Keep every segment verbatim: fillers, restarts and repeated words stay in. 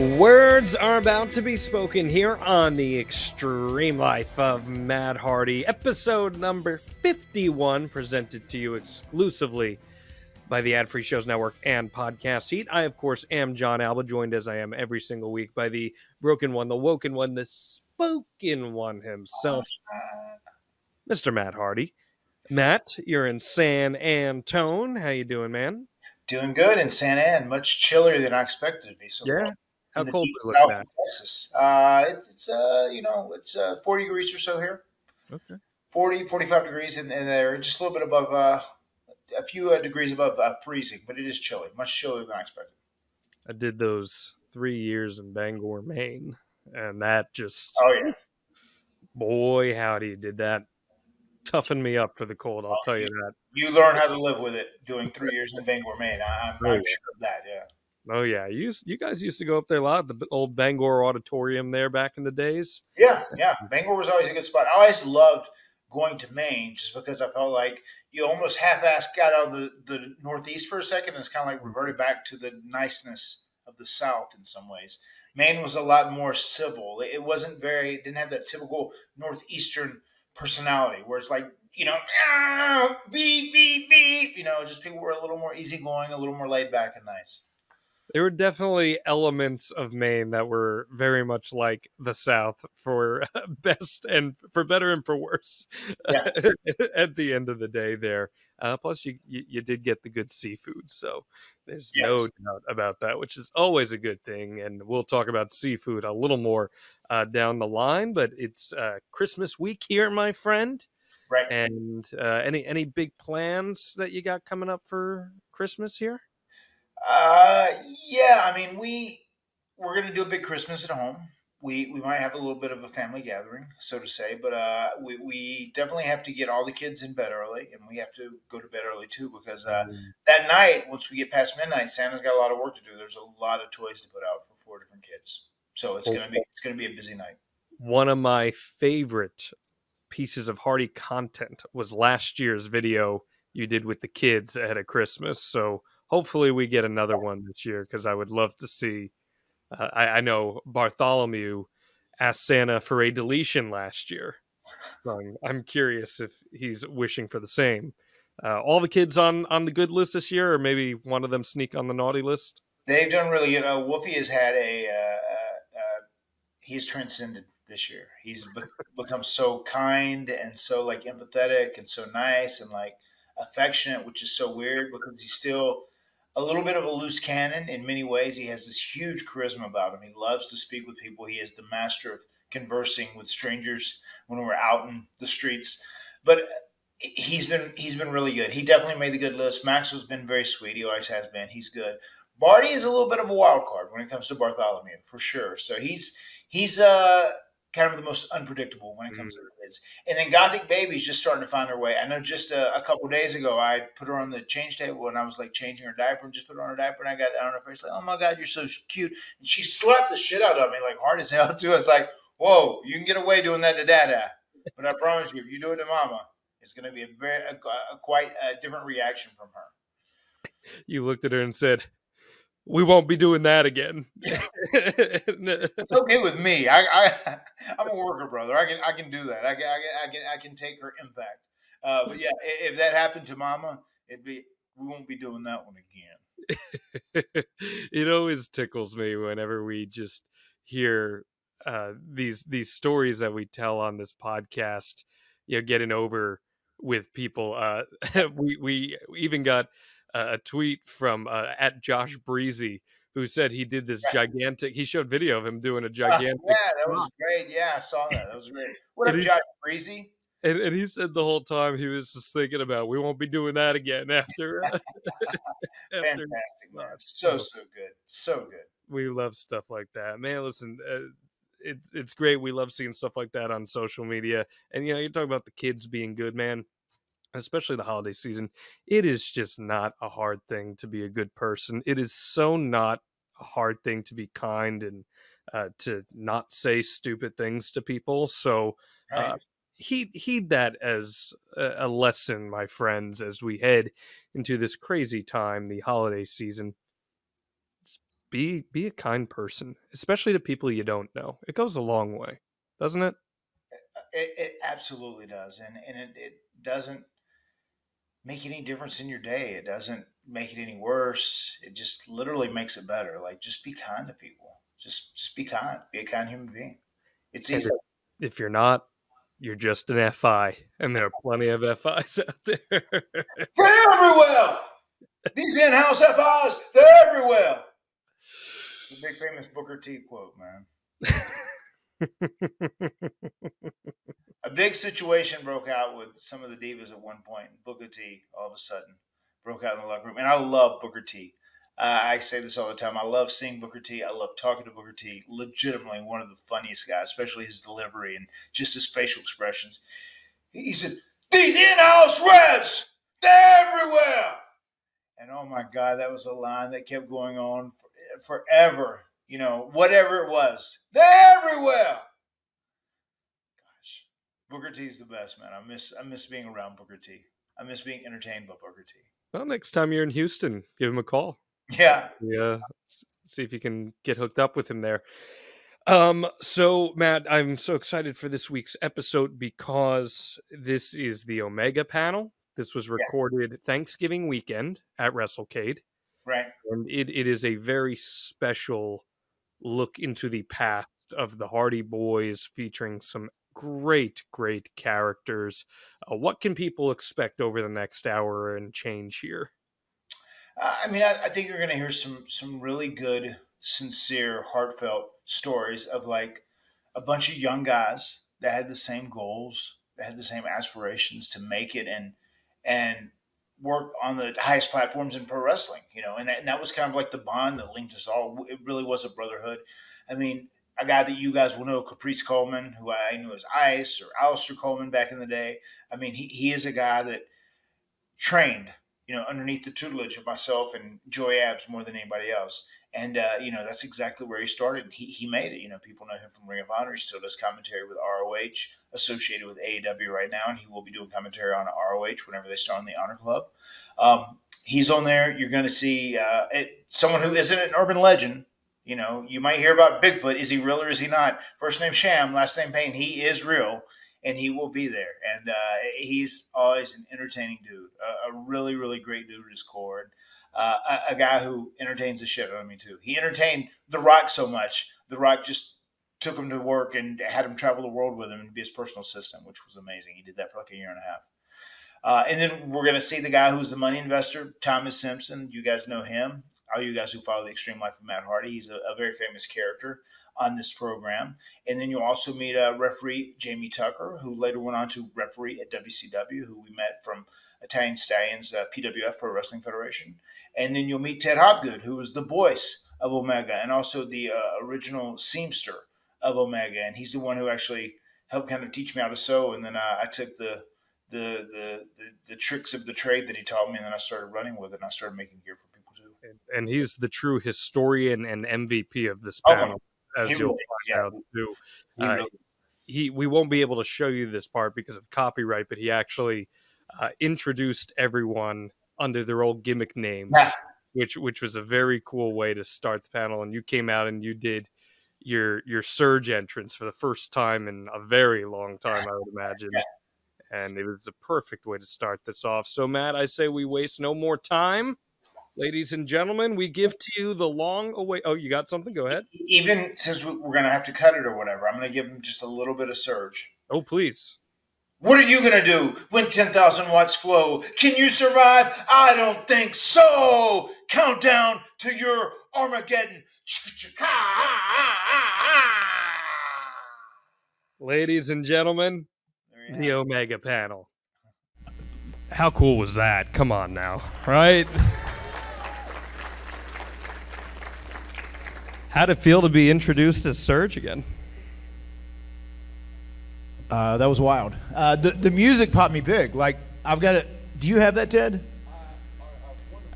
Words are about to be spoken here on The Extreme Life of Matt Hardy, episode number fifty-one, presented to you exclusively by the Ad-Free Shows Network and Podcast Heat. I, of course, am John Alba, joined as I am every single week by the broken one, the woken one, the spoken one himself, Mister Matt Hardy. Matt, you're in San Antone. How you doing, man? Doing good in Santa Ana. Much chillier than I expected it to be. So yeah, far. How cold is it in Texas? Uh, it's it's uh you know it's uh, forty degrees or so here. Okay. forty, forty-five degrees in, in there, just a little bit above uh, a few uh, degrees above uh, freezing, but it is chilly, much chillier than I expected. I did those three years in Bangor, Maine, and that just oh yeah, boy howdy did that toughen me up for the cold. I'll oh, tell you, you that. You learn how to live with it doing three years in Bangor, Maine. I, I'm, oh, I'm yeah. sure of that. Yeah. Oh yeah, you you guys used to go up there a lot. The old Bangor Auditorium there back in the days. Yeah, yeah. Bangor was always a good spot. I always loved going to Maine just because I felt like you almost half-assed got out of the, the Northeast for a second, and it's kind of like reverted back to the niceness of the South in some ways. Maine was a lot more civil. It wasn't very didn't have that typical Northeastern personality where it's like, you know, ah, beep, beep, beep, you know, just people were a little more easygoing, a little more laid back and nice. There were definitely elements of Maine that were very much like the South for best and for better and for worse yeah. at the end of the day there. Uh, plus, you, you you did get the good seafood, so there's yes. no doubt about that, which is always a good thing. And we'll talk about seafood a little more uh, down the line, but it's uh, Christmas week here, my friend. Right. And uh, any any big plans that you got coming up for Christmas here? Uh, yeah, I mean, we, we're going to do a big Christmas at home. We, we might have a little bit of a family gathering, so to say, but, uh, we, we definitely have to get all the kids in bed early, and we have to go to bed early too, because, uh, mm-hmm. that night, once we get past midnight, Santa's got a lot of work to do. There's a lot of toys to put out for four different kids. So it's going to be, it's going to be a busy night. One of my favorite pieces of Hardy content was last year's video you did with the kids ahead of Christmas. So hopefully we get another one this year, because I would love to see. Uh, I, I know Bartholomew asked Santa for a deletion last year. So I'm curious if he's wishing for the same. Uh, all the kids on, on the good list this year, or maybe one of them sneak on the naughty list? They've done really good. Uh, Wolfie has had a uh, – uh, he's transcended this year. He's be become so kind and so, like, empathetic and so nice and, like, affectionate, which is so weird because he's still – a little bit of a loose cannon in many ways. He has this huge charisma about him. He loves to speak with people. He is the master of conversing with strangers when we're out in the streets. But he's been he's been really good. He definitely made the good list. Maxwell's been very sweet. He always has been. He's good. Barty is a little bit of a wild card when it comes to Bartholomew, for sure. So he's he's uh kind of the most unpredictable when it comes mm-hmm. to the kids. And then Gothic Baby's just starting to find her way. I know just a, a couple of days ago, I put her on the change table and I was like changing her diaper and just put her on her diaper. And I got down on her face like, oh my God, you're so cute. And she slapped the shit out of me, like hard as hell too. It's like, whoa, you can get away doing that to Dada. But I promise you, if you do it to Mama, it's going to be a very, a, a, quite a different reaction from her. You looked at her and said, we won't be doing that again. It's okay with me. I, I, I'm a worker, brother. I can, I can do that. I can, I can, I can take her impact. Uh, but yeah, if that happened to Mama, it'd be, we won't be doing that one again. It always tickles me whenever we just hear uh, these, these stories that we tell on this podcast, you know, getting over with people. Uh, we, we even got a tweet from uh, at Josh Breezy, who said he did this gigantic, he showed video of him doing a gigantic. Uh, yeah, that was great. Yeah, I saw that. That was great. What up, he, Josh Breezy? And, and he said the whole time he was just thinking about, we won't be doing that again after. after Fantastic, man. So, so good. So good. We love stuff like that. Man, listen, uh, it, it's great. We love seeing stuff like that on social media. And, you know, you're talking about the kids being good, man. Especially the holiday season, it is just not a hard thing to be a good person. It is so not a hard thing to be kind and uh, to not say stupid things to people. So uh, right. heed, heed that as a lesson, my friends, as we head into this crazy time, the holiday season. It's be be a kind person, especially to people you don't know. It goes a long way, doesn't it? It, it absolutely does. And, and it, it doesn't make any difference in your day. It doesn't make it any worse. It just literally makes it better. Like, just be kind to people. Just, just be kind. Be a kind human being. It's easy. If you're not, you're just an F I, and there are plenty of F Is out there. They're everywhere. These in-house F Is, they're everywhere. The big famous Booker T quote, man. A big situation broke out with some of the divas at one point. Booker T, all of a sudden, broke out in the locker room. And I love Booker T. Uh, I say this all the time. I love seeing Booker T. I love talking to Booker T. Legitimately one of the funniest guys, especially his delivery and just his facial expressions. He said, "These in-house rats, they're everywhere." And, oh, my God, that was a line that kept going on for, forever. You know, whatever it was. They're everywhere. Gosh, Booker T's the best, man. I miss, I miss being around Booker T. I miss being entertained by Booker T. Well, next time you're in Houston, give him a call. Yeah. Yeah. See if you can get hooked up with him there. Um, so, Matt, I'm so excited for this week's episode because this is the Omega panel. This was recorded yeah. Thanksgiving weekend at WrestleCade. Right. And it, it is a very special look into the past of the Hardy Boys, featuring some great, great characters. Uh, what can people expect over the next hour and change here? I mean, I, I think you're going to hear some some really good, sincere, heartfelt stories of like a bunch of young guys that had the same goals, that had the same aspirations to make it and and work on the highest platforms in pro wrestling, you know. And that, and that was kind of like the bond that linked us all. It really was a brotherhood. I mean, a guy that you guys will know, Caprice Coleman, who I knew as Ice, or Alistair Coleman back in the day. I mean, he, he is a guy that trained, you know, underneath the tutelage of myself and Joy Abs more than anybody else. And, uh, you know, that's exactly where he started. He he made it. You know, people know him from Ring of Honor. He still does commentary with R O H, associated with A E W right now, and he will be doing commentary on R O H whenever they start on the Honor Club. Um, he's on there. You're going to see uh, it, someone who isn't an urban legend. You know, you might hear about Bigfoot. Is he real or is he not? First name Sham, last name Payne. He is real. And he will be there. And uh, he's always an entertaining dude, a, a really, really great dude at his core. Uh, a, a guy who entertains the shit out of me, too. He entertained The Rock so much. The Rock just took him to work and had him travel the world with him and be his personal assistant, which was amazing. He did that for like a year and a half. Uh, and then we're going to see the guy who's the money investor, Thomas Simpson. You guys know him. All you guys who follow the Extreme Life of Matt Hardy. He's a, a very famous character on this program. And then you'll also meet uh, referee Jamie Tucker, who later went on to referee at W C W, who we met from Italian Stallion's uh, P W F, Pro Wrestling Federation. And then you'll meet Ted Hopgood, who was the voice of Omega and also the uh, original seamster of Omega. And he's the one who actually helped kind of teach me how to sew. And then uh, I took the The, the the the tricks of the trade that he taught me, and then I started running with it, and I started making gear for people too. And, and he's the true historian and M V P of this panel, oh, as you'll find out too. He, uh, he we won't be able to show you this part because of copyright, but he actually uh, introduced everyone under their old gimmick names, which which was a very cool way to start the panel. And you came out and you did your your surge entrance for the first time in a very long time, I would imagine. Yeah. And it was the perfect way to start this off. So, Matt, I say we waste no more time. Ladies and gentlemen, we give to you the long away. Oh, you got something? Go ahead. Even since we're going to have to cut it or whatever, I'm going to give them just a little bit of surge. Oh, please. What are you going to do when ten thousand watts flow? Can you survive? I don't think so. Countdown to your Armageddon. Ladies and gentlemen. The Omega panel. How cool was that? Come on now, right? How'd it feel to be introduced as Surge again? Uh, that was wild. Uh, the, the music popped me big. Like, I've got it. Do you have that, Ted?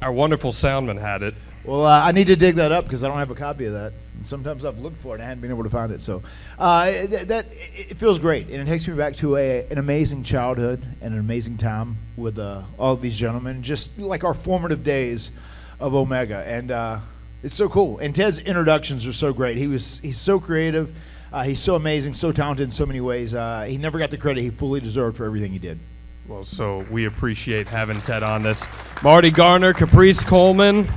Our wonderful soundman had it. Well, uh, I need to dig that up because I don't have a copy of that. Sometimes I've looked for it and I haven't been able to find it. So uh, th that it feels great, and it takes me back to a, an amazing childhood and an amazing time with uh, all of these gentlemen, just like our formative days of Omega. And uh, It's so cool. And Ted's introductions are so great. He was he's so creative. Uh, he's so amazing, so talented in so many ways. Uh, he never got the credit he fully deserved for everything he did. Well, so we appreciate having Ted on this. Marty Garner, Caprice Coleman,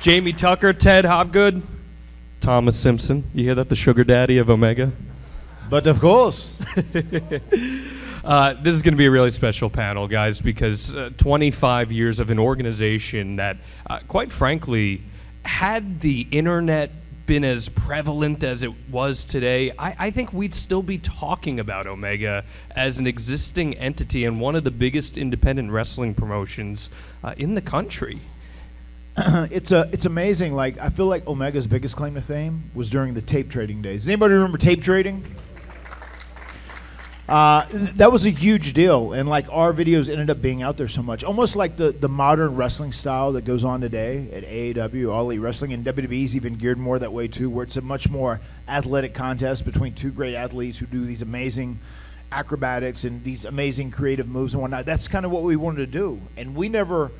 Jamie Tucker, Ted Hopgood, Thomas Simpson. You hear that? The sugar daddy of Omega. But of course. Uh, this is going to be a really special panel, guys, because uh, twenty-five years of an organization that, uh, quite frankly, had the internet been as prevalent as it was today, I, I think we'd still be talking about Omega as an existing entity and one of the biggest independent wrestling promotions uh, in the country. It's a, it's amazing. Like, I feel like Omega's biggest claim to fame was during the tape trading days. Does anybody remember tape trading? Uh, that was a huge deal, and like our videos ended up being out there so much, almost like the the modern wrestling style that goes on today at A E W, All Elite Wrestling, and W W E's even geared more that way too, where it's a much more athletic contest between two great athletes who do these amazing acrobatics and these amazing creative moves and whatnot. That's kind of what we wanted to do, and we never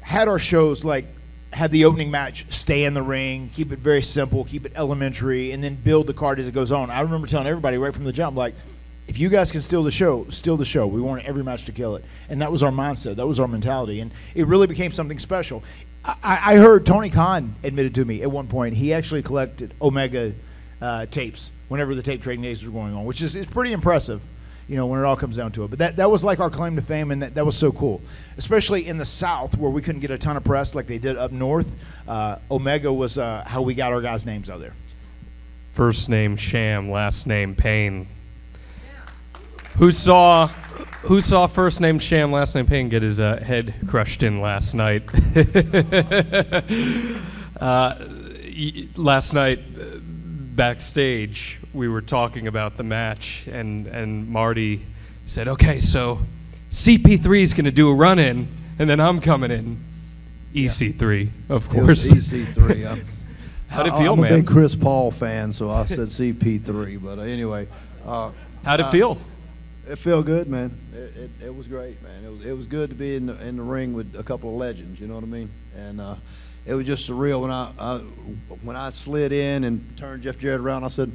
had our shows like have the opening match stay in the ring, keep it very simple, keep it elementary, and then build the card as it goes on. I remember telling everybody right from the jump, like, if you guys can steal the show, steal the show. We wanted every match to kill it. And that was our mindset. That was our mentality. And it really became something special. I, I heard Tony Khan admitted to me at one point, he actually collected Omega uh, tapes whenever the tape trading days were going on, which is, is pretty impressive, you know, when it all comes down to it. But that, that was like our claim to fame, and that, that was so cool. Especially in the South, where we couldn't get a ton of press like they did up north, uh, Omega was uh, how we got our guys' names out there. First name Sham, last name Payne. Who saw, who saw first name Sham, last name Payne get his uh, head crushed in last night? uh, last night, uh, backstage, we were talking about the match, and, and Marty said, okay, so C P three is going to do a run-in, and then I'm coming in. E C three, of course. E C three. How'd it feel, I'm man? I'm a big Chris Paul fan, so I said C P three, but anyway. Uh, How'd it feel? It felt good, man. It, it, it was great, man. It was, it was good to be in the, in the ring with a couple of legends, you know what I mean? And uh, it was just surreal. When I, I when I slid in and turned Jeff Jarrett around, I said,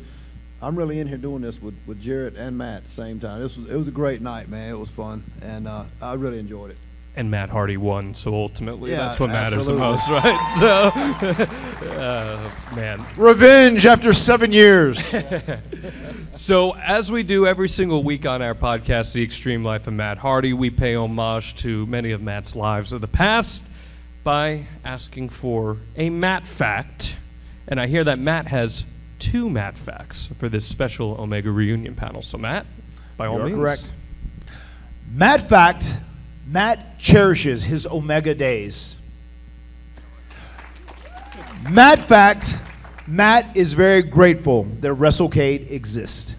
I'm really in here doing this with, with Jarrett and Matt at the same time. This was, it was a great night, man. It was fun, and uh, I really enjoyed it. And Matt Hardy won, so ultimately yeah, that's what absolutely. matters the most, right? So, uh, man. Revenge after seven years. So as we do every single week on our podcast, The Extreme Life of Matt Hardy, we pay homage to many of Matt's lives of the past by asking for a Matt fact. And I hear that Matt has two Matt facts for this special Omega reunion panel. So Matt, by all You're means. correct. Matt fact. Matt cherishes his Omega days. Matt fact, Matt is very grateful that WrestleCade exists.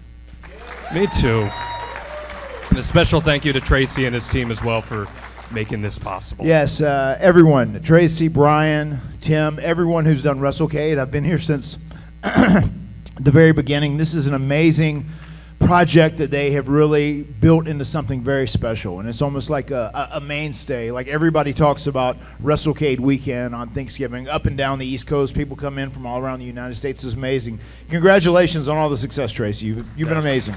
Me too. And a special thank you to Tracy and his team as well for making this possible. Yes, uh, everyone, Tracy, Brian, Tim, everyone who's done WrestleCade. I've been here since the very beginning. This is an amazing project that they have really built into something very special, and it's almost like a, a mainstay. Like, everybody talks about WrestleCade weekend on Thanksgiving, up and down the East Coast. People come in from all around the United States. It's amazing. Congratulations on all the success, Tracy. You've, you've yes. been amazing.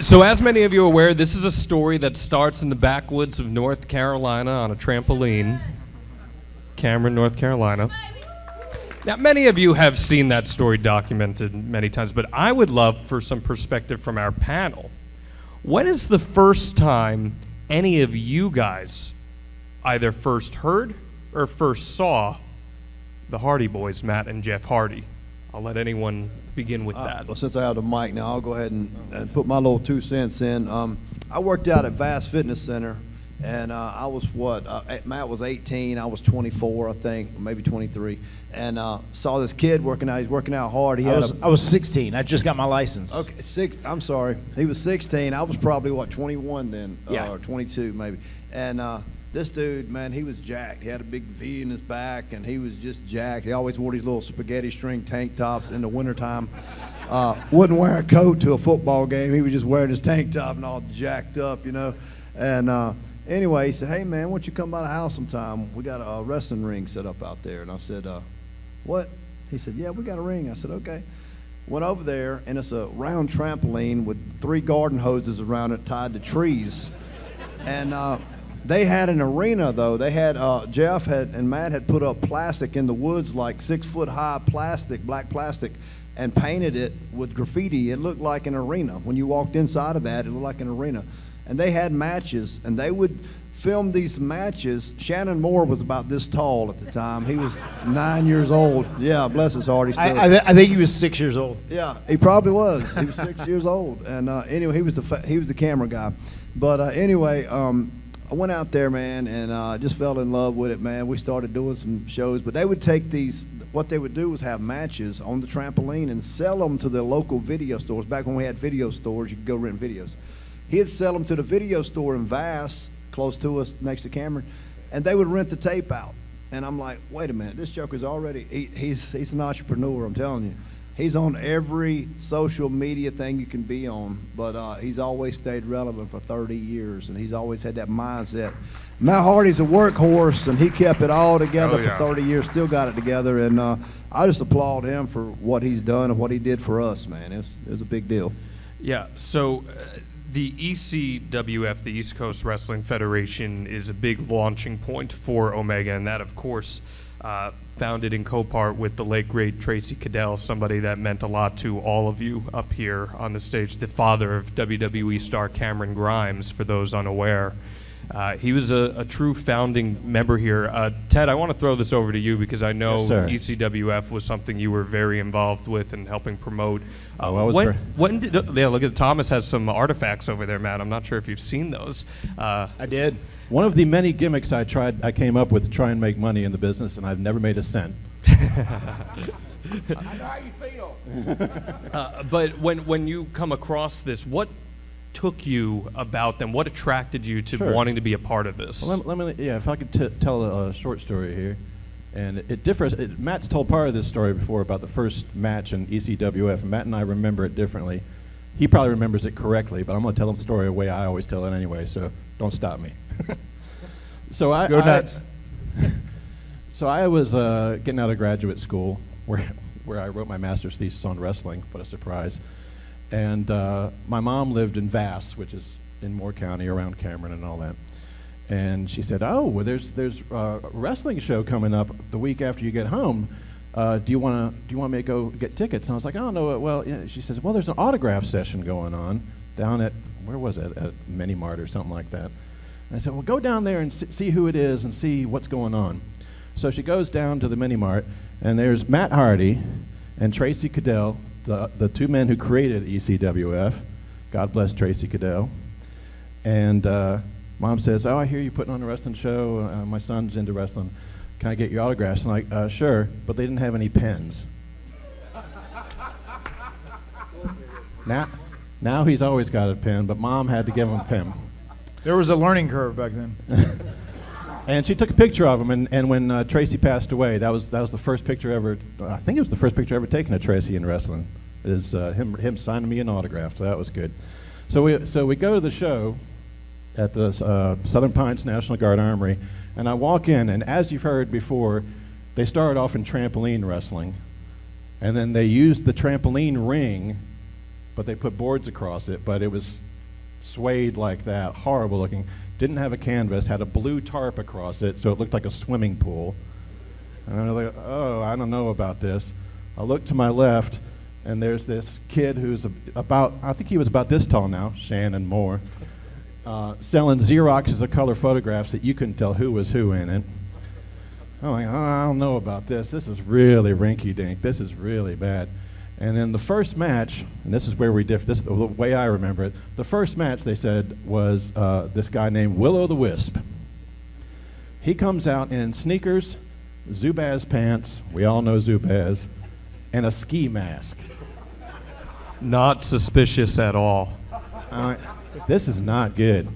So as many of you are aware, this is a story that starts in the backwoods of North Carolina on a trampoline. Cameron, North Carolina. Now, many of you have seen that story documented many times, but I would love for some perspective from our panel. When is the first time any of you guys either first heard or first saw the Hardy Boys, Matt and Jeff Hardy? I'll let anyone begin with uh, that. Well, since I have the mic now, I'll go ahead and, and put my little two cents in. Um, I worked out at Vast Fitness Center, and uh, I was what? Uh, Matt was eighteen, I was twenty-four, I think, maybe twenty-three. And uh, saw this kid working out. He's working out hard. He I, had was, a, I was sixteen. I just got my license. Okay, six. I'm sorry. He was sixteen. I was probably what, twenty-one then, yeah. uh, or twenty-two maybe. And uh, this dude, man, he was jacked. He had a big V in his back, and he was just jacked. He always wore these little spaghetti string tank tops in the wintertime. Uh, wouldn't wear a coat to a football game. He was just wearing his tank top and all jacked up, you know. And uh, Anyway, he said, hey, man, why don't you come by the house sometime? We got a, a wrestling ring set up out there. And I said, uh, what? He said, yeah, we got a ring. I said, okay. Went over there, and it's a round trampoline with three garden hoses around it tied to trees. And uh, they had an arena, though. They had, uh, Jeff had and Matt had put up plastic in the woods, like six-foot-high plastic, black plastic, and painted it with graffiti. It looked like an arena. When you walked inside of that, it looked like an arena. And they had matches, and they would film these matches. Shannon Moore was about this tall at the time. He was nine years old. Yeah, bless his heart. He still I, I, I think he was six years old. Yeah, he probably was. He was six years old. And uh, anyway, he was the fa he was the camera guy. But uh, anyway, um, I went out there, man, and uh, just fell in love with it, man. We started doing some shows, but they would take these. What they would do was have matches on the trampoline and sell them to the local video stores. Back when we had video stores, you could go rent videos. He'd sell them to the video store in Vass, close to us, next to Cameron, and they would rent the tape out. And I'm like, wait a minute, this joker's already, he, he's, he's an entrepreneur, I'm telling you. He's on every social media thing you can be on, but uh, he's always stayed relevant for thirty years, and he's always had that mindset. Matt Hardy's a workhorse, and he kept it all together oh, yeah. for thirty years, still got it together, and uh, I just applaud him for what he's done and what he did for us, man. It's, it's a big deal. Yeah, so... Uh, the E C W F, the East Coast Wrestling Federation, is a big launching point for Omega, and that, of course, uh, founded in co-part with the late, great Tracy Caudle, somebody that meant a lot to all of you up here on the stage, the father of W W E star Cameron Grimes, for those unaware. Uh, he was a, a true founding member here. Uh, Ted, I want to throw this over to you because I know yes, E C W F was something you were very involved with and helping promote. Uh, oh, I was when, when did, yeah, look at Thomas has some artifacts over there, Matt. I'm not sure if you've seen those. Uh, I did. One of the many gimmicks I tried, I came up with to try and make money in the business, and I've never made a cent. I know how you feel. uh, but when, when you come across this, what took you about them? What attracted you to sure. wanting to be a part of this? Well, let, let me, yeah, if I could t tell a, a short story here, and it, it differs. It, Matt's told part of this story before about the first match in E C W F. Matt and I remember it differently. He probably remembers it correctly, but I'm going to tell him the story the way I always tell it anyway, so don't stop me. so I, Go nuts. I, so I was uh, getting out of graduate school, where, where I wrote my master's thesis on wrestling. What a surprise. And uh, my mom lived in Vass, which is in Moore County, around Cameron and all that. And she said, oh, well, there's, there's uh, a wrestling show coming up the week after you get home. Uh, do you want to do you want me to go get tickets? And I was like, I don't know. Well, yeah. She says, well, there's an autograph session going on down at, where was it, at Mini Mart or something like that. And I said, well, go down there and see who it is and see what's going on. So she goes down to the Mini Mart, and there's Matt Hardy and Tracy Caudle, The, the two men who created E C W F, God bless Tracy Caudle. And uh, mom says, oh, I hear you putting on a wrestling show. Uh, my son's into wrestling. Can I get your autographs? And I'm like, uh, sure, but they didn't have any pens. now, now he's always got a pen, but mom had to give him a pen. There was a learning curve back then. And she took a picture of him, and, and when uh, Tracy passed away, that was, that was the first picture ever, I think it was the first picture ever taken of Tracy in wrestling, is uh, him, him signing me an autograph, so that was good. So we, so we go to the show at the uh, Southern Pines National Guard Armory, and I walk in, and as you've heard before, they started off in trampoline wrestling, and then they used the trampoline ring, but they put boards across it, but it was swayed like that, horrible looking. Didn't have a canvas, had a blue tarp across it, so it looked like a swimming pool. And I was like, oh, I don't know about this. I look to my left, and there's this kid who's about, I think he was about this tall now, Shannon Moore, uh, selling Xeroxes of color photographs that you couldn't tell who was who in it. I'm like, oh, I don't know about this. This is really rinky-dink. This is really bad. And then the first match, and this is where we differ, this is the way I remember it, the first match they said was uh, this guy named Will-O-the-Wisp. He comes out in sneakers, Zubaz pants, we all know Zubaz, and a ski mask. Not suspicious at all. Uh, this is not good.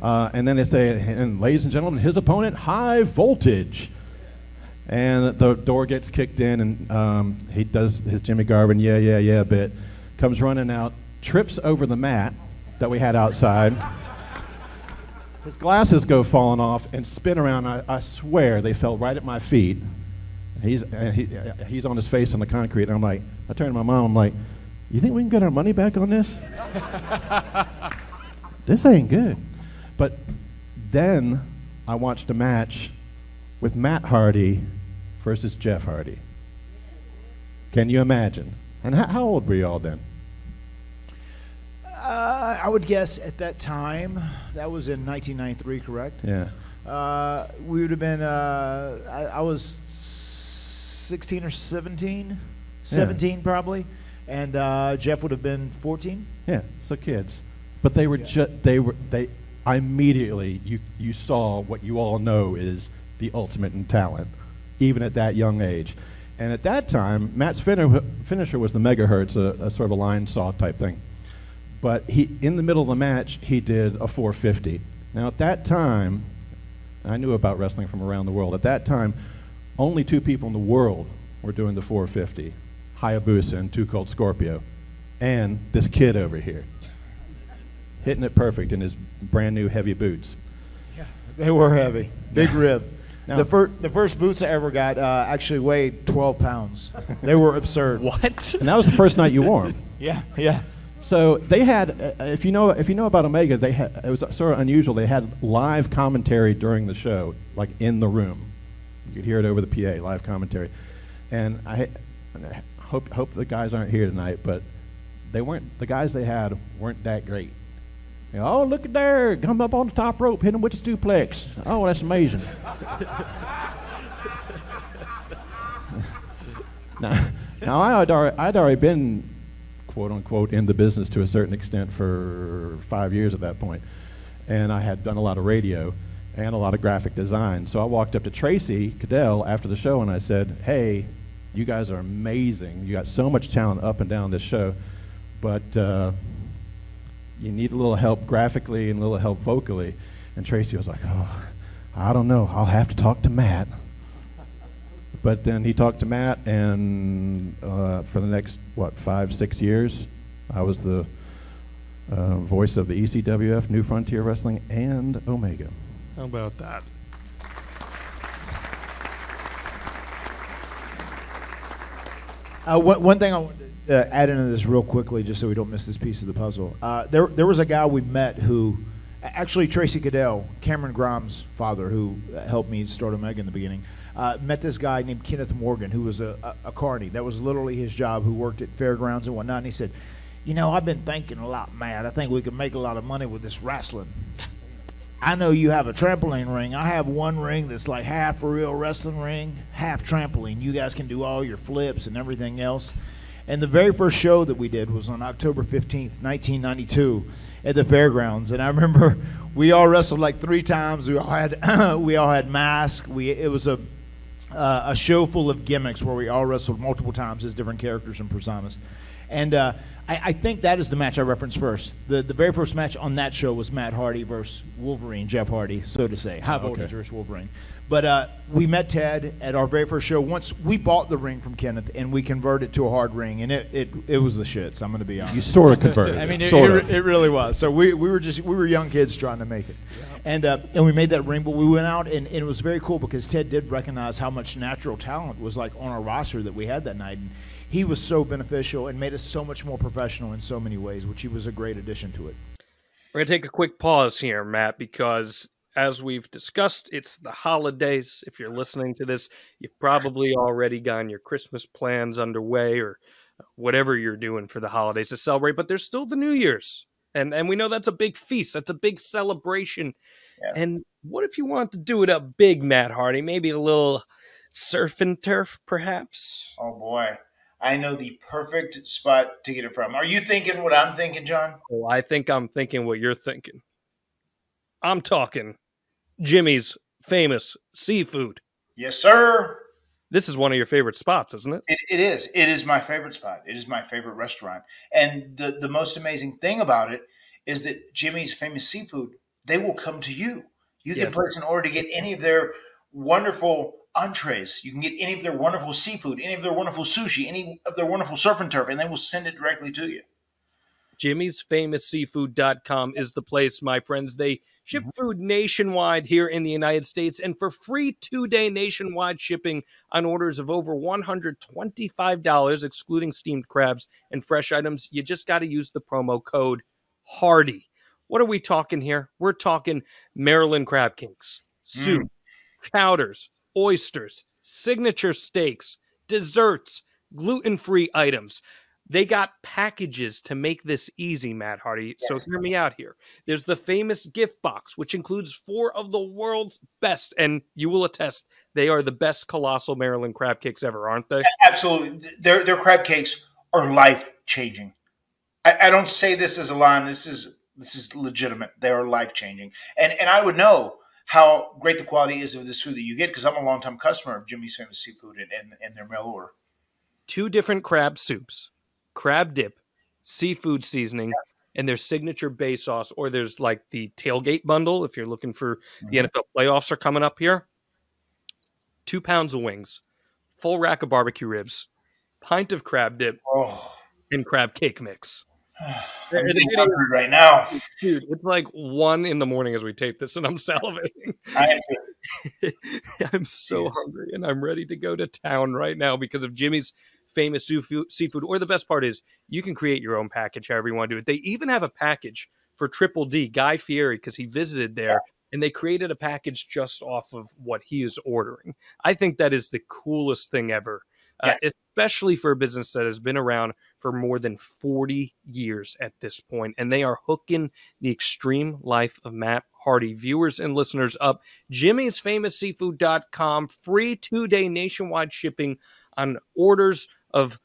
Uh, and then they say, and ladies and gentlemen, his opponent, High Voltage. And the door gets kicked in, and um, he does his Jimmy Garvin, yeah, yeah, yeah bit. Comes running out, trips over the mat that we had outside, His glasses go falling off and spin around. I, I swear they fell right at my feet. He's, uh, he, uh, he's on his face on the concrete. And I'm like, I turn to my mom, I'm like, you think we can get our money back on this? This ain't good. But then I watched a match with Matt Hardy versus Jeff Hardy. Can you imagine? And how, how old were you all then? Uh, I would guess at that time, that was in nineteen ninety-three, correct? Yeah. Uh, we would have been, uh, I, I was sixteen or seventeen, seventeen yeah. probably, and uh, Jeff would have been fourteen. Yeah, so kids. But they were yeah. just, they were, they, immediately you, you saw what you all know is the ultimate in talent, even at that young age. And at that time, Matt's fin finisher was the megahertz, a, a sort of a line saw type thing. But he, in the middle of the match, he did a four fifty. Now at that time, I knew about wrestling from around the world. At that time, only two people in the world were doing the four fifty, Hayabusa and Too Cold Scorpio, and this kid over here, hitting it perfect in his brand new heavy boots. Yeah, they were heavy, big rib. Now, the, fir the first boots I ever got uh, actually weighed twelve pounds. They were absurd. What? And that was the first night you wore them. Yeah, yeah. So they had, uh, if you know, if you know about Omega, they had, it was sort of unusual. They had live commentary during the show, like in the room. You could hear it over the P A, live commentary. And I, and I hope hope the guys aren't here tonight, but they weren't. The guys they had weren't that great. You know, oh, look at there, come up on the top rope, hit him with his duplex. Oh, that's amazing. now, now I'd already, I'd already been, quote unquote, in the business to a certain extent for five years at that point. And I had done a lot of radio and a lot of graphic design. So I walked up to Tracy Caudle after the show and I said, hey, you guys are amazing. You got so much talent up and down this show, but uh, you need a little help graphically and a little help vocally. And Tracy was like, oh, I don't know, I'll have to talk to Matt. But then he talked to Matt, and uh, for the next, what, five, six years, I was the uh, voice of the E C W F, New Frontier Wrestling, and Omega. How about that? Uh, one, one thing I wanted Uh, add into this real quickly, just so we don't miss this piece of the puzzle. Uh, there, there was a guy we met who, actually Tracy Caudle, Cameron Grimes' father, who helped me start Omega in the beginning, uh, met this guy named Kenneth Morgan, who was a, a, a carny. That was literally his job, who worked at fairgrounds and whatnot. And he said, you know, I've been thinking a lot, Matt. I think we could make a lot of money with this wrestling. I know you have a trampoline ring. I have one ring that's like half a real wrestling ring, half trampoline. You guys can do all your flips and everything else. And the very first show that we did was on October fifteenth, nineteen ninety-two at the fairgrounds. And I remember we all wrestled like three times. We all had, we all had masks. We, it was a, uh, a show full of gimmicks where we all wrestled multiple times as different characters and personas. And uh, I, I think that is the match I referenced first. The, the very first match on that show was Matt Hardy versus Wolverine, Jeff Hardy, so to say. High voltage oh, okay. versus Wolverine. But uh, we met Ted at our very first show. Once we bought the ring from Kenneth, and we converted to a hard ring, and it it, it was the shit. So I'm going to be honest. You sort of converted. I mean, it, sort it, of. it really was. So we, we were just we were young kids trying to make it, yeah. and uh, and we made that ring. But we went out, and, and it was very cool because Ted did recognize how much natural talent was like on our roster that we had that night. And he was so beneficial and made us so much more professional in so many ways, which he was a great addition to it. We're gonna take a quick pause here, Matt, because, as we've discussed, it's the holidays. If you're listening to this, you've probably already gotten your Christmas plans underway or whatever you're doing for the holidays to celebrate, but there's still the New Year's. And and we know that's a big feast. That's a big celebration. Yeah. And what if you want to do it up big, Matt Hardy? Maybe a little surf and turf, perhaps? Oh, boy. I know the perfect spot to get it from. Are you thinking what I'm thinking, John? Well, I think I'm thinking what you're thinking. I'm talking Jimmy's Famous Seafood. Yes, sir. This is one of your favorite spots, isn't it? It, it is. It is my favorite spot. It is my favorite restaurant. And the, the most amazing thing about it is that Jimmy's Famous Seafood, they will come to you. You can yes, place an order to get any of their wonderful entrees. You can get any of their wonderful seafood, any of their wonderful sushi, any of their wonderful surf and turf, and they will send it directly to you. Jimmy's Famous Seafood dot com is the place, my friends. They ship food nationwide here in the United States, and for free two-day nationwide shipping on orders of over one hundred twenty-five dollars, excluding steamed crabs and fresh items, you just got to use the promo code HARDY. What are we talking here? We're talking Maryland crab cakes, soup, mm. chowders, oysters, signature steaks, desserts, gluten-free items. They got packages to make this easy, Matt Hardy. Yes. So hear me out here. There's the famous gift box, which includes four of the world's best, and you will attest they are the best colossal Maryland crab cakes ever, aren't they? Absolutely. Their, their crab cakes are life-changing. I, I don't say this as a line. This is this is legitimate. They are life-changing. And, and I would know how great the quality is of this food that you get because I'm a longtime customer of Jimmy's Famous Seafood and, and, and their mail order. Two different crab soups. Crab dip, seafood seasoning, yeah. and their signature bay sauce, or there's like the tailgate bundle if you're looking for mm-hmm. the N F L playoffs are coming up here. Two pounds of wings, full rack of barbecue ribs, pint of crab dip, oh. and crab cake mix. I'm getting hungry right now. Dude, it's like one in the morning as we tape this, and I'm salivating. I I'm so yes. hungry, and I'm ready to go to town right now because of Jimmy's Famous Seafood, or the best part is you can create your own package however you want to do it. They even have a package for Triple D, Guy Fieri, because he visited there, yeah. and they created a package just off of what he is ordering. I think that is the coolest thing ever, yeah. uh, especially for a business that has been around for more than forty years at this point, and they are hooking the extreme life of Matt Hardy viewers and listeners up. Jimmy's Famous Seafood dot com, free two-day nationwide shipping on orders of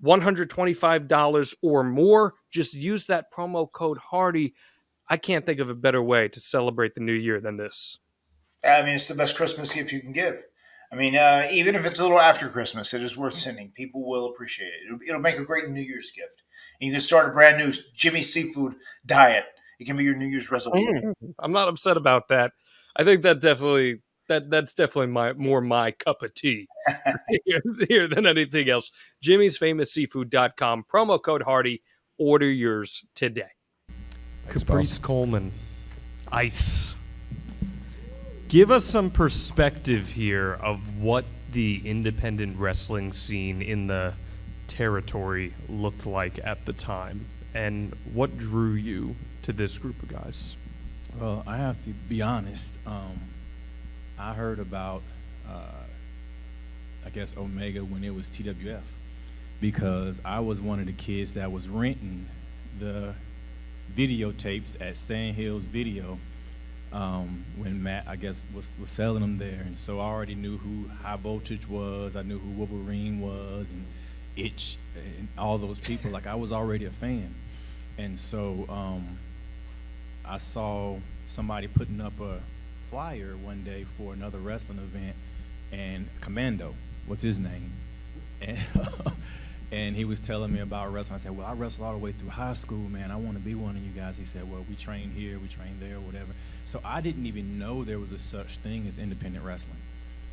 one hundred twenty-five dollars or more. Just use that promo code HARDY. I can't think of a better way to celebrate the new year than this. I mean, it's the best Christmas gift you can give. I mean, uh, even if it's a little after Christmas, it is worth sending. People will appreciate it. It'll, it'll make a great New Year's gift. And you can start a brand new Jimmy Seafood diet. It can be your New Year's resolution. I'm not upset about that. I think that definitely... That, that's definitely my more my cup of tea here, here than anything else. Jimmy's Famous Seafood dot com, promo code HARDY. Order yours today. Thanks, Caprice Bob. Coleman, Ice. Give us some perspective here of what the independent wrestling scene in the territory looked like at the time, and what drew you to this group of guys. Well, I have to be honest. Um, I heard about, uh, I guess, Omega when it was T W F, because I was one of the kids that was renting the videotapes at Sand Hills Video um, when Matt, I guess, was, was selling them there. And so I already knew who High Voltage was. I knew who Wolverine was and Itch and all those people. Like, I was already a fan. And so um, I saw somebody putting up a flyer one day for another wrestling event, and Commando, what's his name? And, and he was telling me about wrestling. I said, well, I wrestled all the way through high school, man. I want to be one of you guys. He said, well, we train here, we train there, whatever. So I didn't even know there was a such thing as independent wrestling.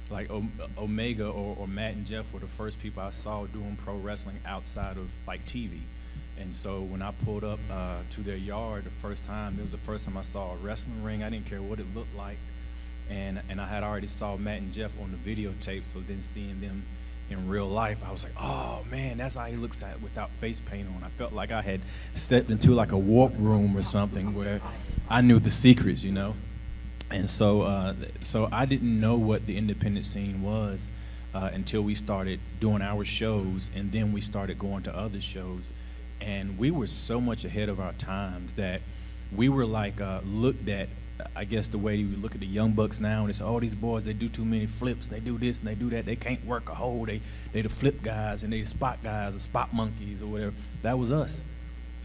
Like o Omega or, or Matt and Jeff were the first people I saw doing pro wrestling outside of like T V. And so when I pulled up uh, to their yard the first time, it was the first time I saw a wrestling ring. I didn't care what it looked like. And, and I had already saw Matt and Jeff on the videotape, so then seeing them in real life, I was like, oh, man, that's how he looks at without face paint on. I felt like I had stepped into like a warp room or something where I knew the secrets, you know? And so, uh, so I didn't know what the independent scene was uh, until we started doing our shows, and then we started going to other shows. And we were so much ahead of our times that we were like uh, looked at, I guess the way we look at the Young Bucks now, and it's all oh, these boys, they do too many flips, they do this and they do that, they can't work a hole, they, they the flip guys and they the spot guys or spot monkeys or whatever. That was us,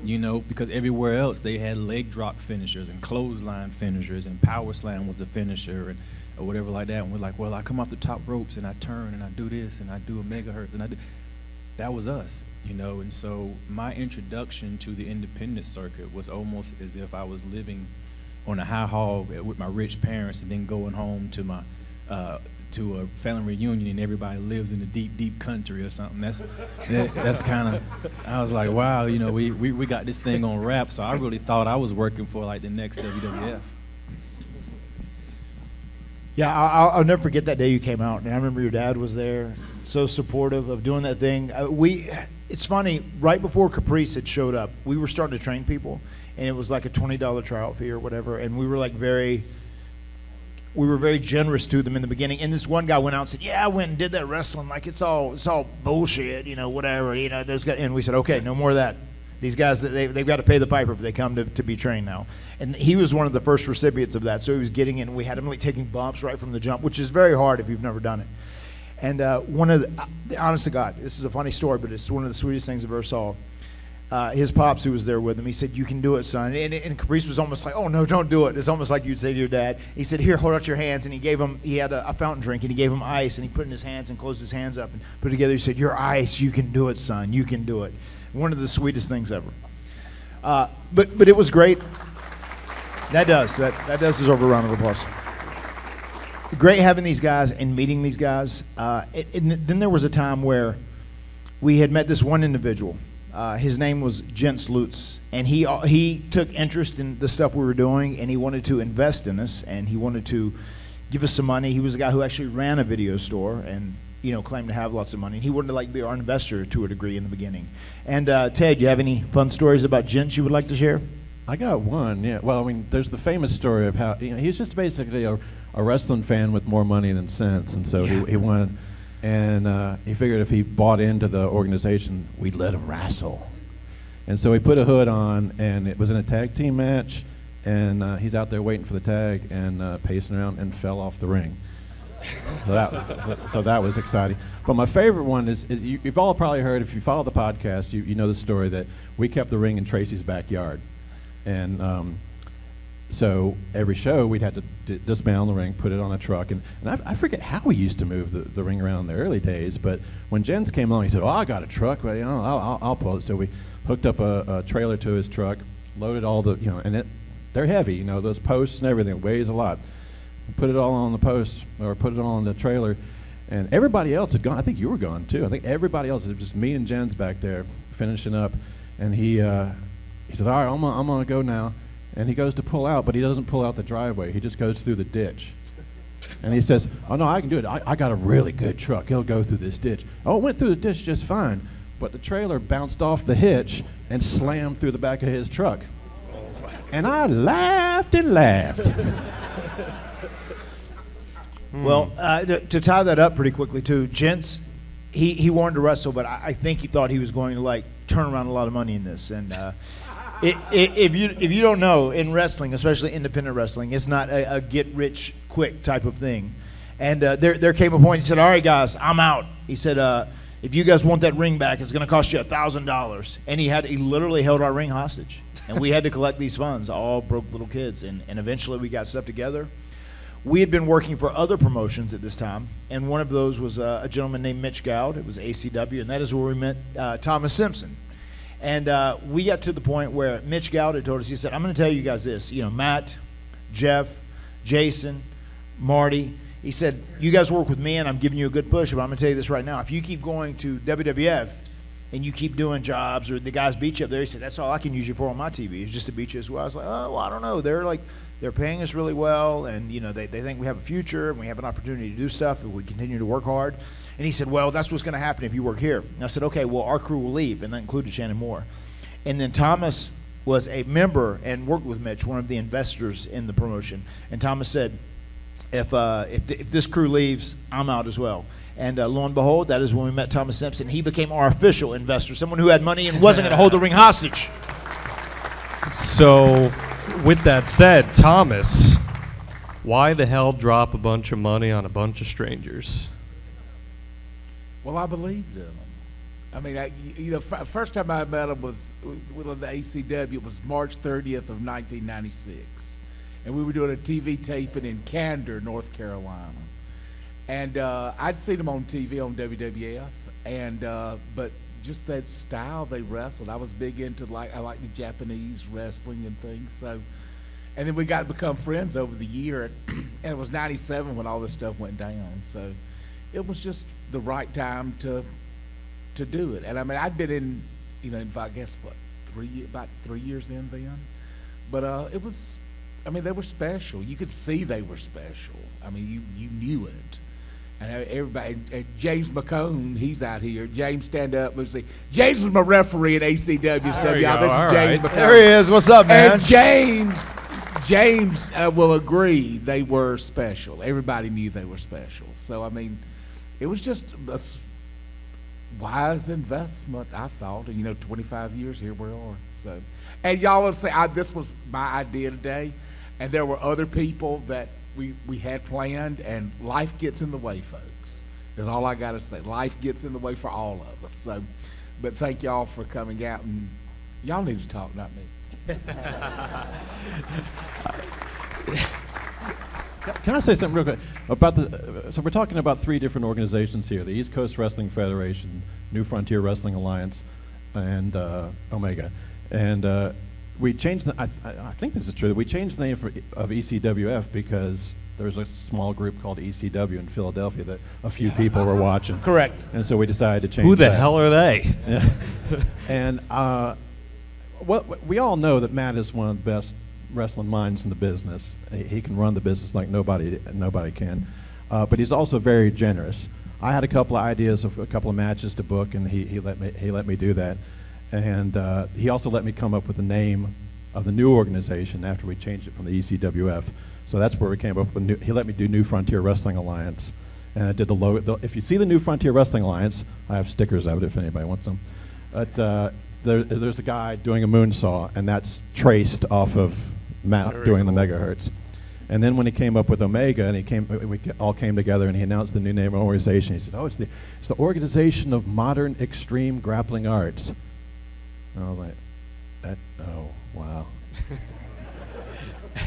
you know, because everywhere else they had leg drop finishers and clothesline finishers and power slam was the finisher and or whatever like that. And we're like, well, I come off the top ropes and I turn and I do this and I do a megahertz and I do. That was us, you know, and so my introduction to the independent circuit was almost as if I was living on a high hog with my rich parents and then going home to my uh, to a family reunion and everybody lives in the deep, deep country or something. That's that, that's kind of, I was like, wow, you know, we, we, we got this thing on wrap, so I really thought I was working for like the next W W F. Yeah, I'll, I'll never forget that day you came out, and I remember your dad was there, so supportive of doing that thing. Uh, we, it's funny, right before Caprice had showed up, we were starting to train people, and it was like a twenty dollar tryout fee or whatever, and we were like very, we were very generous to them in the beginning. And this one guy went out and said, "Yeah, I went and did that wrestling, like it's all, it's all bullshit, you know, whatever, you know." Those guys, and we said, "Okay, no more of that. These guys, they, they've got to pay the piper if they come to, to be trained now." And he was one of the first recipients of that. So he was getting in. We had him like taking bumps right from the jump, which is very hard if you've never done it. And uh, one of the, uh, honest to God, this is a funny story, but it's one of the sweetest things I've ever saw. Uh, his pops, who was there with him, he said, "You can do it, son." And, and Caprice was almost like, "Oh, no, don't do it." It's almost like you'd say to your dad. He said, "Here, hold out your hands." And he gave him, he had a, a fountain drink, and he gave him ice, and he put it in his hands and closed his hands up and put it together. He said, "You're ice. You can do it, son. You can do it." One of the sweetest things ever. Uh, but but it was great. That does. That, that does deserve a round of applause. Great having these guys and meeting these guys. Uh, it, it, then there was a time where we had met this one individual. Uh, his name was Jens Lutz. And he, uh, he took interest in the stuff we were doing, and he wanted to invest in us, and he wanted to give us some money. He was a guy who actually ran a video store and, you know, claimed to have lots of money. He wanted to like be our investor to a degree in the beginning. And uh, Ted, you have any fun stories about Jens you would like to share? I got one, yeah. Well, I mean, there's the famous story of how, you know, he's just basically a, a wrestling fan with more money than sense, and so yeah. he, he wanted, and uh, he figured if he bought into the organization, we'd let him wrestle. And so he put a hood on, and it was in a tag team match, and uh, he's out there waiting for the tag and uh, pacing around and fell off the ring. So that, so that was exciting. But my favorite one is, is you, you've all probably heard, if you follow the podcast, you, you know the story that we kept the ring in Tracy's backyard. And um, so every show we'd had to d dismantle the ring, put it on a truck. And, and I, I forget how we used to move the, the ring around in the early days, but when Jens came along, he said, "Oh, I got a truck. Well, you know, I'll, I'll, I'll pull it." So we hooked up a, a trailer to his truck, loaded all the, you know, and it, they're heavy, you know, those posts and everything, it weighs a lot. Put it all on the post, or put it all on the trailer, and everybody else had gone. I think you were gone too. I think everybody else, it was just me and Jens back there finishing up. And he uh, he said, "All right, I'm gonna, I'm gonna go now." And he goes to pull out, but he doesn't pull out the driveway. He just goes through the ditch. And he says, "Oh no, I can do it. I, I got a really good truck. He'll go through this ditch." Oh, it went through the ditch just fine, but the trailer bounced off the hitch and slammed through the back of his truck. And I laughed and laughed. Mm. Well, uh, to, to tie that up pretty quickly too, Jens, he, he wanted to wrestle, but I, I think he thought he was going to like turn around a lot of money in this. And uh, it, it, if you if you don't know, in wrestling, especially independent wrestling, it's not a, a get rich quick type of thing. And uh, there there came a point he said, "All right, guys, I'm out." He said, uh, "If you guys want that ring back, it's going to cost you a thousand dollars." And he had he literally held our ring hostage, and we had to collect these funds, all broke little kids, and and eventually we got stuff together. We had been working for other promotions at this time, and one of those was uh, a gentleman named Mitch Goud. It was A C W, and that is where we met uh, Thomas Simpson. And uh, we got to the point where Mitch Goud had told us, he said, "I'm going to tell you guys this, you know, Matt, Jeff, Jason, Marty," he said, "you guys work with me, and I'm giving you a good push, but I'm going to tell you this right now. If you keep going to W W F, and you keep doing jobs, or the guys beat you up there," he said, "that's all I can use you for on my T V, is just to beat you as well." I was like, "Oh, well, I don't know. They're like, they're paying us really well, and you know they, they think we have a future, and we have an opportunity to do stuff, and we continue to work hard." And he said, "Well, that's what's going to happen if you work here." And I said, "Okay, well, our crew will leave," and that included Shannon Moore. And then Thomas was a member and worked with Mitch, one of the investors in the promotion. And Thomas said, if, uh, if, th if this crew leaves, I'm out as well. And uh, lo and behold, that is when we met Thomas Simpson. He became our official investor, someone who had money and wasn't going to hold the ring hostage. So, with that said, Thomas, why the hell drop a bunch of money on a bunch of strangers? Well, I believed in him. I mean, I, you know, f first time I met him was with the A C W. It was March thirtieth of nineteen ninety-six, and we were doing a T V taping in Candor, North Carolina. And uh, I'd seen him on T V on W W F, and uh, but just that style they wrestled. I was big into like I like the Japanese wrestling and things. So, And then we got to become friends over the year. And it was ninety-seven when all this stuff went down. So it was just the right time to to do it. And I mean, I'd been in, you know, in, I guess, what, three, about three years in then. But uh, it was, I mean, they were special. You could see they were special. I mean, you, you knew it. And everybody, and James McCone, he's out here. James, stand up. Let's see. James was my referee at A C W. There you go. This is James right. McCone. There he is. What's up, man? And James, James uh, will agree they were special. Everybody knew they were special. So, I mean, it was just a wise investment, I thought. And, you know, twenty-five years, here we are. So, and y'all will say, I, this was my idea today. And there were other people that we, we had planned, and life gets in the way, folks. That's all I got to say. Life gets in the way for all of us. So, but thank y'all for coming out, and y'all need to talk, not me. Can I say something real quick about the? Uh, so we're talking about three different organizations here: the East Coast Wrestling Federation, New Frontier Wrestling Alliance, and uh, Omega. And uh, we changed the, I, th I think this is true, that we changed the name for, of E C W F because there was a small group called E C W in Philadelphia that a few people were watching. Correct. And so we decided to change Who the that. hell are they? Yeah. And uh, what, we all know that Matt is one of the best wrestling minds in the business. He, he can run the business like nobody, nobody can. Uh, but he's also very generous. I had a couple of ideas of a couple of matches to book, and he, he, let, me, he let me do that. And uh, he also let me come up with the name of the new organization after we changed it from the E C W F. So that's where we came up with new, he let me do New Frontier Wrestling Alliance. And I did the logo. If you see the New Frontier Wrestling Alliance, I have stickers of it if anybody wants them. But uh, there, there's a guy doing a moonsaw, and that's traced off of Matt Very doing cool. the megahertz. And then when he came up with Omega, and he came, we all came together, and he announced the new name of the organization. He said, oh, it's the, it's the Organization of Modern Extreme Grappling Arts. And I was like, that, oh, wow.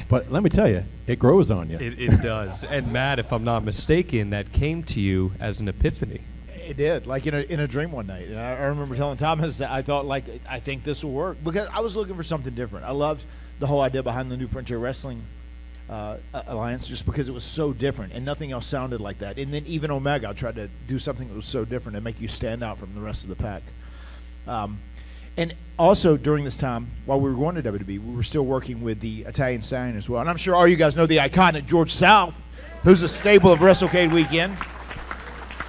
But let me tell you, it grows on you. It, it does. And Matt, if I'm not mistaken, that came to you as an epiphany. It did, like in a, in a dream one night. And I, I remember telling Thomas that I thought, like, I think this will work. Because I was looking for something different. I loved the whole idea behind the New Frontier Wrestling uh, Alliance just because it was so different. And nothing else sounded like that. And then even Omega tried to do something that was so different and make you stand out from the rest of the pack. Um, And also during this time, while we were going to W W E, we were still working with the Italian Stallion as well. And I'm sure all you guys know the iconic George South, who's a staple of WrestleCade weekend.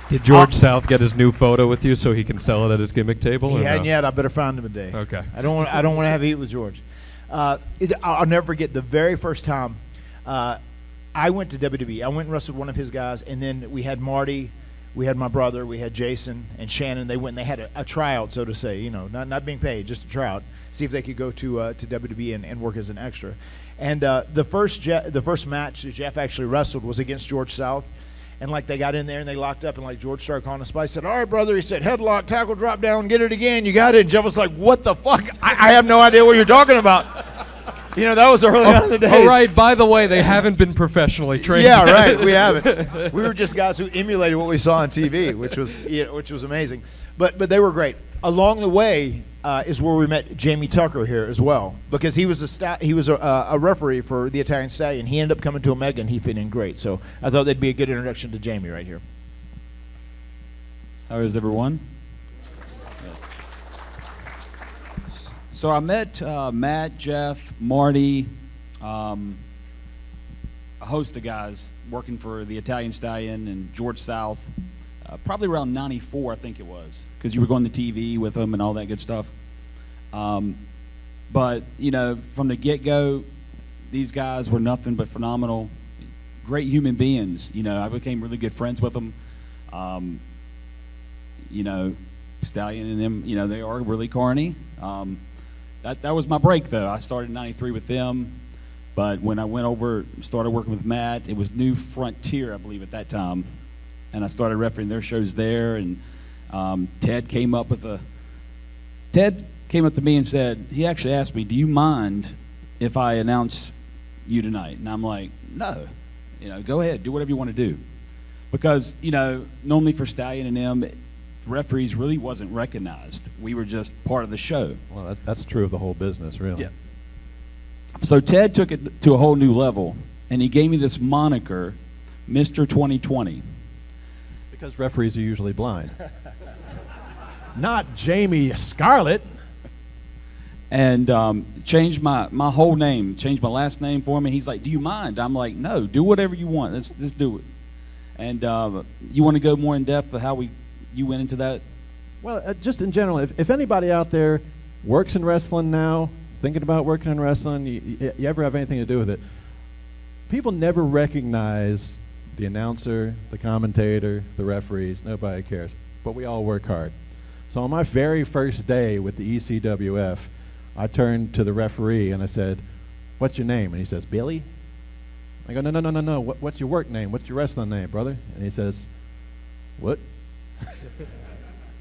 Did George um, South get his new photo with you so he can sell it at his gimmick table? He hadn't no? yet. I better find him a day. Okay. I don't want. I don't want to have eat with George. Uh, it, I'll never forget the very first time uh, I went to W W E. I went and wrestled one of his guys, and then we had Marty. We had my brother, we had Jason and Shannon. They went and they had a, a tryout, so to say, you know, not, not being paid, just a tryout. See if they could go to uh, to W W E and, and work as an extra. And uh, the first Je the first match that Jeff actually wrestled was against George South. And like they got in there and they locked up and like George started calling a spy. He said, all right, brother, he said, headlock, tackle, drop down, get it again, you got it. And Jeff was like, what the fuck? I, I have no idea what you're talking about. You know, that was early oh, on in the day. Oh, right. By the way, they haven't been professionally trained. Yeah, right. We haven't. We were just guys who emulated what we saw on T V, which was, you know, which was amazing. But but they were great. Along the way uh, is where we met Jamie Tucker here as well, because he was a sta he was a, uh, a referee for the Italian Stallion. He ended up coming to Omega, and he fit in great. So I thought that'd be a good introduction to Jamie right here. How is everyone? So I met uh, Matt, Jeff, Marty, um, a host of guys working for the Italian Stallion and George South, uh, probably around ninety-four, I think it was, because you were going to T V with them and all that good stuff. Um, but, you know, from the get-go, these guys were nothing but phenomenal, great human beings. You know, I became really good friends with them. Um, you know, Stallion and them, you know, they are really corny. Um, That, that was my break, though. I started in ninety-three with them, but when I went over, started working with Matt, it was New Frontier, I believe, at that time, and I started refereeing their shows there, and um, Ted came up with a, Ted came up to me and said, he actually asked me, do you mind if I announce you tonight? And I'm like, no, you know, go ahead, do whatever you want to do, because, you know, normally for Stallion and them, it, referees really wasn't recognized. We were just part of the show. Well, that's, that's true of the whole business, really. Yeah. So Ted took it to a whole new level, and he gave me this moniker, Mister twenty twenty. Because referees are usually blind. Not Jamie Scarlett. And um, changed my, my whole name, changed my last name for me. He's like, do you mind? I'm like, no, do whatever you want. Let's, let's do it. And uh, you want to go more in depth of how we you went into that? Well, uh, just in general, if, if anybody out there works in wrestling now, thinking about working in wrestling, you, you ever have anything to do with it, people never recognize the announcer, the commentator, the referees. Nobody cares. But we all work hard. So on my very first day with the E C W F, I turned to the referee and I said, what's your name? And he says, Billy. I go, no, no, no, no, no. What, what's your work name? What's your wrestling name, brother? And he says, what?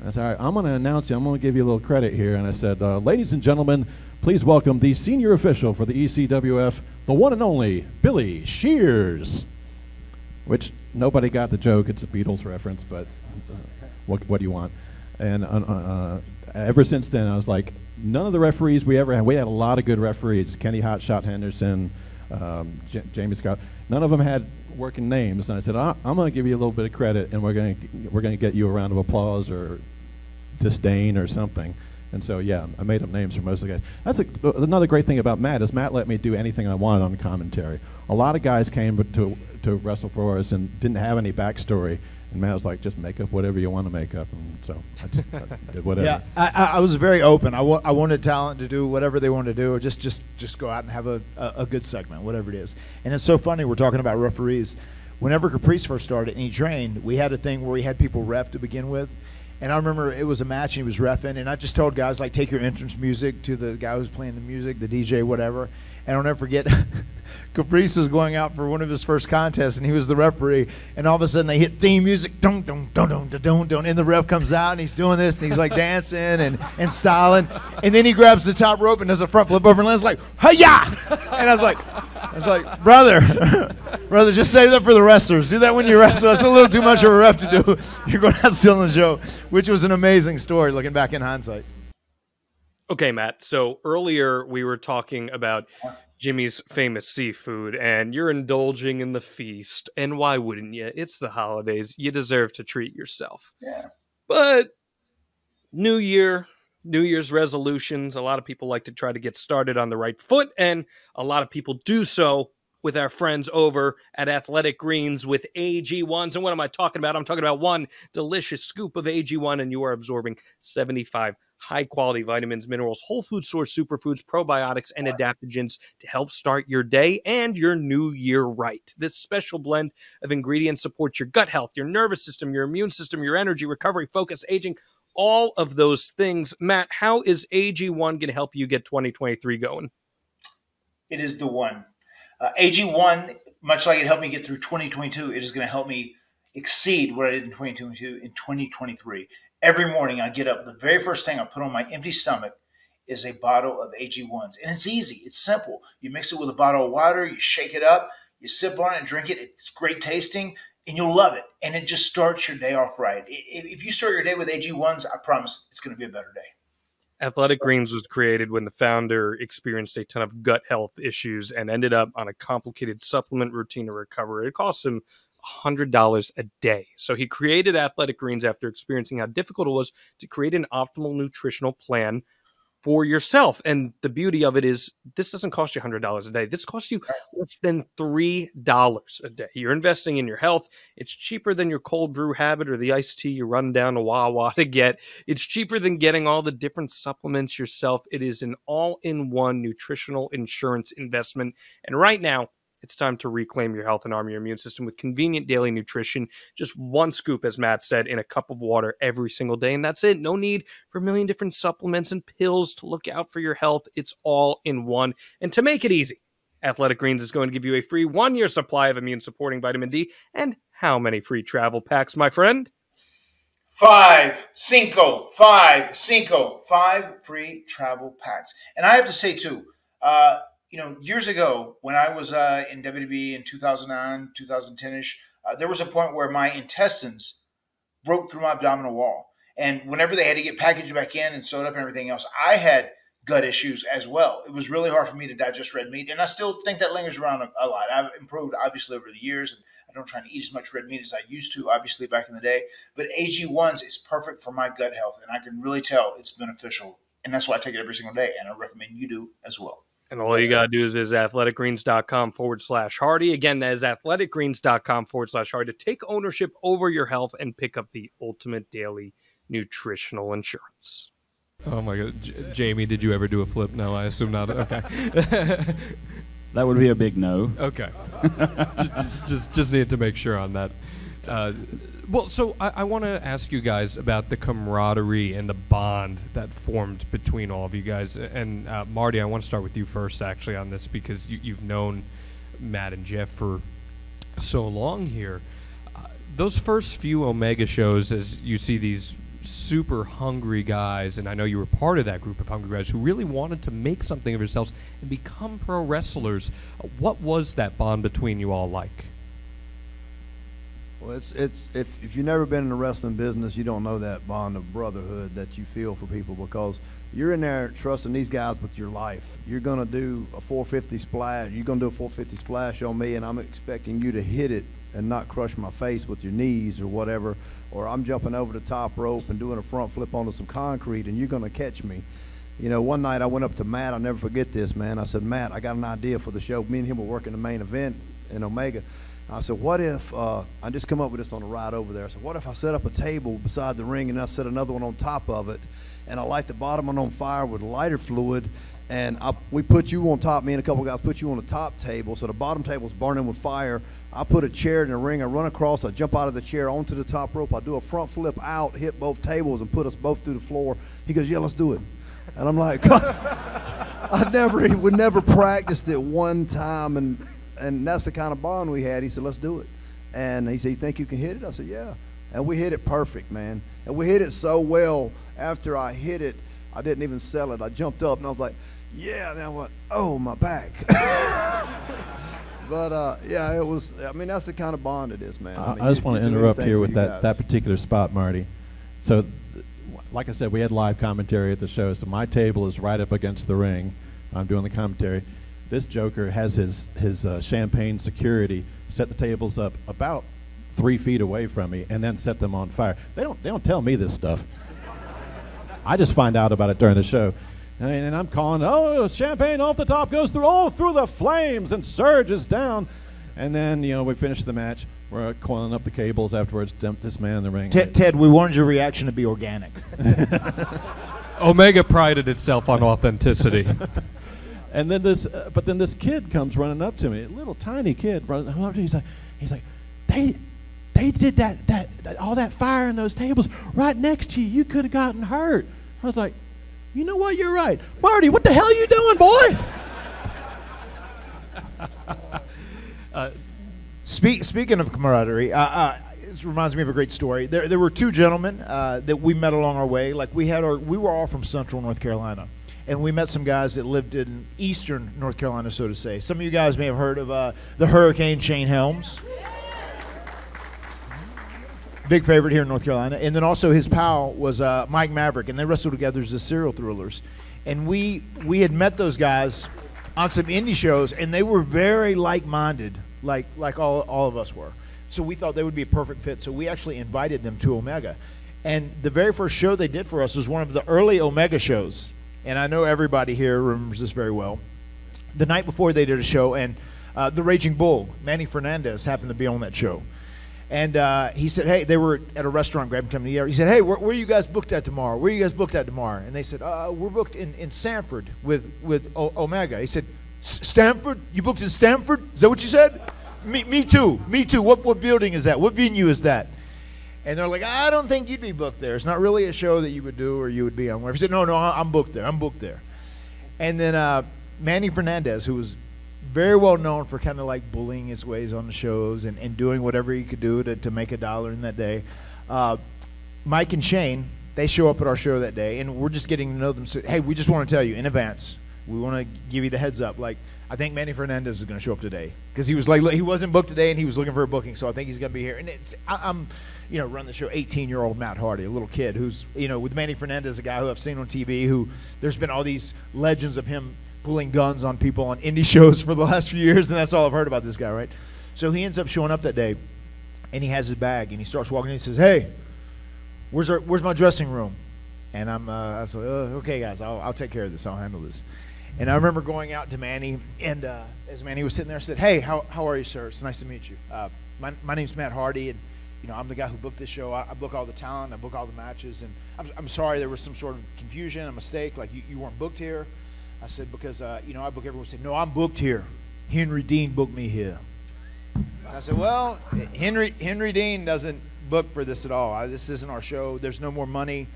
I said, all right, I'm going to announce you. I'm going to give you a little credit here. And I said, uh, ladies and gentlemen, please welcome the senior official for the E C W F, the one and only Billy Shears. Which nobody got the joke. It's a Beatles reference, but uh, what, what do you want? And uh, uh, ever since then, I was like, none of the referees we ever had, we had a lot of good referees, Kenny Hotshot Henderson, um, J Jamie Scott, none of them had working names. And I said, I I'm going to give you a little bit of credit, and we're going to we're going to get you a round of applause or disdain or something. And so, yeah, I made up names for most of the guys. That's a, another great thing about Matt is Matt let me do anything I wanted on commentary. A lot of guys came to, to wrestle for us and didn't have any backstory. And Matt was like, just make up whatever you want to make up. And so I just I did whatever. Yeah, I, I was very open. I, wa I wanted talent to do whatever they wanted to do, or just, just, just go out and have a, a, a good segment, whatever it is. And it's so funny, we're talking about referees. Whenever Caprice first started and he trained, we had a thing where we had people ref to begin with. And I remember it was a match and he was reffing, and I just told guys, like, take your entrance music to the guy who's playing the music, the D J, whatever. And I'll never forget, Caprice was going out for one of his first contests, and he was the referee. And all of a sudden, they hit theme music, dun dun dun dun dun dun dun. And the ref comes out, and he's doing this, and he's like dancing and and styling. And then he grabs the top rope and does a front flip over and lands like, hi-ya! And I was like, I was like, brother, brother, just save that for the wrestlers. Do that when you wrestle. That's a little too much of a ref to do. You're going out stealing the show, which was an amazing story, looking back in hindsight. Okay, Matt, so earlier we were talking about Jimmy's Famous Seafood, and you're indulging in the feast, and why wouldn't you? It's the holidays. You deserve to treat yourself. Yeah. But New Year, New Year's resolutions, a lot of people like to try to get started on the right foot, and a lot of people do so with our friends over at Athletic Greens with A G ones. And what am I talking about? I'm talking about one delicious scoop of A G one, and you are absorbing seventy-five high-quality vitamins, minerals, whole food source superfoods, probiotics, and adaptogens to help start your day and your new year right. This special blend of ingredients supports your gut health, your nervous system, your immune system, your energy, recovery, focus, aging, all of those things. Matt, how is A G one going to help you get twenty twenty-three going? It is the one. Uh, A G one, much like it helped me get through twenty twenty-two, it is going to help me exceed what I did in twenty twenty-two in twenty twenty-three. Every morning I get up, the very first thing I put on my empty stomach is a bottle of A G ones. And it's easy. It's simple. You mix it with a bottle of water. You shake it up. You sip on it and drink it. It's great tasting, and you'll love it. And it just starts your day off right. If you start your day with A G ones, I promise it's going to be a better day. Athletic Greens was created when the founder experienced a ton of gut health issues and ended up on a complicated supplement routine to recover. It cost him one hundred dollars a day. So he created Athletic Greens after experiencing how difficult it was to create an optimal nutritional plan for yourself. And the beauty of it is this doesn't cost you one hundred dollars a day. This costs you less than three dollars a day. You're investing in your health. It's cheaper than your cold brew habit or the iced tea you run down to Wawa to get. It's cheaper than getting all the different supplements yourself. It is an all-in-one nutritional insurance investment. And right now, it's time to reclaim your health and arm your immune system with convenient daily nutrition. Just one scoop, as Matt said, in a cup of water every single day. And that's it. No need for a million different supplements and pills to look out for your health. It's all in one. And to make it easy, Athletic Greens is going to give you a free one-year supply of immune-supporting vitamin D. And how many free travel packs, my friend? Five, cinco, five, cinco, five free travel packs. And I have to say, too, uh, you know, years ago when I was uh, in W W E in two thousand nine, two thousand ten-ish, uh, there was a point where my intestines broke through my abdominal wall. And whenever they had to get packaged back in and sewed up and everything else, I had gut issues as well. It was really hard for me to digest red meat, and I still think that lingers around a, a lot. I've improved, obviously, over the years, and I don't try to eat as much red meat as I used to, obviously, back in the day. But A G one's is perfect for my gut health, and I can really tell it's beneficial, and that's why I take it every single day, and I recommend you do as well. And all you got to do is visit athletic greens dot com forward slash Hardy. Again, that is athletic greens dot com forward slash Hardy to take ownership over your health and pick up the ultimate daily nutritional insurance. Oh, my God. J- Jamie, did you ever do a flip? No, I assume not. Okay. That would be a big no. Okay. just, just just need to make sure on that. Uh, well, so I, I want to ask you guys about the camaraderie and the bond that formed between all of you guys. And, uh, Marty, I want to start with you first, actually, on this, because you, you've known Matt and Jeff for so long here. Uh, those first few Omega shows, as you see these super hungry guys, and I know you were part of that group of hungry guys who really wanted to make something of yourselves and become pro wrestlers. What was that bond between you all like? Well, it's it's if, if you've never been in the wrestling business, you don't know that bond of brotherhood that you feel for people, because you're in there trusting these guys with your life. You're gonna do a four fifty splash. You're gonna do a four fifty splash on me, and I'm expecting you to hit it and not crush my face with your knees or whatever, or I'm jumping over the top rope and doing a front flip onto some concrete and you're gonna catch me. You know, one night I went up to Matt, I'll never forget this, man. I said, Matt, I got an idea for the show. Me and him were working the main event in Omega. I said, what if, uh, I just come up with this on the ride over there. I said, what if I set up a table beside the ring and I set another one on top of it, and I light the bottom one on fire with lighter fluid, and I, we put you on top, me and a couple guys put you on the top table, so the bottom table's burning with fire. I put a chair in the ring, I run across, I jump out of the chair onto the top rope, I do a front flip out, hit both tables, and put us both through the floor. He goes, yeah, let's do it. And I'm like, I never, we never practiced it one time, and and that's the kind of bond we had. He said, let's do it. And he said, you think you can hit it? I said, yeah. And we hit it perfect, man. And we hit it so well, after I hit it, I didn't even sell it. I jumped up and I was like, yeah, and I went, oh, my back. But, uh, yeah, it was, I mean, that's the kind of bond it is, man. I, I, mean, I just want to interrupt here with that, that particular spot, Marty. So, th- like I said, we had live commentary at the show, so my table is right up against the ring. I'm doing the commentary. This joker has his, his uh, Sham Payne security set the tables up about three feet away from me and then set them on fire. They don't, they don't tell me this stuff. I just find out about it during the show. And, and I'm calling, oh, champagne off the top goes through, all oh, through the flames and surges down. And then, you know, we finish the match. We're uh, coiling up the cables afterwards, dumped this man in the ring. Ted, Ted, we wanted your reaction to be organic. Omega prided itself on authenticity. And then this, uh, but then this kid comes running up to me, a little tiny kid running up to me. He's like, he's like, they, they did that, that, that, all that fire in those tables right next to you. You could have gotten hurt. I was like, you know what? You're right. Marty, what the hell are you doing, boy? uh, Speak, speaking of camaraderie, uh, uh, this reminds me of a great story. There, there were two gentlemen uh, that we met along our way. Like we had our, we were all from Central North Carolina, and we met some guys that lived in Eastern North Carolina, so to say. Some of you guys may have heard of uh, the Hurricane Shane Helms. Big favorite here in North Carolina. And then also his pal was uh, Mike Maverick, and they wrestled together as the Serial Thrillers. And we we had met those guys on some indie shows, and they were very like-minded, like like all, all of us were. So we thought they would be a perfect fit, so we actually invited them to Omega. And the very first show they did for us was one of the early Omega shows. And I know everybody here remembers this very well. The night before they did a show, and uh, the Raging Bull, Manny Fernandez, happened to be on that show. And uh, he said, hey, they were at a restaurant grabbing something to eat. He said, hey, where, where are you guys booked at tomorrow? Where are you guys booked at tomorrow? And they said, uh, we're booked in, in Sanford with, with o- Omega. He said, Stanford? You booked in Stanford? Is that what you said? Me, me too. Me too. What, what building is that? What venue is that? And they're like, I don't think you'd be booked there. It's not really a show that you would do or you would be on. He said, no, no, I'm booked there. I'm booked there. And then uh, Manny Fernandez, who was very well known for kind of like bullying his ways on the shows and, and doing whatever he could do to, to make a dollar in that day. Uh, Mike and Shane, they show up at our show that day, and we're just getting to know them. So, hey, we just want to tell you in advance. We want to give you the heads up. Like, I think Manny Fernandez is going to show up today because he was like he wasn't booked today and he was looking for a booking, so I think he's going to be here. And it's I, I'm, you know, run the show. eighteen-year-old Matt Hardy, a little kid who's, you know, with Manny Fernandez, a guy who I've seen on T V, who there's been all these legends of him pulling guns on people on indie shows for the last few years, and that's all I've heard about this guy, right? So he ends up showing up that day, and he has his bag, and he starts walking in. He says, "Hey, where's our, where's my dressing room?" And I'm uh, I said, oh, "Okay, guys, I'll I'll take care of this. I'll handle this." And I remember going out to Manny, and uh, as Manny was sitting there, I said, "Hey, how, how are you, sir? It's nice to meet you. Uh, my, my name's Matt Hardy, and you know I'm the guy who booked this show. I, I book all the talent, I book all the matches, and I'm, I'm sorry there was some sort of confusion, a mistake, like you, you weren't booked here." I said, "Because uh, you know I book everyone." Said, "No, I'm booked here. Henry Dean booked me here." And I said, "Well, Henry Henry Dean doesn't book for this at all. I, this isn't our show. There's no more money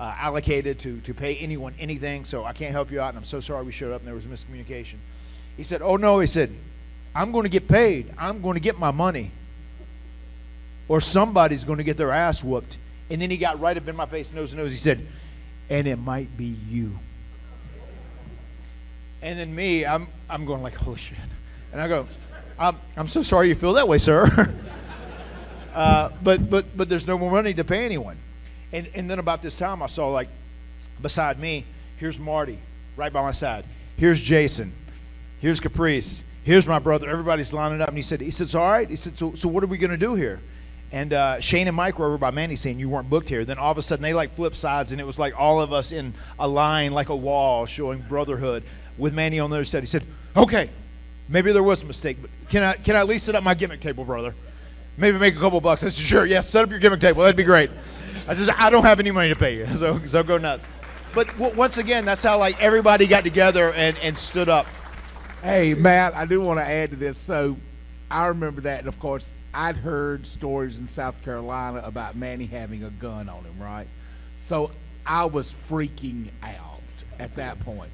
Uh, allocated to, to pay anyone anything, so I can't help you out, and I'm so sorry we showed up and there was a miscommunication." He said, "Oh no," he said, "I'm going to get paid. I'm going to get my money, or somebody's going to get their ass whooped." And then he got right up in my face, nose to nose. He said, "And it might be you." And then me, I'm I'm going like, "Holy shit!" And I go, "I'm I'm so sorry you feel that way, sir." uh, but but but there's no more money to pay anyone. And, and then about this time, I saw, like, beside me, here's Marty, right by my side. Here's Jason. Here's Caprice. Here's my brother. Everybody's lining up. And he said, he said, "All right." He said, so, so what are we going to do here? And uh, Shane and Mike were over by Manny saying, "You weren't booked here." Then all of a sudden, they, like, flipped sides, and it was like all of us in a line like a wall showing brotherhood with Manny on the other side. He said, "Okay, maybe there was a mistake, but can I, can I at least set up my gimmick table, brother? Maybe make a couple bucks." I said, "Sure, yes, yeah, set up your gimmick table. That'd be great. I just, I don't have any money to pay you, so, so go nuts." But w once again, that's how, like, everybody got together and, and stood up. Hey, Matt, I do want to add to this. So I remember that, and, of course, I'd heard stories in South Carolina about Manny having a gun on him, right? So I was freaking out at that point.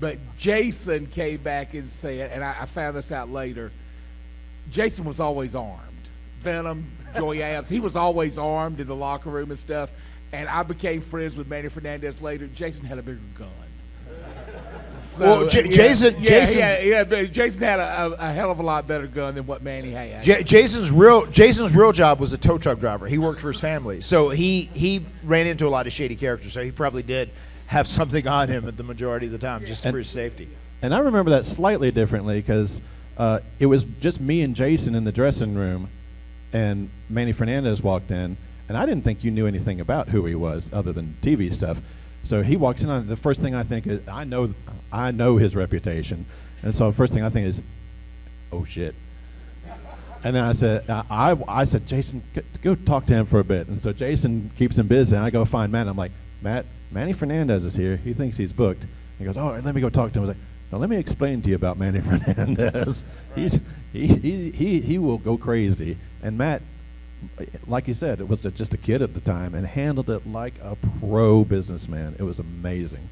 But Jason came back and said, and I, I found this out later, Jason was always armed. Venom, Joy Abs, he was always armed in the locker room and stuff. And I became friends with Manny Fernandez later. Jason had a bigger gun. So, well, J yeah, Jason, yeah, yeah, yeah, Jason had a, a hell of a lot better gun than what Manny had. J Jason's real, Jason's real job was a tow truck driver. He worked for his family, so he he ran into a lot of shady characters. So he probably did have something on him at the majority of the time, just and, for his safety. And I remember that slightly differently because uh, it was just me and Jason in the dressing room. And Manny Fernandez walked in, and I didn't think you knew anything about who he was other than T V stuff. So he walks in, and the first thing I think is, I know, I know his reputation. And so the first thing I think is, oh, shit. And then I said, I, I, I said, Jason, go talk to him for a bit. And so Jason keeps him busy, and I go find Matt. And I'm like, Matt, Manny Fernandez is here. He thinks he's booked. He goes, oh, let me go talk to him. I was like, now let me explain to you about Manny Fernandez. Right. He's, he, he, he, he will go crazy. And Matt, like you said, it was a, just a kid at the time and handled it like a pro businessman. It was amazing.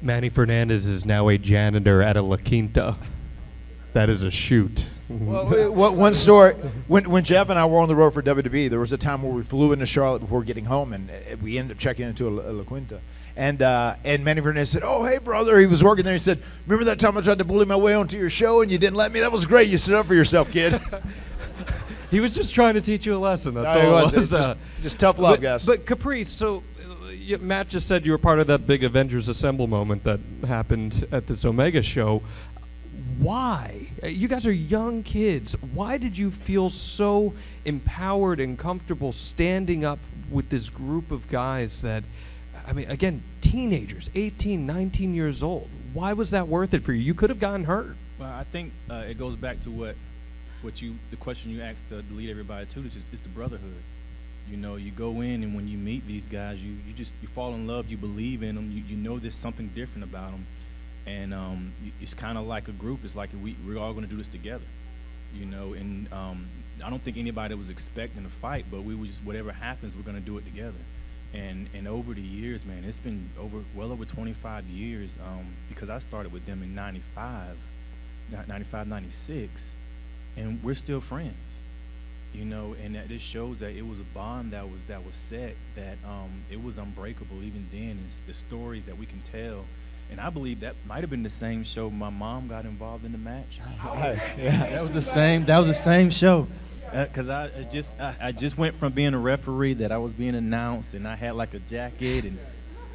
Manny Fernandez is now a janitor at a La Quinta. That is a shoot. Well, one story, when, when Jeff and I were on the road for W W E, there was a time where we flew into Charlotte before getting home, and uh, we ended up checking into a, a La Quinta. And, uh, and Manny Fernandez said, oh, hey, brother. He was working there. He said, remember that time I tried to bully my way onto your show and you didn't let me? That was great. You stood up for yourself, kid. He was just trying to teach you a lesson. That's no, all it was. was. Just, uh, just tough love, but, guys. But Caprice, so uh, Matt just said you were part of that big Avengers Assemble moment that happened at this Omega show. Why? You guys are young kids. Why did you feel so empowered and comfortable standing up with this group of guys that, I mean, again, teenagers, eighteen, nineteen years old. Why was that worth it for you? You could have gotten hurt. Well, I think uh, it goes back to what, what you, the question you asked to lead everybody to, is it's the brotherhood. You know, you go in and when you meet these guys, you, you just, you fall in love, you believe in them, you, you know there's something different about them. And um, it's kind of like a group. It's like we, we're all going to do this together, you know. And um, I don't think anybody was expecting a fight, but we were just, whatever happens, we're going to do it together. And, and over the years, man, it's been over well over twenty-five years um, because I started with them in ninety-five, ninety-six, and we're still friends, you know. And that just shows that it was a bond that was that was set, that um, it was unbreakable even then. It's the stories that we can tell And I believe that might have been the same show my mom got involved in the match. Right. Yeah, that was the same. That was the same show, because uh, I, I just I, I just went from being a referee that I was being announced, and I had like a jacket, and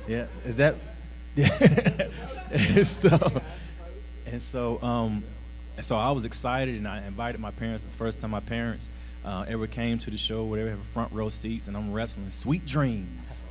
yeah, is that? Yeah. and so and so um, and so I was excited, and I invited my parents. It's the first time my parents uh, ever came to the show, where they have front row seats, and I'm wrestling Sweet Dreams.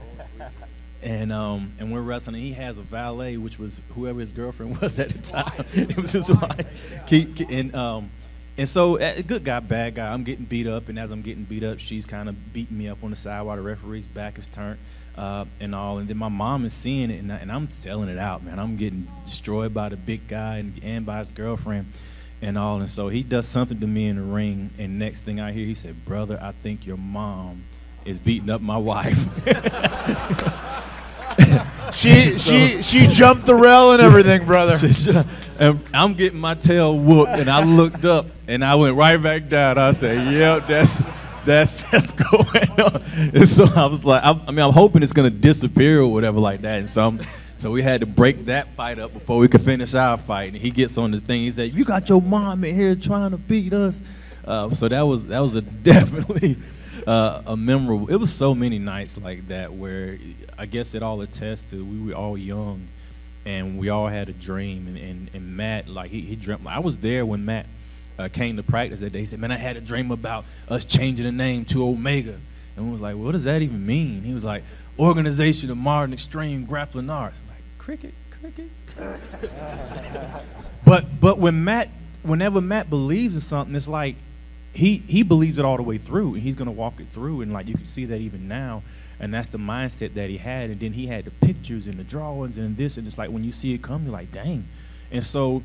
And um, and we're wrestling, and he has a valet, which was whoever his girlfriend was at the time. It was his wife. Keep, keep, and, um, and so, uh, good guy, bad guy, I'm getting beat up, and as I'm getting beat up, she's kind of beating me up on the side while the referee's back is turned uh, and all. And then my mom is seeing it, and, I, and I'm selling it out, man. I'm getting destroyed by the big guy and, and by his girlfriend and all. And so he does something to me in the ring, and next thing I hear, he said, "Brother, I think your mom is beating up my wife." she so, she she jumped the rail and everything, brother. And I'm getting my tail whooped, and I looked up, and I went right back down. I said, "Yep, that's that's that's going on." And so I was like, I, I mean, I'm hoping it's gonna disappear or whatever like that. And so I'm, so we had to break that fight up before we could finish our fight. And he gets on the thing. He said, "You got your mom in here trying to beat us." Uh, so that was that was a definitely. Uh, a memorable. It was so many nights like that where I guess it all attests to we were all young, and we all had a dream. And and, and Matt, like he, he dreamt. I was there when Matt uh, came to practice that day. He said, "Man, I had a dream about us changing the name to Omega." And we was like, "What does that even mean?" He was like, "Organization of Modern Extreme Grappling Arts." I'm like, cricket, cricket, cricket. but but when Matt, whenever Matt believes in something, it's like. He, he believes it all the way through, and he's going to walk it through, and like you can see that even now, and that's the mindset that he had. And then he had the pictures and the drawings and this, and it's like when you see it come, you're like, dang. And so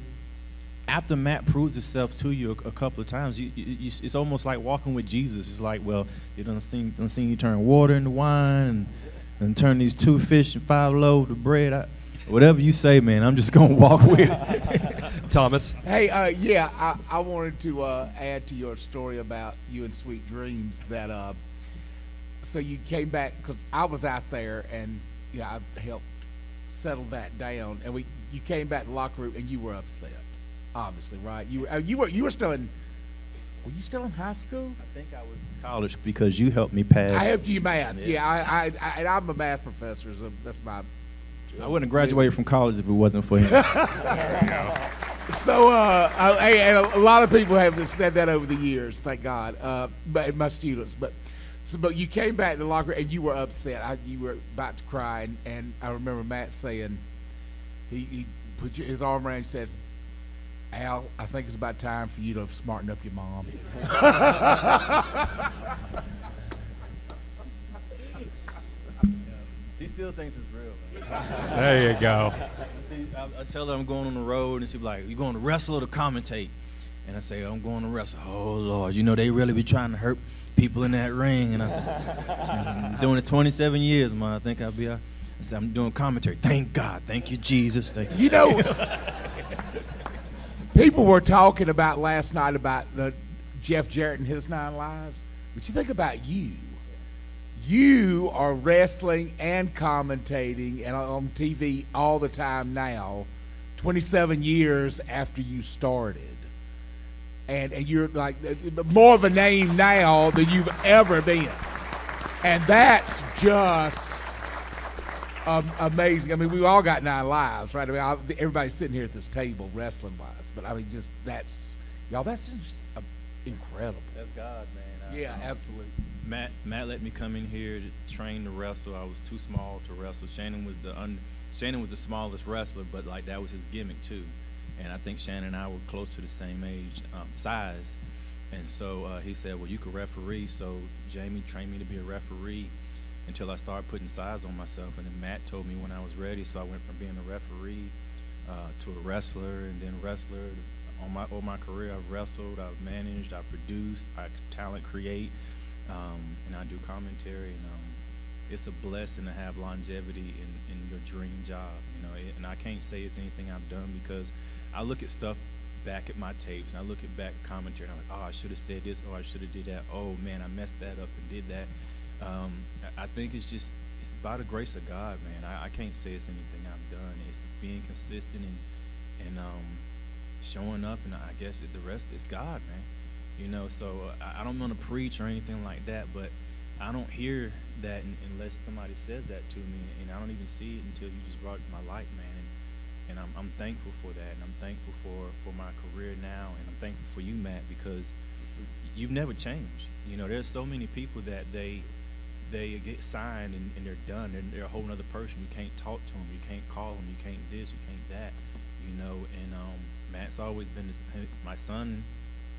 after Matt proves itself to you a, a couple of times, you, you, you, it's almost like walking with Jesus. It's like, well, you done seen, done seen you turn water into wine, and, and turn these two fish and five loaves of bread. I, whatever you say, man, I'm just going to walk with it. Thomas. Hey, uh, yeah, I, I wanted to uh, add to your story about you and Sweet Dreams that uh, so you came back because I was out there and yeah, I helped settle that down, and we you came back to the locker room and you were upset, obviously, right? You were, you were you were still in were you still in high school? I think I was in college because you helped me pass. I helped you math. Yeah, yeah I, I, I and I'm a math professor, so that's my. I wouldn't have graduated from college if it wasn't for him. So, uh, I, and a lot of people have said that over the years, thank God, uh, but my students. But, so, but you came back to the locker and you were upset. I, you were about to cry, and, and I remember Matt saying, he, he put your, his arm around and said, "Al, I think it's about time for you to smarten up your mom." She still thinks it's real. There you go. See, I, I tell her I'm going on the road, and she'll be like, "You going to wrestle or to commentate?" And I say, "I'm going to wrestle." "Oh, Lord, you know, they really be trying to hurt people in that ring." And I said, "I'm doing it twenty-seven years, Ma. I think I'll be out." I said, "I'm doing commentary." "Thank God. Thank you, Jesus. Thank you." You know, people were talking about last night about the Jeff Jarrett and his nine lives. But you think about you. You are wrestling and commentating and on T V all the time now, twenty-seven years after you started. And, and you're like more of a name now than you've ever been. And that's just um, amazing. I mean, we've all got nine lives, right? I mean, I, everybody's sitting here at this table wrestling-wise. But, I mean, just that's, y'all, that's just uh, incredible. That's God, man. I, yeah, um, absolutely. Matt, Matt let me come in here to train to wrestle. I was too small to wrestle. Shannon was the un, Shannon was the smallest wrestler, but like that was his gimmick too. And I think Shannon and I were close to the same age, um, size. And so uh, he said, "Well, you could referee." So Jamie trained me to be a referee until I started putting size on myself. And then Matt told me when I was ready. So I went from being a referee uh, to a wrestler, and then wrestler. On my all my career, I've wrestled, I've managed, I've produced, I talent create. Um, and I do commentary, and um, it's a blessing to have longevity in, in your dream job, you know. It, and I can't say it's anything I've done because I look at stuff back at my tapes, and I look at back commentary, and I'm like, oh, I should have said this, or I should have did that. Oh man, I messed that up and did that. Um, I think it's just it's by the grace of God, man. I, I can't say it's anything I've done. It's just being consistent and and um, showing up, and I guess it, the rest is God, man. You know, so uh, I don't want to preach or anything like that, but I don't hear that in, unless somebody says that to me, and I don't even see it until you just brought it to my light, man. And, and I'm, I'm thankful for that, and I'm thankful for, for my career now, and I'm thankful for you, Matt, because you've never changed. You know, there's so many people that they they get signed and, and they're done, and they're a whole other person. You can't talk to them, you can't call them, you can't this, you can't that, you know. And um, Matt's always been this, my son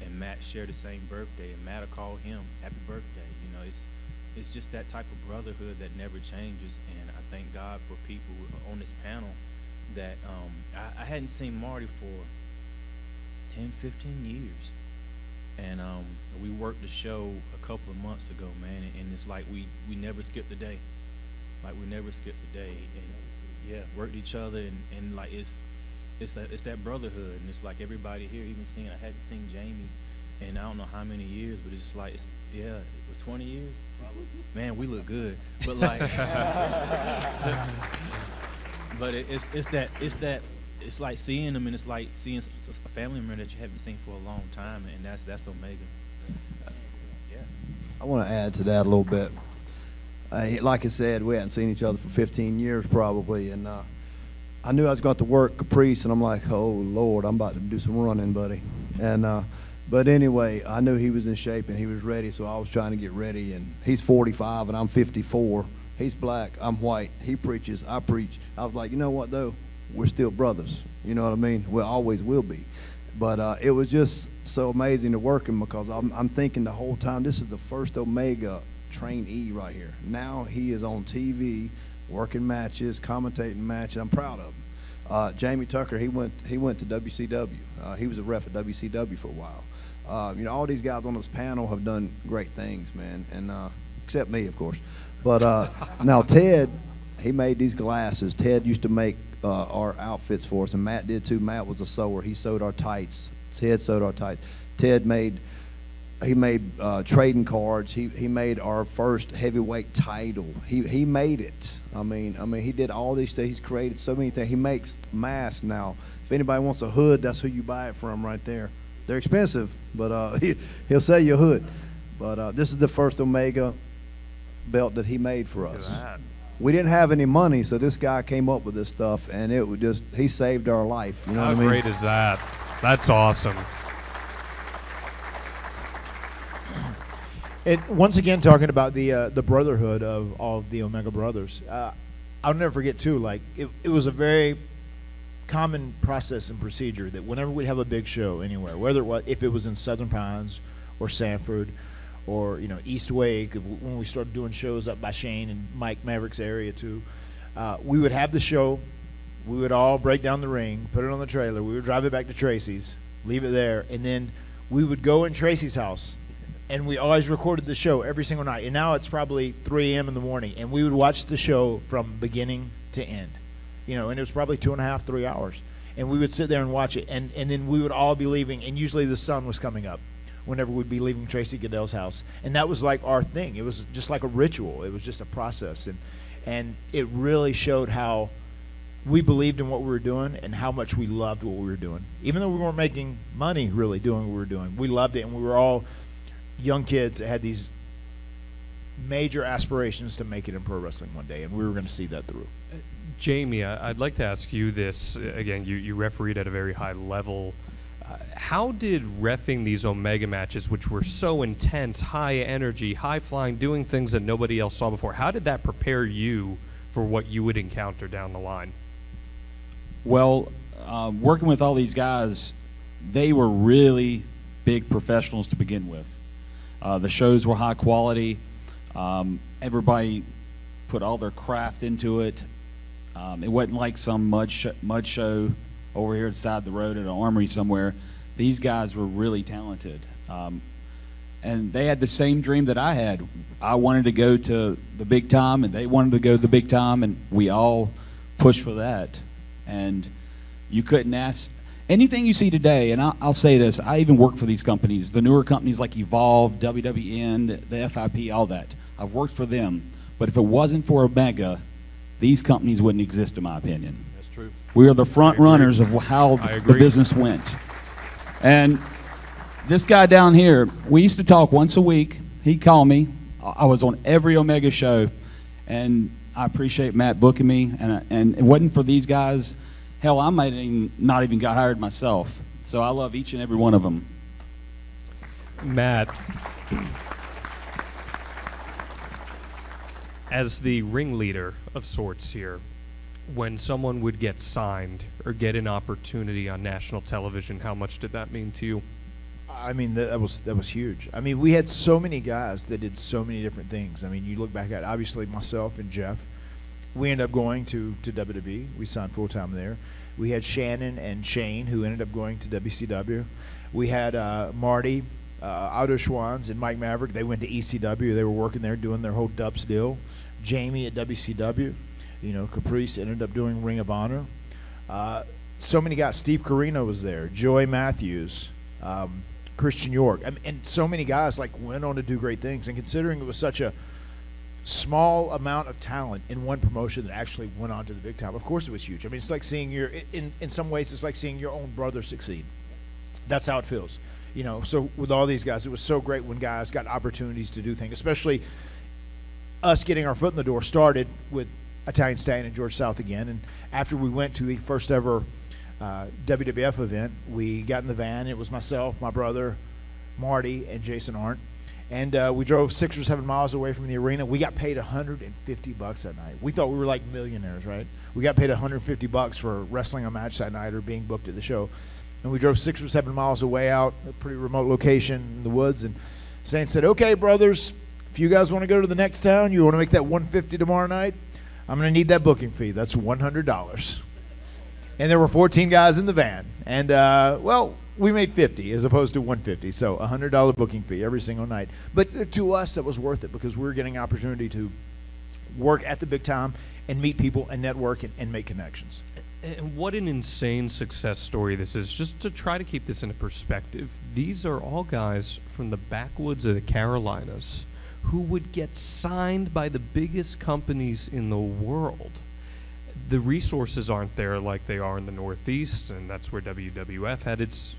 and Matt share the same birthday, and Matt'll call him happy birthday. You know, it's it's just that type of brotherhood that never changes. And I thank God for people on this panel that um, I, I hadn't seen Marty for ten, fifteen years. And um, we worked the show a couple of months ago, man, and, and it's like we, we never skipped a day. Like we never skipped a day. And yeah, worked each other, and, and like it's it's that, it's that brotherhood, and it's like everybody here, even seeing, I hadn't seen Jamie in I don't know how many years, but it's just like, it's, yeah, it was twenty years? Probably. Man, we look good. But like, but it, it's, it's that, it's that, it's like seeing them, and it's like seeing a family member that you haven't seen for a long time, and that's that's Omega. Uh, yeah. I want to add to that a little bit. Uh, like I said, we hadn't seen each other for fifteen years probably, and uh, I knew I was going to work Caprice, and I'm like, oh Lord, I'm about to do some running, buddy. And uh, but anyway, I knew he was in shape and he was ready, so I was trying to get ready. And he's forty-five and I'm fifty-four. He's black, I'm white. He preaches, I preach. I was like, you know what though? We're still brothers, you know what I mean? We always will be. But uh, it was just so amazing to work him, because I'm, I'm thinking the whole time, this is the first Omega trainee right here. Now he is on T V, working matches, commentating matches. I'm proud of him. Uh, Jamie Tucker, he went, he went to W C W. Uh, he was a ref at W C W for a while. Uh, you know, all these guys on this panel have done great things, man, and uh, except me, of course. But uh, now Ted, he made these glasses. Ted used to make Uh, our outfits for us, and Matt did too. Matt was a sewer. He sewed our tights. Ted sewed our tights. Ted made, he made uh, trading cards. He he made our first heavyweight title. He he made it. I mean I mean he did all these things. He's created so many things. He makes masks now. If anybody wants a hood, that's who you buy it from right there. They're expensive, but uh, he he'll sell you a hood. But uh, this is the first Omega belt that he made for us. We didn't have any money, so this guy came up with this stuff, and it was just, he saved our life. You know what I mean? How great is that? That's awesome. It, once again, talking about the uh, the brotherhood of all of the Omega brothers, uh, I'll never forget too, like, it, it was a very common process and procedure that whenever we'd have a big show anywhere, whether it was, if it was in Southern Pines or Sanford, or you know, East Wake, when we started doing shows up by Shane and Mike Maverick's area too, uh, we would have the show, we would all break down the ring, put it on the trailer, we would drive it back to Tracy's, leave it there, and then we would go in Tracy's house, and we always recorded the show every single night. And now it's probably three A M in the morning, and we would watch the show from beginning to end, you know, and it was probably two and a half, three hours, and we would sit there and watch it, and and then we would all be leaving, and usually the sun was coming up whenever we'd be leaving Tracy Goodell's house. And that was like our thing. It was just like a ritual. It was just a process. And and it really showed how we believed in what we were doing and how much we loved what we were doing. Even though we weren't making money really doing what we were doing, we loved it. And we were all young kids that had these major aspirations to make it in pro wrestling one day. And we were going to see that through. Uh, Jamie, I, I'd like to ask you this. Again, you, you refereed at a very high level. How did reffing these Omega matches, which were so intense, high energy, high flying, doing things that nobody else saw before, how did that prepare you for what you would encounter down the line? Well, uh, working with all these guys, they were really big professionals to begin with. Uh, the shows were high quality. Um, everybody put all their craft into it. Um, it wasn't like some mud, sh mud show over here at the side of the road at an armory somewhere. These guys were really talented. Um, and they had the same dream that I had. I wanted to go to the big time, and they wanted to go to the big time, and we all pushed for that. And you couldn't ask anything you see today, and I, I'll say this, I even work for these companies, the newer companies like Evolve, W W N, the F I P, all that. I've worked for them. But if it wasn't for Omega, these companies wouldn't exist, in my opinion. That's true. We are the front runners of how the business went. And this guy down here, we used to talk once a week. He'd call me. I was on every Omega show, and I appreciate Matt booking me. And, I, and it wasn't for these guys, hell, I might even not even got hired myself. So I love each and every one of them. Matt, as the ringleader of sorts here, when someone would get signed or get an opportunity on national television, how much did that mean to you? I mean, that was that was huge. I mean, we had so many guys that did so many different things. I mean, you look back at, obviously, myself and Jeff. We ended up going to, to W W E. We signed full-time there. We had Shannon and Shane, who ended up going to W C W. We had uh, Marty, uh, Otto Schwanz, and Mike Maverick. They went to E C W. They were working there, doing their whole Dubs deal. Jamie at W C W. You know, Caprice ended up doing Ring of Honor. Uh, so many guys. Steve Carino was there. Joy Matthews. Um, Christian York, I mean, and so many guys like went on to do great things. And considering it was such a small amount of talent in one promotion that actually went on to the big time, of course it was huge. I mean, it's like seeing your, in, in some ways, it's like seeing your own brother succeed. That's how it feels. You know, so with all these guys, it was so great when guys got opportunities to do things, especially us getting our foot in the door started with Italian Stallion and George South again. And after we went to the first ever Uh, W W F event, we got in the van. It was myself, my brother, Marty, and Jason Arndt, and uh, we drove six or seven miles away from the arena. We got paid a hundred fifty bucks that night. We thought we were like millionaires, right? We got paid a hundred fifty bucks for wrestling a match that night or being booked at the show, and we drove six or seven miles away out a pretty remote location in the woods. And Shane said, "Okay, brothers, if you guys want to go to the next town, you want to make that one fifty tomorrow night. I'm going to need that booking fee. That's one hundred dollars." And there were fourteen guys in the van, and uh, well, we made fifty as opposed to one fifty, so a hundred dollar booking fee every single night. But to us, that was worth it because we were getting an opportunity to work at the big time and meet people and network and, and make connections. And what an insane success story this is. Just to try to keep this into perspective, these are all guys from the backwoods of the Carolinas who would get signed by the biggest companies in the world. The resources aren't there like they are in the Northeast, and that's where W W F had its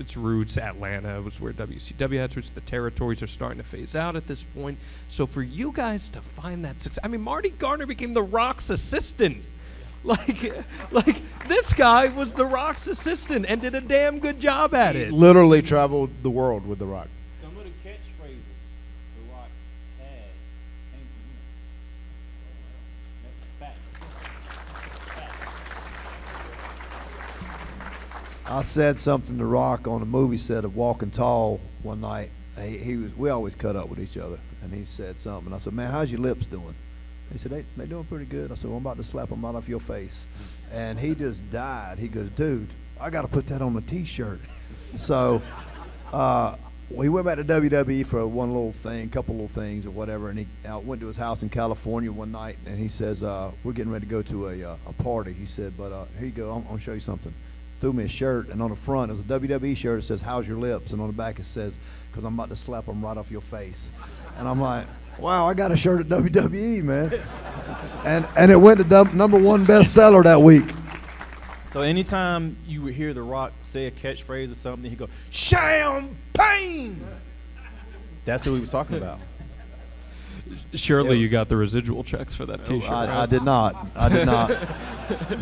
its roots. Atlanta was where W C W had its roots. The territories are starting to phase out at this point. So for you guys to find that success, I mean, Marty Garner became The Rock's assistant. Like, like this guy was The Rock's assistant and did a damn good job at it. He literally traveled the world with The Rock. Some of the catchphrases The Rock had came from him. That's a fact. I said something to Rock on a movie set of Walking Tall one night. He, he was, we always cut up with each other, and he said something. I said, "Man, how's your lips doing?" He said, they, they're doing pretty good. I said, "Well, I'm about to slap them right off your face." And he just died. He goes, "Dude, I got to put that on a T-shirt." So uh, we went back to W W E for one little thing, couple little things or whatever, and he uh, went to his house in California one night, and he says, uh, we're getting ready to go to a, uh, a party. He said, "But uh, here you go. I'm, I'm going to show you something." Threw me a shirt, and on the front it was a W W E shirt. It says, "How's your lips?" And on the back it says, "Because I'm about to slap them right off your face." And I'm like, wow, I got a shirt at W W E, man. and and it went to number one bestseller that week. So anytime you would hear The Rock say a catchphrase or something, he'd go, "Sham Payne!" That's who he was talking about. Surely you got the residual checks for that T-shirt. I, right? I did not. I did not.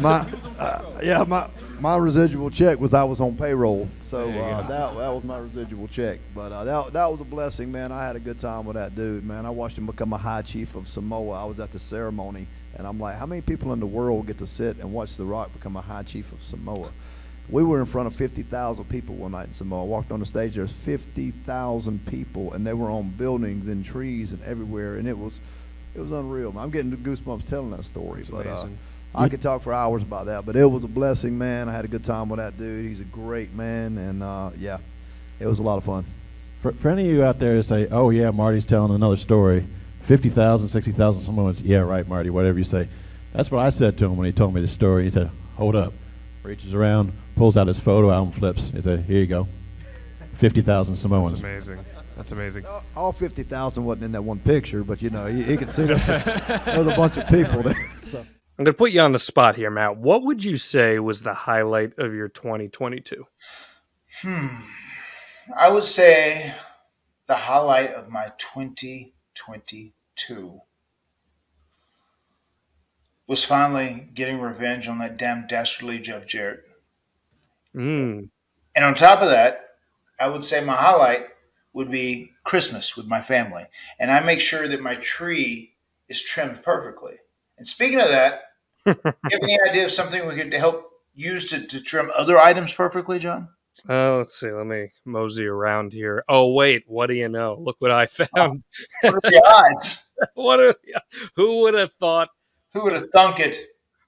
my, uh, yeah, my my residual check was I was on payroll, so uh, that that was my residual check. But uh, that that was a blessing, man. I had a good time with that dude, man. I watched him become a high chief of Samoa. I was at the ceremony, and I'm like, how many people in the world get to sit and watch The Rock become a high chief of Samoa? We were in front of fifty thousand people one night in Samoa. I walked on the stage, there's fifty thousand people, and they were on buildings and trees and everywhere, and it was it was unreal. I'm getting goosebumps telling that story. That's but, amazing. Uh, I could talk for hours about that, but it was a blessing, man. I had a good time with that dude. He's a great man, and uh, yeah, it was a lot of fun. For, for any of you out there that say, "Oh, yeah, Marty's telling another story," fifty thousand, sixty thousand, someone went, "Yeah, right, Marty," whatever you say. That's what I said to him when he told me the story. He said, "Hold up." Reaches around, pulls out his photo album, flips. He said, "Here you go, fifty thousand Samoans." That's amazing. That's amazing. Uh, all fifty thousand wasn't in that one picture, but, you know, he, he could see there's a bunch of people there. So. I'm going to put you on the spot here, Matt. What would you say was the highlight of your twenty twenty-two? Hmm. I would say the highlight of my twenty twenty-two was finally getting revenge on that damn dastardly Jeff Jarrett. Mm. And on top of that, I would say my highlight would be Christmas with my family. And I make sure that my tree is trimmed perfectly. And speaking of that, do you have any idea of something we could help use to, to trim other items perfectly, John? Oh, let's see. Let me mosey around here. Oh, wait. What do you know? Look what I found. Oh, what are the odds? What are the, who would have thought? Who would have thunk it?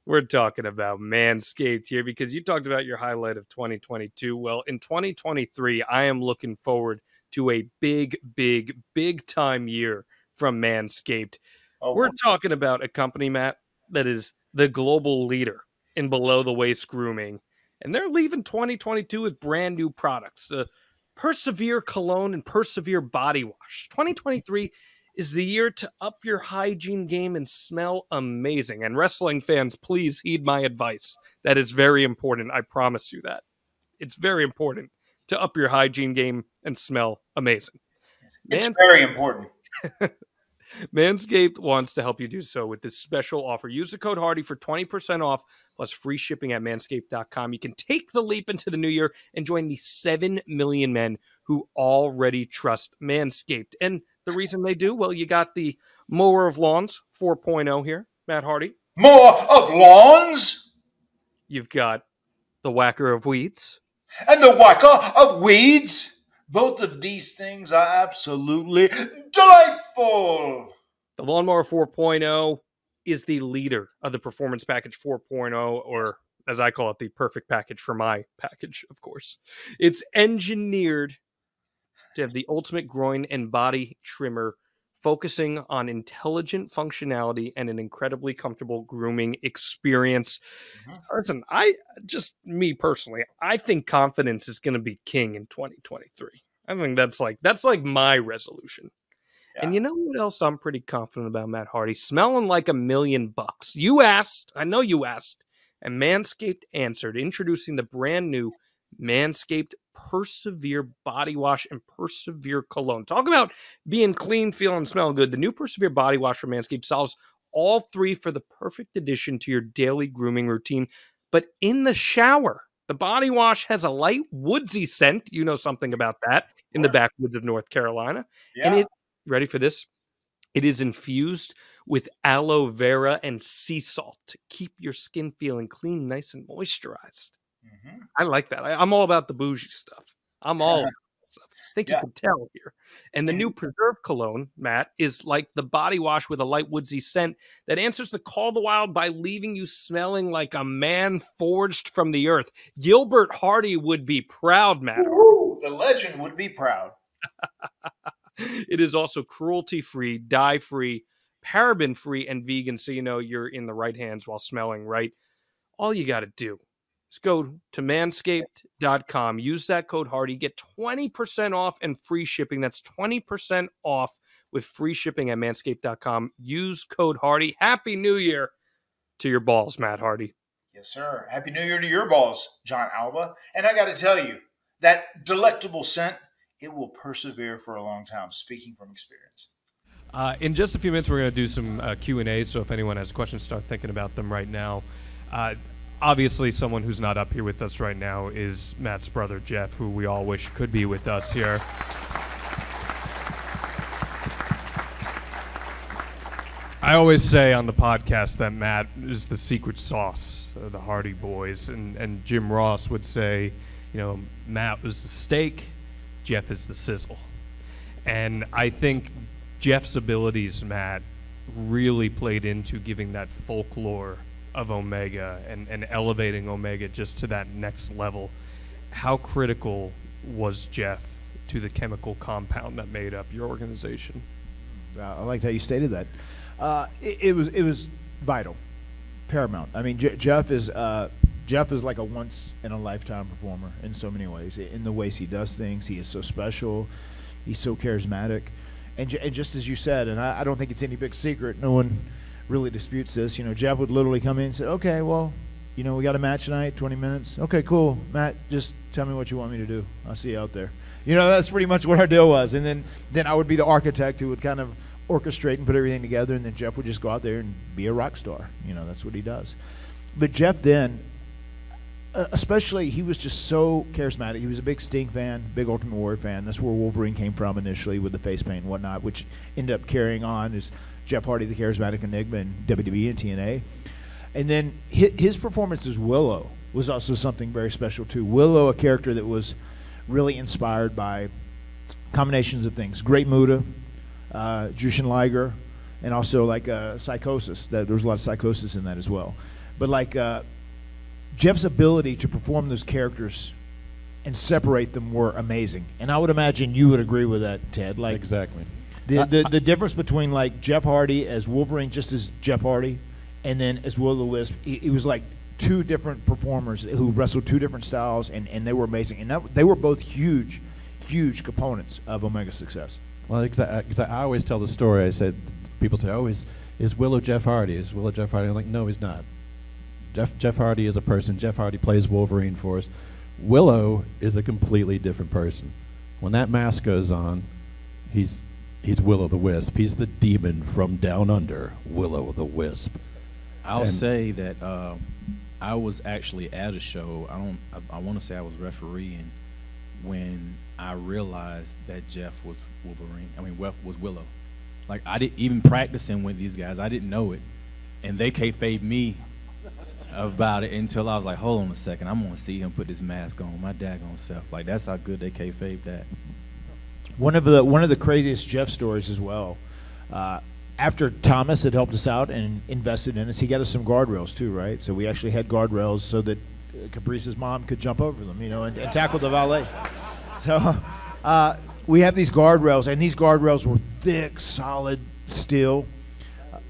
We're talking about Manscaped here, because you talked about your highlight of twenty twenty-two. Well, in twenty twenty-three, I am looking forward to a big, big, big time year from Manscaped. Oh, We're wow. talking about a company, Matt, that is the global leader in below the waist grooming. And they're leaving twenty twenty-two with brand new products. The Persevere Cologne and Persevere Body Wash. twenty twenty-three is the year to up your hygiene game and smell amazing. And wrestling fans, please heed my advice. That is very important. I promise you that. It's very important to up your hygiene game and smell amazing. It's Manscaped, very important. Manscaped wants to help you do so with this special offer. Use the code Hardy for twenty percent off plus free shipping at manscaped dot com. You can take the leap into the new year and join the seven million men who already trust Manscaped. And the reason they do, well, you got the Mower of Lawns four point oh here, Matt Hardy. Mower of Lawns? You've got the Whacker of Weeds. And the Whacker of Weeds? Both of these things are absolutely delightful. The Lawnmower four point oh is the leader of the Performance Package four point oh, or as I call it, the perfect package for my package, of course. It's engineered to have the ultimate groin and body trimmer, focusing on intelligent functionality and an incredibly comfortable grooming experience. Mm-hmm. Listen, I just, me personally, I think confidence is going to be king in twenty twenty-three. I think that's like, that's like my resolution. Yeah. And you know what else I'm pretty confident about, Matt Hardy? Smelling like a million bucks. You asked, I know you asked, and Manscaped answered, introducing the brand new Manscaped Persevere Body Wash and Persevere Cologne. Talk about being clean, feeling, smelling good. The new Persevere Body Wash from Manscaped solves all three for the perfect addition to your daily grooming routine, but in the shower. The body wash has a light woodsy scent. You know something about that in the backwoods of North Carolina. Yeah. And it, ready for this? It is infused with aloe vera and sea salt to keep your skin feeling clean, nice, and moisturized. Mm-hmm. I like that. I, I'm all about the bougie stuff. I'm all about that stuff. I think yeah. you can tell here. And the new Preserve Cologne, Matt, is like the body wash with a light woodsy scent that answers the call of the wild by leaving you smelling like a man forged from the earth. Gilbert Hardy would be proud, Matt. Woo-hoo! The legend would be proud. It is also cruelty-free, dye-free, paraben-free, and vegan, so you know you're in the right hands while smelling right. All you got to do, just go to manscaped dot com. Use that code Hardy. Get twenty percent off and free shipping. That's twenty percent off with free shipping at manscaped dot com. Use code Hardy. Happy New Year to your balls, Matt Hardy. Yes, sir. Happy New Year to your balls, John Alba. And I got to tell you, that delectable scent, it will persevere for a long time, speaking from experience. Uh, in just a few minutes, we're going to do some uh, Q and A, so if anyone has questions, start thinking about them right now. Uh, Obviously, someone who's not up here with us right now is Matt's brother, Jeff, who we all wish could be with us here. I always say on the podcast that Matt is the secret sauce of the Hardy Boys, and, and Jim Ross would say, you know, Matt was the steak, Jeff is the sizzle. And I think Jeff's abilities, Matt, really played into giving that folklore of Omega and, and elevating Omega just to that next level. How critical was Jeff to the chemical compound that made up your organization? Uh, I liked how you stated that. Uh, it, it was it was vital, paramount. I mean, J Jeff is uh, Jeff is like a once in a lifetime performer in so many ways. In the ways he does things, he is so special. He's so charismatic. And, j and just as you said, and I, I don't think it's any big secret, no one really disputes this, you know, Jeff would literally come in and say, okay, well, you know, we got a match tonight, twenty minutes. Okay, cool, Matt, just tell me what you want me to do. I'll see you out there. You know, that's pretty much what our deal was. And then, then I would be the architect who would kind of orchestrate and put everything together, and then Jeff would just go out there and be a rock star. You know, that's what he does. But Jeff then, uh, especially, he was just so charismatic. He was a big Sting fan, big Ultimate Warrior fan. That's where Wolverine came from initially with the face paint and whatnot, which ended up carrying on as Jeff Hardy, the Charismatic Enigma, in W W E and T N A. And then his performance as Willow was also something very special too. Willow, a character that was really inspired by combinations of things. Great Muta, uh, Jushin Liger, and also like uh, psychosis. That, there was a lot of psychosis in that as well. But like uh, Jeff's ability to perform those characters and separate them were amazing. And I would imagine you would agree with that, Ted. Like exactly. The, the, the difference between like Jeff Hardy as Wolverine, just as Jeff Hardy, and then as Will-O-Wisp, it was like two different performers who wrestled two different styles, and, and they were amazing. And that, they were both huge, huge components of Omega's success. Well, exactly. I always tell the story. I said, people say, oh, is, is Willow Jeff Hardy? Is Willow Jeff Hardy? I'm like, no, he's not. Jeff, Jeff Hardy is a person. Jeff Hardy plays Wolverine for us. Willow is a completely different person. When that mask goes on, he's, he's Will-O-the-Wisp. He's the demon from down under, Will-O-the-Wisp. I'll and say that uh, I was actually at a show. I don't. I, I want to say I was refereeing when I realized that Jeff was Wolverine. I mean, was Willow. Like I didn't even practicing with these guys. I didn't know it, and they kayfabed me about it until I was like, hold on a second. I'm gonna see him put this mask on my daggone self. Like that's how good they kayfabed that. One of the one of the craziest Jeff stories as well. Uh, After Thomas had helped us out and invested in us, he got us some guardrails too, right? So we actually had guardrails so that Caprice's mom could jump over them, you know, and, and tackle the valet. So uh, we have these guardrails, and these guardrails were thick, solid steel.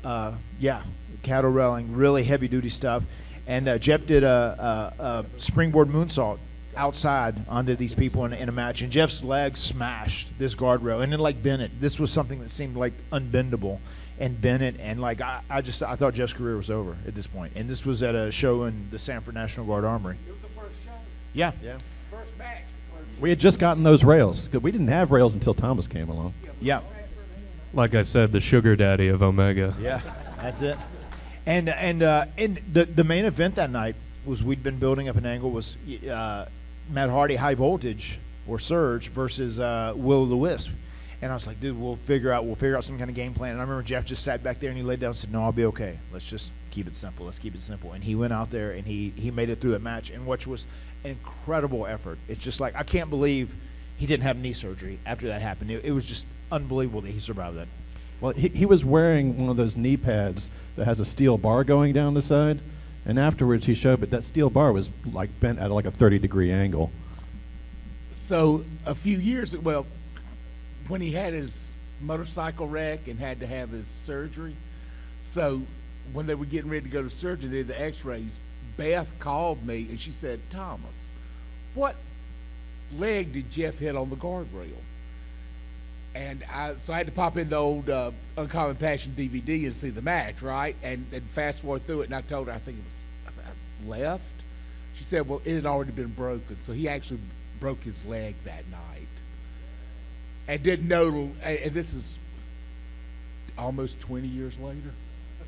Uh, yeah, cattle railing, really heavy-duty stuff. And uh, Jeff did a, a, a springboard moonsault outside onto these people in, in a match, and Jeff's leg smashed this guardrail, and then like Bennett, this was something that seemed like unbendable, and Bennett, and like I, I just I thought Jeff's career was over at this point, and this was at a show in the Sanford National Guard Armory. It was the first show. Yeah, yeah. First match. First we had just gotten those rails because we didn't have rails until Thomas came along. Yeah. Like I said, the sugar daddy of Omega. Yeah, that's it. And and uh, and the the main event that night was we'd been building up an angle was. Uh, Matt Hardy, High Voltage or Surge versus uh, Will-O-the-Wisp, and I was like, dude, we'll figure out, we'll figure out some kind of game plan. And I remember Jeff just sat back there and he laid down and said, no, I'll be okay. Let's just keep it simple. Let's keep it simple. And he went out there and he he made it through that match, and which was an incredible effort. It's just like I can't believe he didn't have knee surgery after that happened. It, it was just unbelievable that he survived that. Well, he he was wearing one of those knee pads that has a steel bar going down the side. And afterwards, he showed, but that steel bar was like bent at like a thirty degree angle. So a few years, well, when he had his motorcycle wreck and had to have his surgery, so when they were getting ready to go to surgery, they did the x-rays, Beth called me and she said, Thomas, what leg did Jeff hit on the guardrail? And I, so I had to pop in the old uh, Uncommon Passion D V D and see the match, right? And, and fast forward through it, and I told her, I think it was I left. She said, well, it had already been broken. So he actually broke his leg that night. And didn't know, and this is almost twenty years later.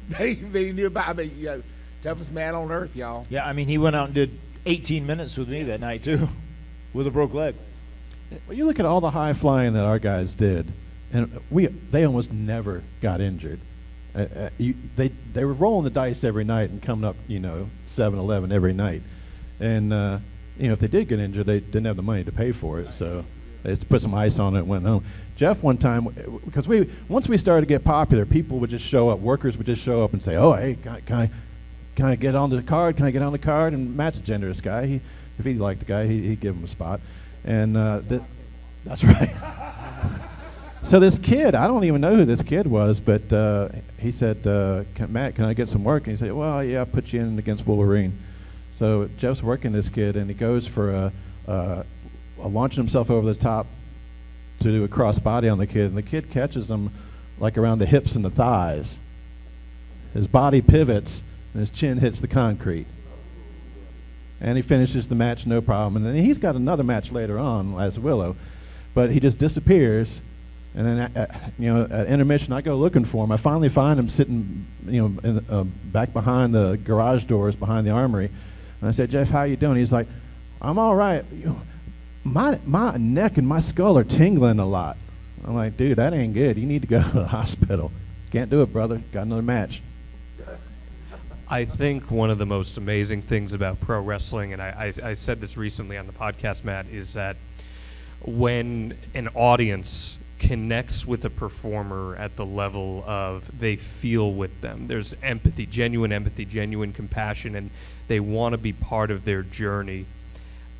they, they knew about, I mean, you know, toughest man on earth, y'all. Yeah, I mean, he went out and did eighteen minutes with me that night, too, with a broke leg. Well, you look at all the high flying that our guys did, and we they almost never got injured. Uh, uh, you, they they were rolling the dice every night and coming up, you know, seven eleven every night. And uh, you know, if they did get injured, they didn't have the money to pay for it, so they just put some ice on it and went home. Jeff one time, because we once we started to get popular, people would just show up, workers would just show up and say, "Oh, hey, can I, can I, can I get on the card? Can I get on the card?" And Matt's a generous guy. He if he liked the guy, he, he'd give him a spot. And uh, th that's right. So this kid, I don't even know who this kid was, but uh, he said, uh, can, Matt, can I get some work? And he said, well, yeah, I'll put you in against Wolverine. So Jeff's working this kid, and he goes for a, uh, a launching himself over the top to do a crossbody on the kid, and the kid catches him like around the hips and the thighs. His body pivots, and his chin hits the concrete. And he finishes the match, no problem. And then he's got another match later on, as Willow, but he just disappears. And then, at, at, you know, at intermission, I go looking for him. I finally find him sitting, you know, in, uh, back behind the garage doors, behind the armory. And I said, "Jeff, how you doing?" He's like, "I'm all right. You know, my my neck and my skull are tingling a lot." I'm like, "Dude, that ain't good. You need to go to the hospital. Can't do it, brother. Got another match." I think one of the most amazing things about pro wrestling, and I, I, I said this recently on the podcast, Matt, is that when an audience connects with a performer at the level of they feel with them, there's empathy, genuine empathy, genuine compassion, and they want to be part of their journey.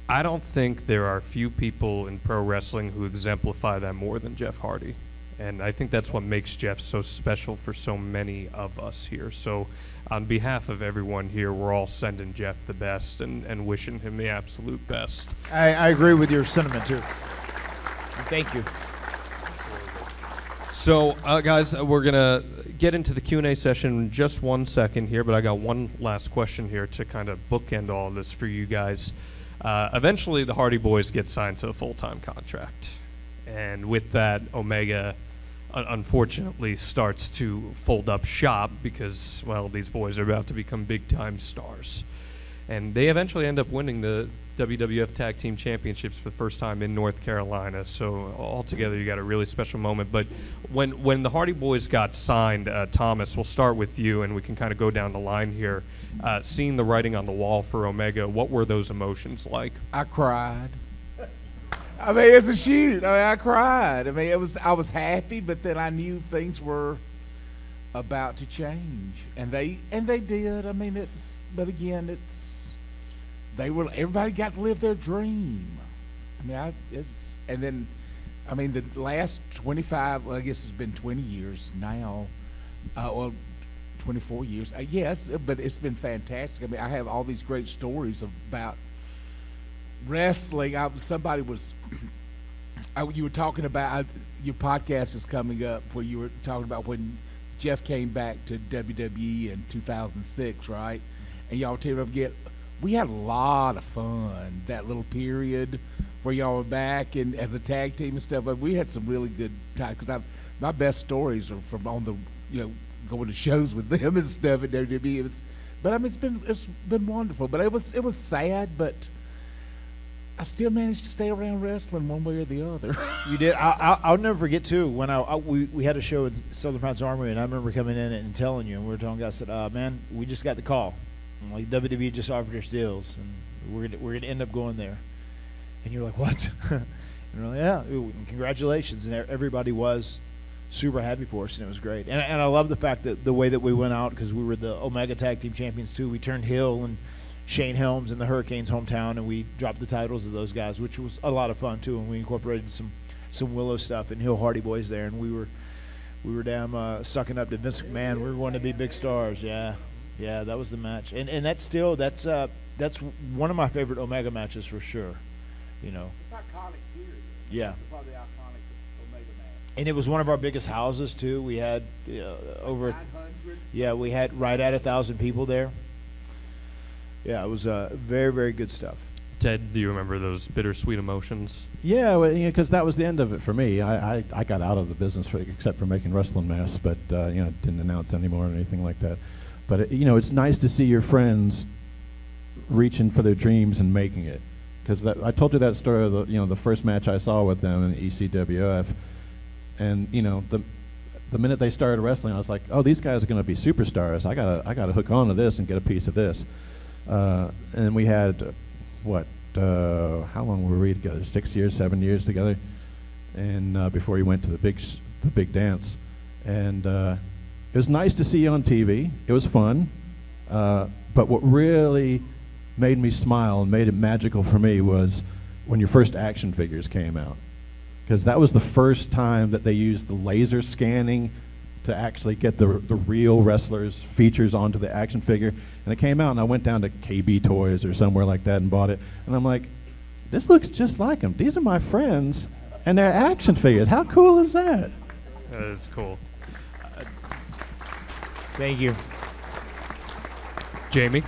I don't think there are few people in pro wrestling who exemplify that more than Jeff Hardy. And I think that's what makes Jeff so special for so many of us here. So on behalf of everyone here, we're all sending Jeff the best and, and wishing him the absolute best. I, I agree with your sentiment, too. Thank you. So, uh, guys, we're going to get into the Q and A session in just one second here, but I got one last question here to kind of bookend all of this for you guys. Uh, eventually, the Hardy Boys get signed to a full-time contract. And with that, Omega unfortunately starts to fold up shop because, well, these boys are about to become big-time stars. And they eventually end up winning the W W F Tag Team Championships for the first time in North Carolina. So altogether, you got a really special moment. But when, when the Hardy Boys got signed, uh, Thomas, we'll start with you, and we can kind of go down the line here. Uh, seeing the writing on the wall for Omega, what were those emotions like? I cried. I mean, it's a shoot. I mean, I cried. I mean, it was. I was happy, but then I knew things were about to change, and they and they did. I mean, it's. But again, it's. They were. Everybody got to live their dream. I mean, I, it's. And then, I mean, the last twenty-five. Well, I guess it's been twenty years now. Uh, well, twenty-four years. I guess, but it's been fantastic. I mean, I have all these great stories about wrestling. I, somebody was, I, you were talking about, I, your podcast is coming up where you were talking about when Jeff came back to W W E in two thousand six, right? And y'all teamed up again. We had a lot of fun that little period where y'all were back and as a tag team and stuff. But we had some really good times because my best stories are from on the, you know, going to shows with them and stuff at W W E. It was, but I mean, it's been it's been wonderful. But it was it was sad, but I still managed to stay around wrestling one way or the other. You did. I, I, I'll never forget, too, when I, I we, we had a show at Southern Pines Armory, and I remember coming in and telling you, and we were telling guys, I said, uh, man, we just got the call. And, like, W W E just offered us deals, and we're gonna, we're going to end up going there. And you're like, what? And we're like, yeah, ooh, congratulations. And everybody was super happy for us, and it was great. And, and I love the fact that the way that we went out, because we were the Omega Tag Team Champions, too. We turned heel, and Shane Helms in the Hurricanes' hometown, and we dropped the titles of those guys, which was a lot of fun too. And we incorporated some, some Willow stuff and Hill Hardy Boys there, and we were, we were damn uh, sucking up to Vince McMahon. We were going to be big stars, yeah, yeah. That was the match, and and that's still that's uh that's one of my favorite Omega matches for sure, you know. It's iconic, period. Yeah. It's probably iconic Omega match. And it was one of our biggest houses too. We had uh, over, yeah, we had right at a thousand people there. Yeah, it was uh, very, very good stuff. Ted, do you remember those bittersweet emotions? Yeah, well, you know, because that was the end of it for me. I, I, I got out of the business for, except for making wrestling masks, but uh, you know, didn't announce anymore or anything like that. But it, you know, it's nice to see your friends reaching for their dreams and making it. Because I told you that story of the, you know, the first match I saw with them in the E C W F, and you know the. The minute they started wrestling, I was like, oh, these guys are going to be superstars. I gotta I gotta hook on to this and get a piece of this. Uh, and we had, uh, what, uh, how long were we together? Six years, seven years together, and uh, before he went to the big, sh the big dance. And uh, it was nice to see you on T V. It was fun. Uh, but what really made me smile and made it magical for me was when your first action figures came out, because that was the first time that they used the laser scanning to actually get the, the real wrestlers' features onto the action figure. And it came out, and I went down to K B Toys or somewhere like that and bought it. And I'm like, this looks just like them. These are my friends. And they're action figures. How cool is that? That is cool. Uh, thank you. Jamie?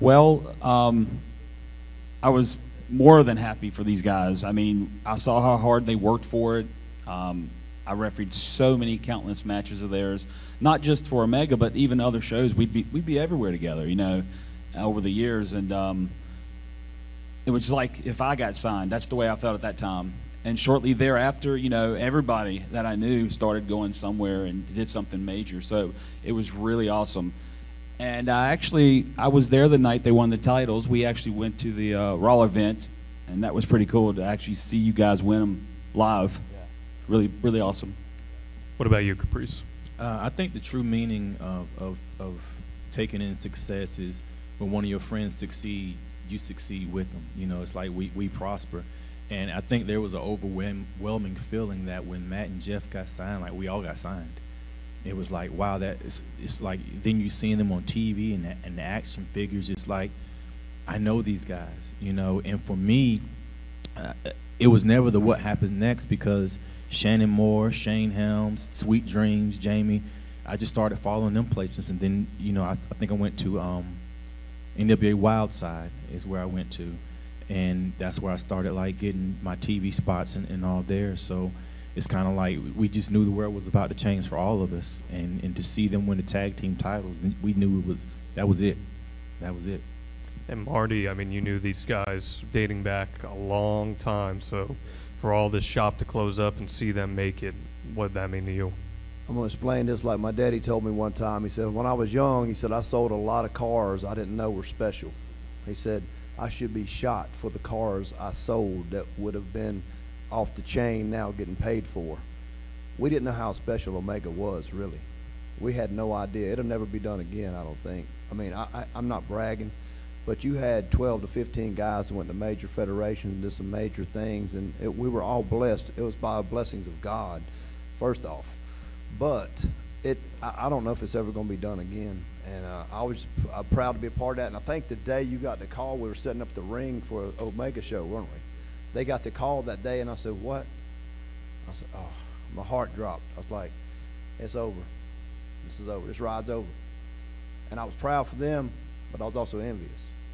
Well, um, I was more than happy for these guys. I mean, I saw how hard they worked for it. Um, I refereed so many countless matches of theirs, not just for Omega, but even other shows. We'd be, we'd be everywhere together, you know, over the years. And um, it was like if I got signed, that's the way I felt at that time. And shortly thereafter, you know, everybody that I knew started going somewhere and did something major. So it was really awesome. And I actually, I was there the night they won the titles. We actually went to the uh, Raw event, and that was pretty cool to actually see you guys win them live. Yeah. Really, really awesome. What about you, Caprice? Uh, I think the true meaning of, of, of taking in success is when one of your friends succeed, you succeed with them. You know, it's like we, we prosper. And I think there was an overwhelming feeling that when Matt and Jeff got signed, like we all got signed. It was like, wow, that it's, it's like, then you seeing them on T V and the, and the action figures, it's like, I know these guys, you know? And for me, uh, it was never the what happens next, because Shannon Moore, Shane Helms, Sweet Dreams, Jamie, I just started following them places. And then, you know, I, I think I went to um, N W A Wildside is where I went to. And that's where I started like getting my T V spots and, and all there. So. It's kind of like we just knew the world was about to change for all of us, and, and to see them win the tag team titles, and we knew it was, that was it, that was it. And Marty, I mean, you knew these guys dating back a long time, so for all this shop to close up and see them make it, what did that mean to you? I'm gonna explain this like my daddy told me one time. He said, when I was young, he said, I sold a lot of cars I didn't know were special. He said, I should be shot for the cars I sold that would have been off the chain now getting paid for. We didn't know how special Omega was, really. We had no idea. It'll never be done again, I don't think. I mean, I, I, I'm not bragging, but you had twelve to fifteen guys that went to major federations, did some major things, and it, we were all blessed. It was by the blessings of God, first off. But it, I, I don't know if it's ever gonna be done again. And uh, I was uh, proud to be a part of that. And I think the day you got the call, we were setting up the ring for Omega show, weren't we? They got the call that day, and I said, what? I said, oh, my heart dropped. I was like, it's over. This is over. This ride's over. And I was proud for them, but I was also envious.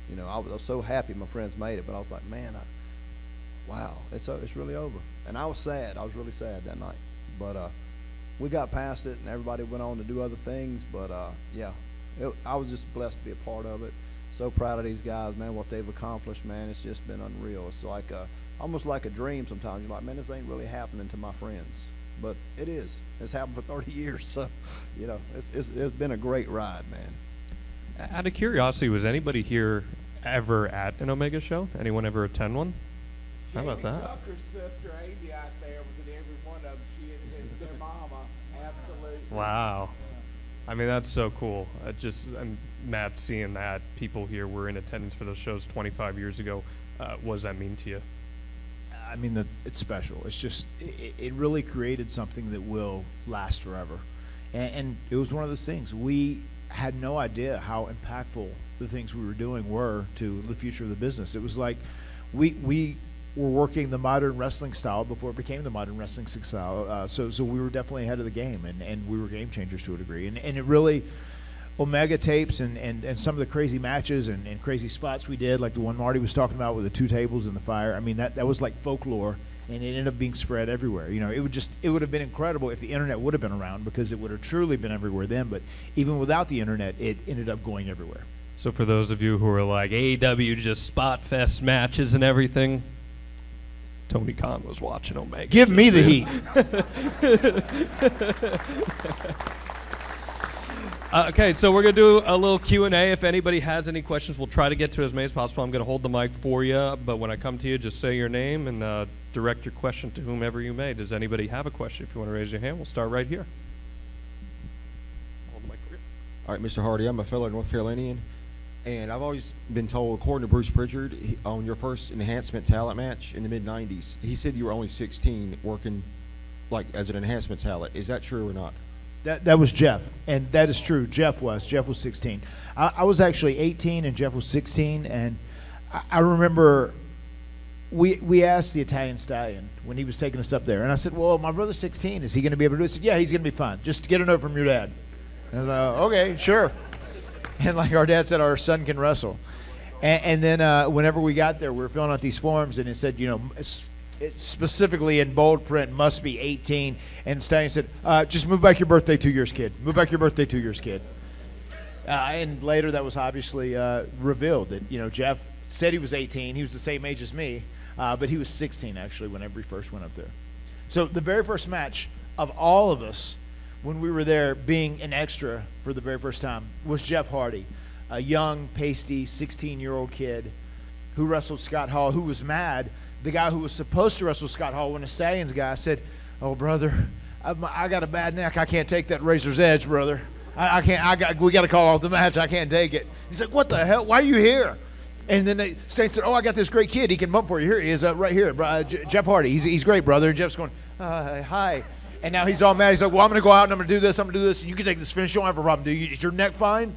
You know, I was, I was so happy my friends made it, but I was like, man, I, wow, it's, it's really over. And I was sad. I was really sad that night. But uh, we got past it, and everybody went on to do other things. But, uh, yeah, it, I was just blessed to be a part of it. So proud of these guys, man, what they've accomplished, man. It's just been unreal. It's like a... almost like a dream sometimes. You're like, man, this ain't really happening to my friends. But it is. It's happened for thirty years. So, you know, it's, it's, it's been a great ride, man. Out of curiosity, was anybody here ever at an Omega show? Anyone ever attend one? Jamie, how about that? Tucker's sister, Amy, out there was in every one of them. She and their mama, absolutely. Wow. I mean, that's so cool. I just, I'm Matt, seeing that people here were in attendance for those shows twenty-five years ago. Uh, what does that mean to you? I mean, that's, it's special. It's just, it, it really created something that will last forever. And, and it was one of those things. We had no idea how impactful the things we were doing were to the future of the business. It was like we, we were working the modern wrestling style before it became the modern wrestling style. Uh, so, so we were definitely ahead of the game, and, and we were game changers to a degree. And, and it really, Omega tapes and, and, and some of the crazy matches and, and crazy spots we did, like the one Marty was talking about with the two tables and the fire. I mean, that, that was like folklore, and it ended up being spread everywhere. You know, it would just, it would have been incredible if the internet would have been around, because it would have truly been everywhere then. But even without the internet, it ended up going everywhere. So for those of you who are like, A E W just spot fest matches and everything, Tony Khan was watching Omega. Give me the heat. Uh, okay, so we're going to do a little Q and A. If anybody has any questions, we'll try to get to as many as possible. I'm going to hold the mic for you, but when I come to you, just say your name and uh, direct your question to whomever you may. Does anybody have a question? If you want to raise your hand, we'll start right here. Hold the mic for you. All right, Mister Hardy, I'm a fellow North Carolinian, and I've always been told, according to Bruce Pritchard, he, on your first enhancement talent match in the mid nineties, he said you were only sixteen working like as an enhancement talent. Is that true or not? That, that was Jeff, and that is true. Jeff was. Jeff was sixteen. I, I was actually eighteen, and Jeff was sixteen, and I, I remember we we asked the Italian Stallion when he was taking us up there, and I said, well, my brother's sixteen, is he going to be able to do it? He said, yeah, he's going to be fine. Just get a note from your dad. And I was like, okay, sure. And like our dad said, our son can wrestle. And, and then uh, whenever we got there, we were filling out these forms, and it said, you know, it's, it specifically in bold print, must be eighteen. And Stallion said, uh, just move back your birthday two years, kid. Move back your birthday two years, kid. Uh, and later that was obviously uh, revealed that, you know, Jeff said he was eighteen. He was the same age as me, uh, but he was sixteen, actually, whenever he first went up there. So the very first match of all of us, when we were there being an extra for the very first time, was Jeff Hardy, a young, pasty, sixteen-year-old kid who wrestled Scott Hall, who was mad. The guy who was supposed to wrestle Scott Hall, when the Stallions guy said, oh, brother, I got a bad neck. I can't take that razor's edge, brother. I, I can't. I got. We got to call off the match. I can't take it. He's like, what the hell? Why are you here? And then they said, oh, I got this great kid. He can bump for you. Here he is, uh, right here, uh, Jeff Hardy. He's he's great, brother. And Jeff's going, uh, hi. And now he's all mad. He's like, well, I'm going to go out and I'm going to do this. I'm going to do this. And you can take this finish. You don't have a problem, do you? Is your neck fine?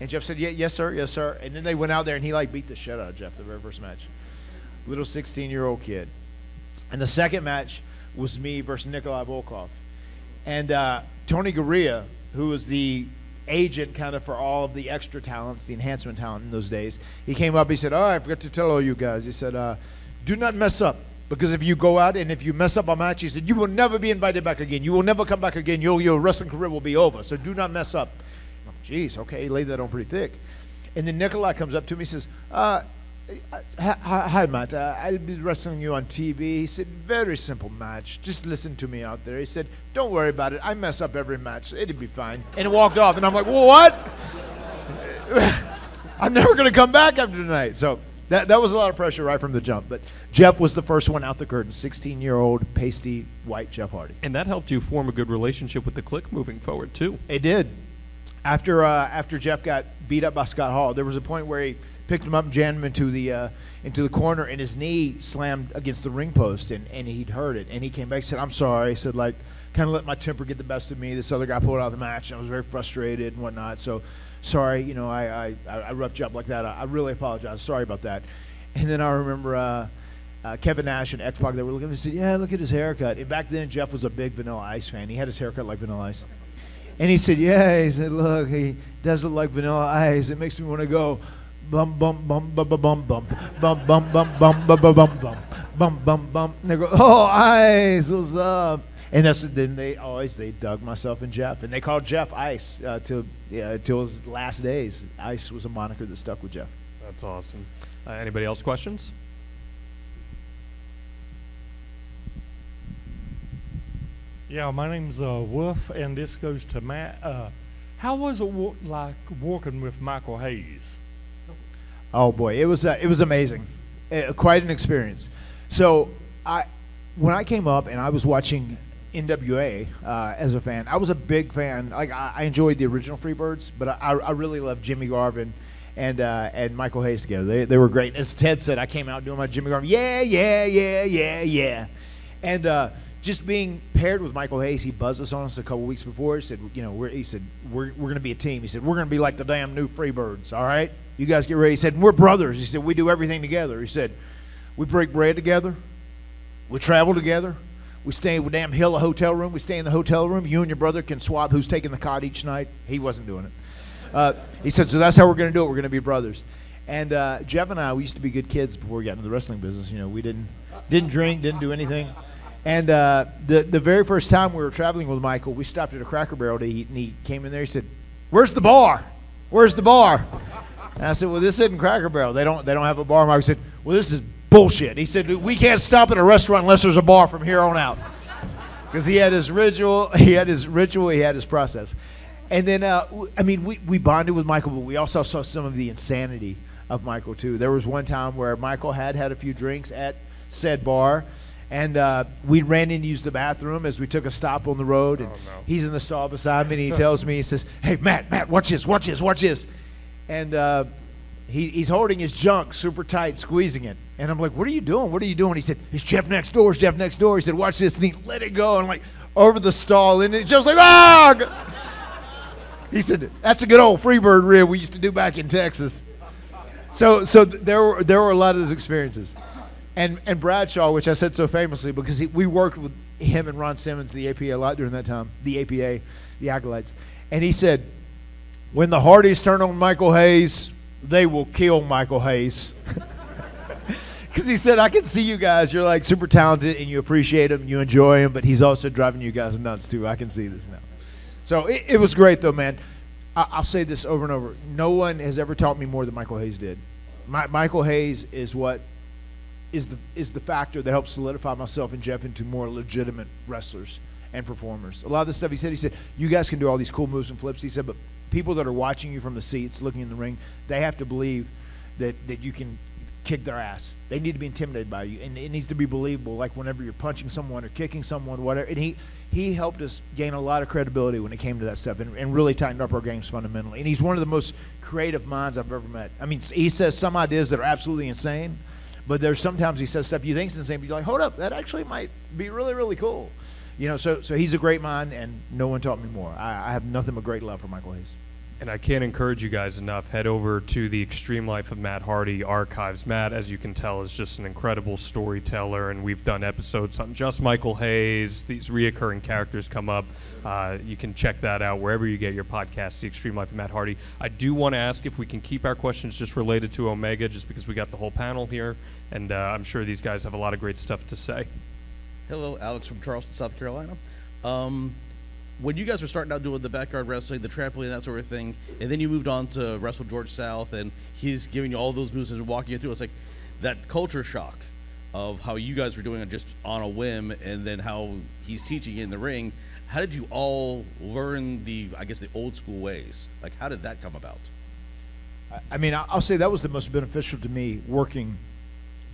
And Jeff said, yeah, yes, sir. Yes, sir. And then they went out there, and he, like, beat the shit out of Jeff the very first match. Little sixteen-year-old kid. And the second match was me versus Nikolai Volkov. And uh, Tony Garea, who was the agent kind of for all of the extra talents, the enhancement talent in those days, he came up, he said, oh, I forgot to tell all you guys. He said, uh, do not mess up, because if you go out and if you mess up a match, he said, you will never be invited back again. You will never come back again. Your, your wrestling career will be over, so do not mess up. Jeez, okay, he laid that on pretty thick. And then Nikolai comes up to me and says, uh, hi, Matt, uh, I'll be wrestling you on T V. He said, very simple match. Just listen to me out there. He said, don't worry about it. I mess up every match. It'll be fine. And he walked off. And I'm like, what? I'm never going to come back after tonight. So that, that was a lot of pressure right from the jump. But Jeff was the first one out the curtain, sixteen-year-old, pasty, white Jeff Hardy. And that helped you form a good relationship with the clique moving forward, too. It did. After, uh, after Jeff got beat up by Scott Hall, there was a point where he picked him up and jammed him into the, uh, into the corner, and his knee slammed against the ring post, and, and he'd hurt it. And he came back and said, I'm sorry. He said, like, kind of let my temper get the best of me. This other guy pulled out of the match, and I was very frustrated and whatnot. So, sorry, you know, I, I, I roughed you up like that. I, I really apologize. Sorry about that. And then I remember uh, uh, Kevin Nash and X-Pac, they were looking at me and said, yeah, look at his haircut. And back then, Jeff was a big Vanilla Ice fan. He had his haircut like Vanilla Ice. And he said, yeah, he said, look, he does look like Vanilla Ice. It makes me want to go, bum bum bum bum bum bum bum bum bum bum bum bum bum bum bum bum bum. And they go, oh, Ice, what's up? And that's then they always they dug myself and Jeff, and they called Jeff Ice uh, till yeah, till his last days. Ice was a moniker that stuck with Jeff. That's awesome. Uh, anybody else questions? Yeah, my name's uh, Wolf, and this goes to Matt. Uh, how was it wa like working with Michael Hayes? Oh boy, it was uh, it was amazing, uh, quite an experience. So I, when I came up and I was watching N W A uh, as a fan, I was a big fan. Like I, I enjoyed the original Freebirds, but I, I really loved Jimmy Garvin and uh, and Michael Hayes together. They they were great. As Ted said, I came out doing my Jimmy Garvin, yeah yeah yeah yeah yeah, and. Uh, Just being paired with Michael Hayes, he buzzed us on us a couple weeks before. He said, you know, we're, he said, we're, we're going to be a team. He said, we're going to be like the damn new Freebirds, all right? You guys get ready. He said, we're brothers. He said, we do everything together. He said, we break bread together. We travel together. We stay in the damn hill, a hotel room. We stay in the hotel room. You and your brother can swap who's taking the cot each night. He wasn't doing it. Uh, he said, so that's how we're going to do it. We're going to be brothers. And uh, Jeff and I, we used to be good kids before we got into the wrestling business. You know, we didn't, didn't drink, didn't do anything. And uh, the, the very first time we were traveling with Michael, we stopped at a Cracker Barrel to eat, and he came in there, he said, where's the bar? Where's the bar? And I said, well, this isn't Cracker Barrel. They don't, they don't have a bar. Michael said, well, this is bullshit. He said, we can't stop at a restaurant unless there's a bar from here on out. Because he had his ritual, he had his ritual, he had his process. And then, uh, I mean, we, we bonded with Michael, but we also saw some of the insanity of Michael, too. There was one time where Michael had had a few drinks at said bar, and uh, we ran in to use the bathroom as we took a stop on the road, and oh, no. He's in the stall beside me, and he tells me, he says, hey, Matt, Matt, watch this, watch this, watch this. And uh, he, he's holding his junk super tight, squeezing it. And I'm like, what are you doing? What are you doing? He said, it's Jeff next door, it's Jeff next door. He said, watch this, and he let it go. And I'm like, over the stall, and it just like, ah! He said, that's a good old Freebird rib we used to do back in Texas. So, so th there, were, there were a lot of those experiences. And and Bradshaw, which I said so famously because he, we worked with him and Ron Simmons, the A P A, a lot during that time, the A P A, the Acolytes. And he said, when the Hardys turn on Michael Hayes, they will kill Michael Hayes. Because he said, I can see you guys. You're like super talented and you appreciate him, you enjoy him, but he's also driving you guys nuts too. I can see this now. So it, it was great though, man. I, I'll say this over and over. No one has ever taught me more than Michael Hayes did. My, Michael Hayes is what is the, is the factor that helps solidify myself and Jeff into more legitimate wrestlers and performers. A lot of the stuff he said, he said, you guys can do all these cool moves and flips. He said, but people that are watching you from the seats, looking in the ring, they have to believe that, that you can kick their ass. They need to be intimidated by you, and it needs to be believable, like whenever you're punching someone or kicking someone, whatever. And he, he helped us gain a lot of credibility when it came to that stuff and, and really tightened up our games fundamentally. And he's one of the most creative minds I've ever met. I mean, he says some ideas that are absolutely insane, but there's sometimes he says stuff you think is insane, but you're like, hold up, that actually might be really, really cool. You know, so, so he's a great mind, and no one taught me more. I, I have nothing but great love for Michael Hayes. And I can't encourage you guys enough. Head over to the Extreme Life of Matt Hardy archives. Matt, as you can tell, is just an incredible storyteller, and we've done episodes on just Michael Hayes. These reoccurring characters come up. Uh, you can check that out wherever you get your podcast, The Extreme Life of Matt Hardy. I do want to ask if we can keep our questions just related to Omega, just because we got the whole panel here, and uh, I'm sure these guys have a lot of great stuff to say. Hello, Alex from Charleston, South Carolina. Um, When you guys were starting out doing the backyard wrestling, the trampoline, that sort of thing, and then you moved on to wrestle George South, and he's giving you all those moves and walking you through, it's like that culture shock of how you guys were doing it just on a whim, and then how he's teaching you in the ring. How did you all learn the, I guess, the old school ways? Like, how did that come about? I mean, I'll say that was the most beneficial to me, working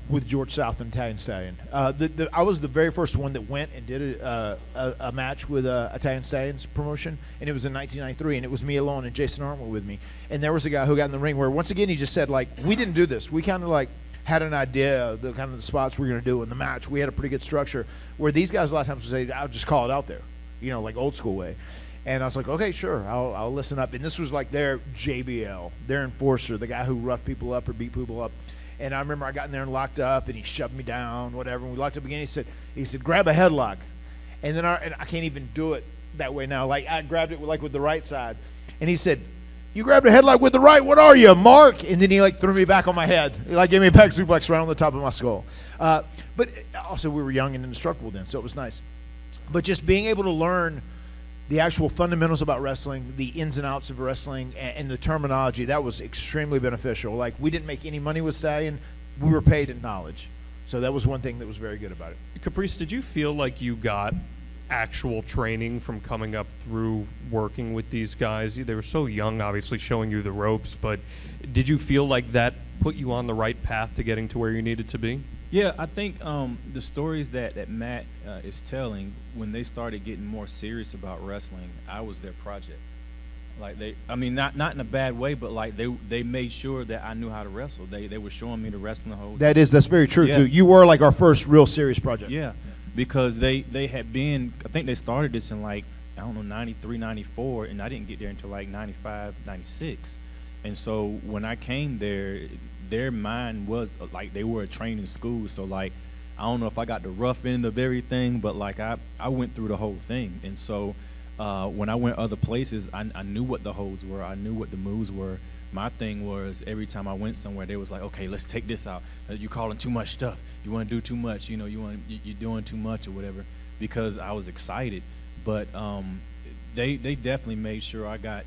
with George South and Italian Stallion. Uh, the, the, I was the very first one that went and did a, uh, a, a match with uh, Italian Stallion's promotion, and it was in nineteen ninety-three, and it was me alone, and Jason Arndt were with me. And there was a guy who got in the ring where, once again, he just said, like, we didn't do this. We kind of, like, had an idea of the kind of the spots we were going to do in the match. We had a pretty good structure, where these guys a lot of times would say, I'll just call it out there, you know, like old school way. And I was like, okay, sure, I'll, I'll listen up. And this was like their J B L, their enforcer, the guy who roughed people up or beat people up. And I remember I got in there and locked up, and he shoved me down, whatever. And we locked up again. He said, he said, grab a headlock. And then I, and I can't even do it that way now. Like, I grabbed it with, like with the right side. And he said, you grabbed a headlock with the right. What are you, Mark? And then he like threw me back on my head. He like gave me a back suplex right on the top of my skull. Uh, but also we were young and indestructible then, so it was nice. But just being able to learn the actual fundamentals about wrestling, the ins and outs of wrestling, and, and the terminology, that was extremely beneficial. Like, we didn't make any money with Stallion. We were paid in knowledge. So that was one thing that was very good about it. Caprice, did you feel like you got actual training from coming up through working with these guys? They were so young, obviously, showing you the ropes, but did you feel like that put you on the right path to getting to where you needed to be? Yeah, I think um, the stories that, that Matt uh, is telling, when they started getting more serious about wrestling, I was their project. Like they, I mean, not not in a bad way, but like they they made sure that I knew how to wrestle. They they were showing me the wrestling the whole That day. is, that's very true, yeah. too. You were like our first real serious project. Yeah, because they, they had been, I think they started this in like, I don't know, ninety-three, ninety-four, and I didn't get there until like ninety-five, ninety-six. And so when I came there, their mind was like they were a training school. So like, I don't know if I got the rough end of everything, but like I, I went through the whole thing. And so uh, when I went other places, I, I knew what the holds were. I knew what the moves were. My thing was every time I went somewhere, they was like, okay, let's take this out. You're calling too much stuff. You want to do too much. You know, you want you're doing too much or whatever, because I was excited. But um, they, they definitely made sure I got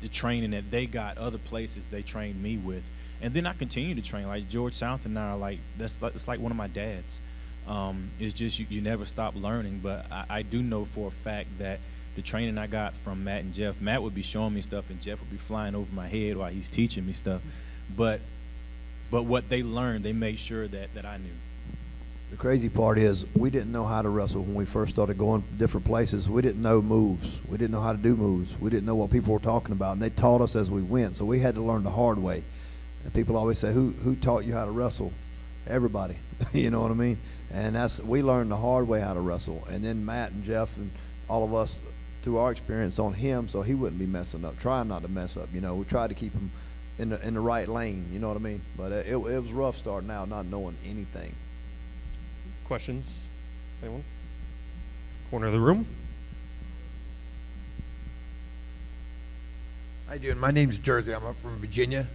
the training that they got other places they trained me with. And then I continue to train. Like George South and I are like, that's like, it's like one of my dads. Um, it's just you, you never stop learning. But I, I do know for a fact that the training I got from Matt and Jeff, Matt would be showing me stuff and Jeff would be flying over my head while he's teaching me stuff. But but what they learned, they made sure that, that I knew. The crazy part is we didn't know how to wrestle when we first started going different places. We didn't know moves. We didn't know how to do moves. We didn't know what people were talking about. And they taught us as we went. So we had to learn the hard way. And people always say, who who taught you how to wrestle? Everybody. You know what I mean? And that's, we learned the hard way how to wrestle. And then Matt and Jeff and all of us through our experience on him, so he wouldn't be messing up, trying not to mess up. You know, we tried to keep him in the, in the right lane. You know what I mean? But it, it was rough starting out, not knowing anything. Questions? Anyone? Corner of the room. How you doing? My name's Jersey. I'm up from Virginia.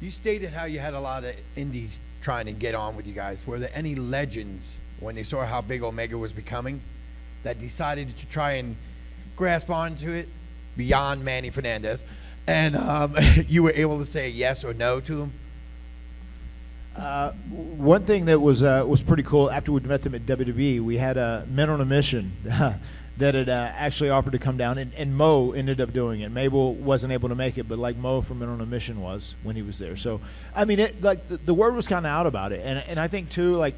You stated how you had a lot of indies trying to get on with you guys. Were there any legends, when they saw how big Omega was becoming, that decided to try and grasp onto it beyond Manny Fernandez? And um, you were able to say yes or no to them? Uh, one thing that was uh, was pretty cool, after we met them at W W E, we had a Men on a Mission that had uh, actually offered to come down, and, and Mo ended up doing it. Mabel wasn't able to make it, but like Mo from Men on a Mission was when he was there. So, I mean, it, like the, the word was kind of out about it. And, and I think, too, like,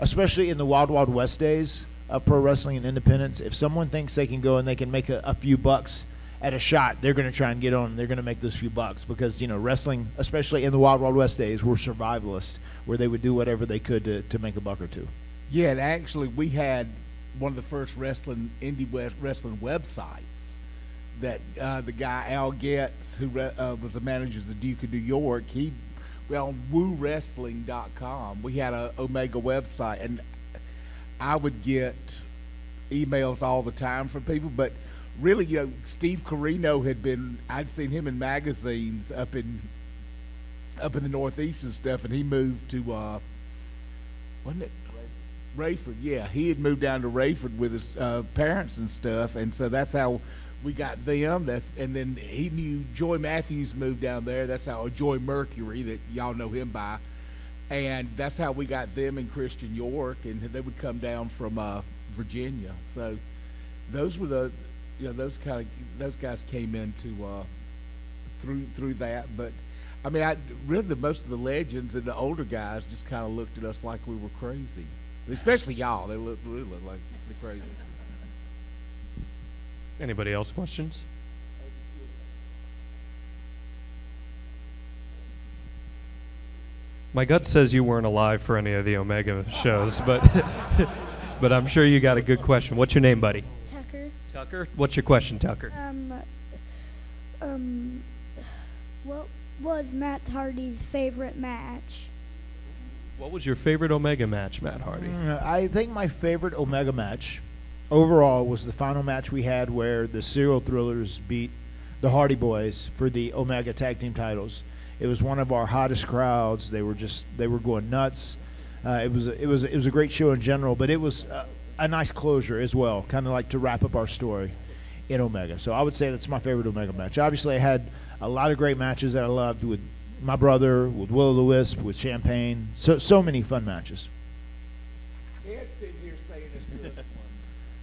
especially in the Wild Wild West days of pro wrestling and independence, if someone thinks they can go and they can make a, a few bucks at a shot, they're going to try and get on. They're going to make those few bucks because, you know, wrestling, especially in the Wild Wild West days, were survivalists where they would do whatever they could to, to make a buck or two. Yeah, and actually we had one of the first wrestling indie west wrestling websites that uh, the guy Al Getz, who re uh, was the manager of the Duke of New York, he well, on woo wrestling dot com. We had an Omega website, and I would get emails all the time from people, but really, you know, Steve Carino had been, I'd seen him in magazines up in up in the Northeast and stuff, and he moved to, uh, wasn't it? Rayford, yeah. He had moved down to Rayford with his uh, parents and stuff, and so that's how we got them. That's, and then he knew Joy Matthews moved down there. That's how, or Joy Mercury, that y'all know him by. And that's how we got them and Christian York, and they would come down from uh, Virginia. So those were the, you know, those kind of those guys came into uh, through through that. But I mean, I really the most of the legends and the older guys just kind of looked at us like we were crazy, especially y'all. They looked really looked like the crazy. Anybody else questions? My gut says you weren't alive for any of the Omega shows, but but I'm sure you got a good question. What's your name, buddy? Tucker, what's your question, Tucker? Um, um, what was Matt Hardy's favorite match? What was your favorite Omega match, Matt Hardy? Mm, I think my favorite Omega match overall was the final match we had where the Serial Thrillers beat the Hardy Boys for the Omega Tag Team titles. It was one of our hottest crowds. They were just, they were going nuts. Uh, it was, it was, it was a great show in general, but it was uh, a nice closure as well, kind of like to wrap up our story in Omega. So I would say that's my favorite Omega match. Obviously, I had a lot of great matches that I loved with my brother, with Will O' the Wisp, with Sham Payne. So so many fun matches. Ted's sitting here saying this to us.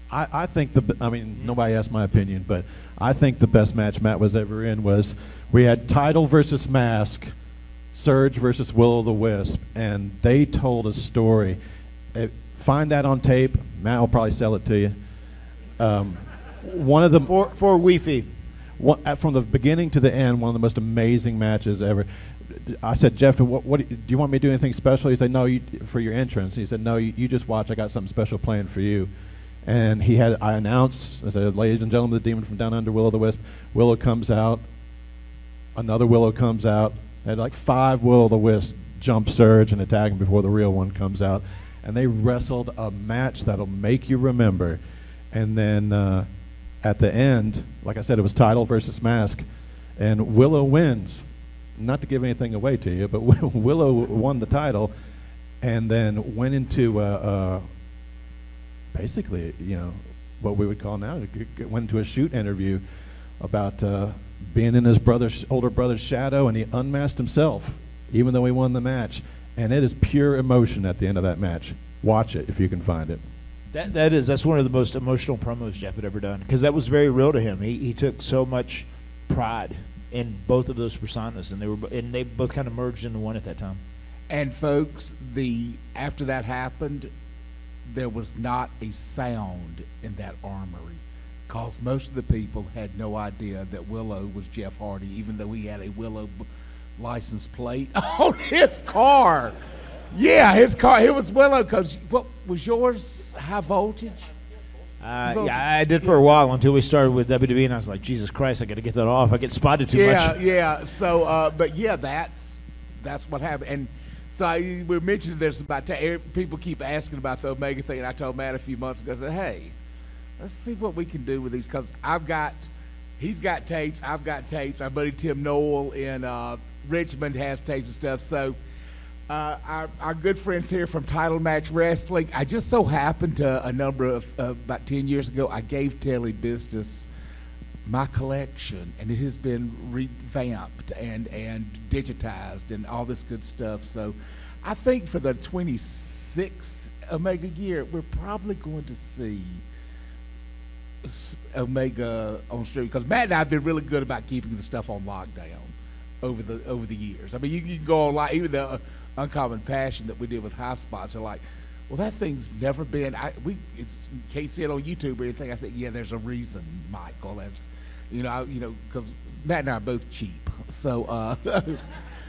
I, I think the, I mean, nobody asked my opinion, but I think the best match Matt was ever in was we had Title versus Mask, Surge versus Will O' the Wisp, and they told a story. It, find that on tape. Matt will probably sell it to you. Um, one of the for for Weefy, uh, from the beginning to the end, one of the most amazing matches ever. I said, Jeff, what, what do you want me to do? Anything special? He said, no, you, for your entrance. He said, no, you, you just watch. I got something special planned for you. And he had, I announced, I said, ladies and gentlemen, the Demon from Down Under, Will O' the Wisp. Will O' comes out. Another Will O' comes out. They had like five Will O' the Wisp jump, surge, and attack him before the real one comes out. And they wrestled a match that'll make you remember. And then uh, at the end, like I said, it was Title versus Mask. And Will O wins. Not to give anything away to you, but Will O won the title and then went into uh, uh, basically, you know, what we would call now, went into a shoot interview about uh, being in his brother's, older brother's shadow, and he unmasked himself, even though he won the match. And it is pure emotion at the end of that match. Watch it if you can find it. That that is that's one of the most emotional promos Jeff had ever done, because that was very real to him. He he took so much pride in both of those personas, and they were and they both kind of merged into one at that time. And folks, the after that happened, there was not a sound in that armory, because most of the people had no idea that Will O was Jeff Hardy, even though he had a Will O license plate on his car. Yeah, his car. It was Will O, because what was yours? High voltage? Uh, voltage? Yeah, I did for a while until we started with W W E, and I was like, Jesus Christ, I got to get that off. I get spotted too yeah, much. Yeah, yeah. So, uh, but yeah, that's that's what happened. And So I, we mentioned this about people keep asking about the Omega thing, and I told Matt a few months ago, I said, hey, let's see what we can do with these, because I've got, he's got tapes, I've got tapes, my buddy Tim Noel in uh, Richmond has tapes and stuff, so uh, our, our good friends here from Title Match Wrestling, I just so happened to, a number of, uh, about ten years ago, I gave Telly Business my collection, and it has been revamped and and digitized and all this good stuff. So I think for the twenty-sixth Omega year, we're probably going to see Omega on stream, because Matt and I have been really good about keeping the stuff on lockdown over the over the years. I mean, you, you can go online, even the uh, Uncommon Passion that we did with High Spots are like, well, that thing's never been, I we it's, you can't see it on YouTube or anything. I said, yeah, there's a reason, Michael. That's, you know, I, you know, because Matt and I are both cheap, so uh,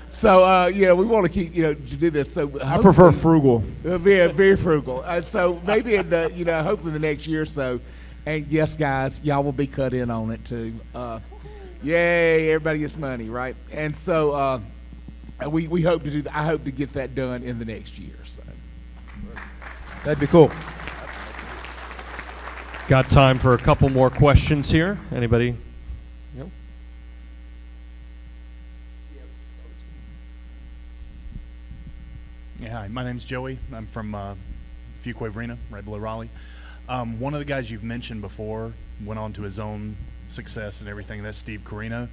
so uh, you know, we want to keep, you know, to do this. So I prefer frugal. Uh, yeah, very frugal. And uh, so maybe in the, you know, hopefully the next year or so. And yes, guys, y'all will be cut in on it too. Uh, yay! Everybody gets money, right? And so uh, we we hope to do. I hope to get that done in the next year. So that'd be cool. Got time for a couple more questions here. Anybody? Yep. Yeah, hi, my name's Joey. I'm from uh, Fuquay-Varina, right below Raleigh. Um, one of the guys you've mentioned before went on to his own success and everything. That's Steve Carino,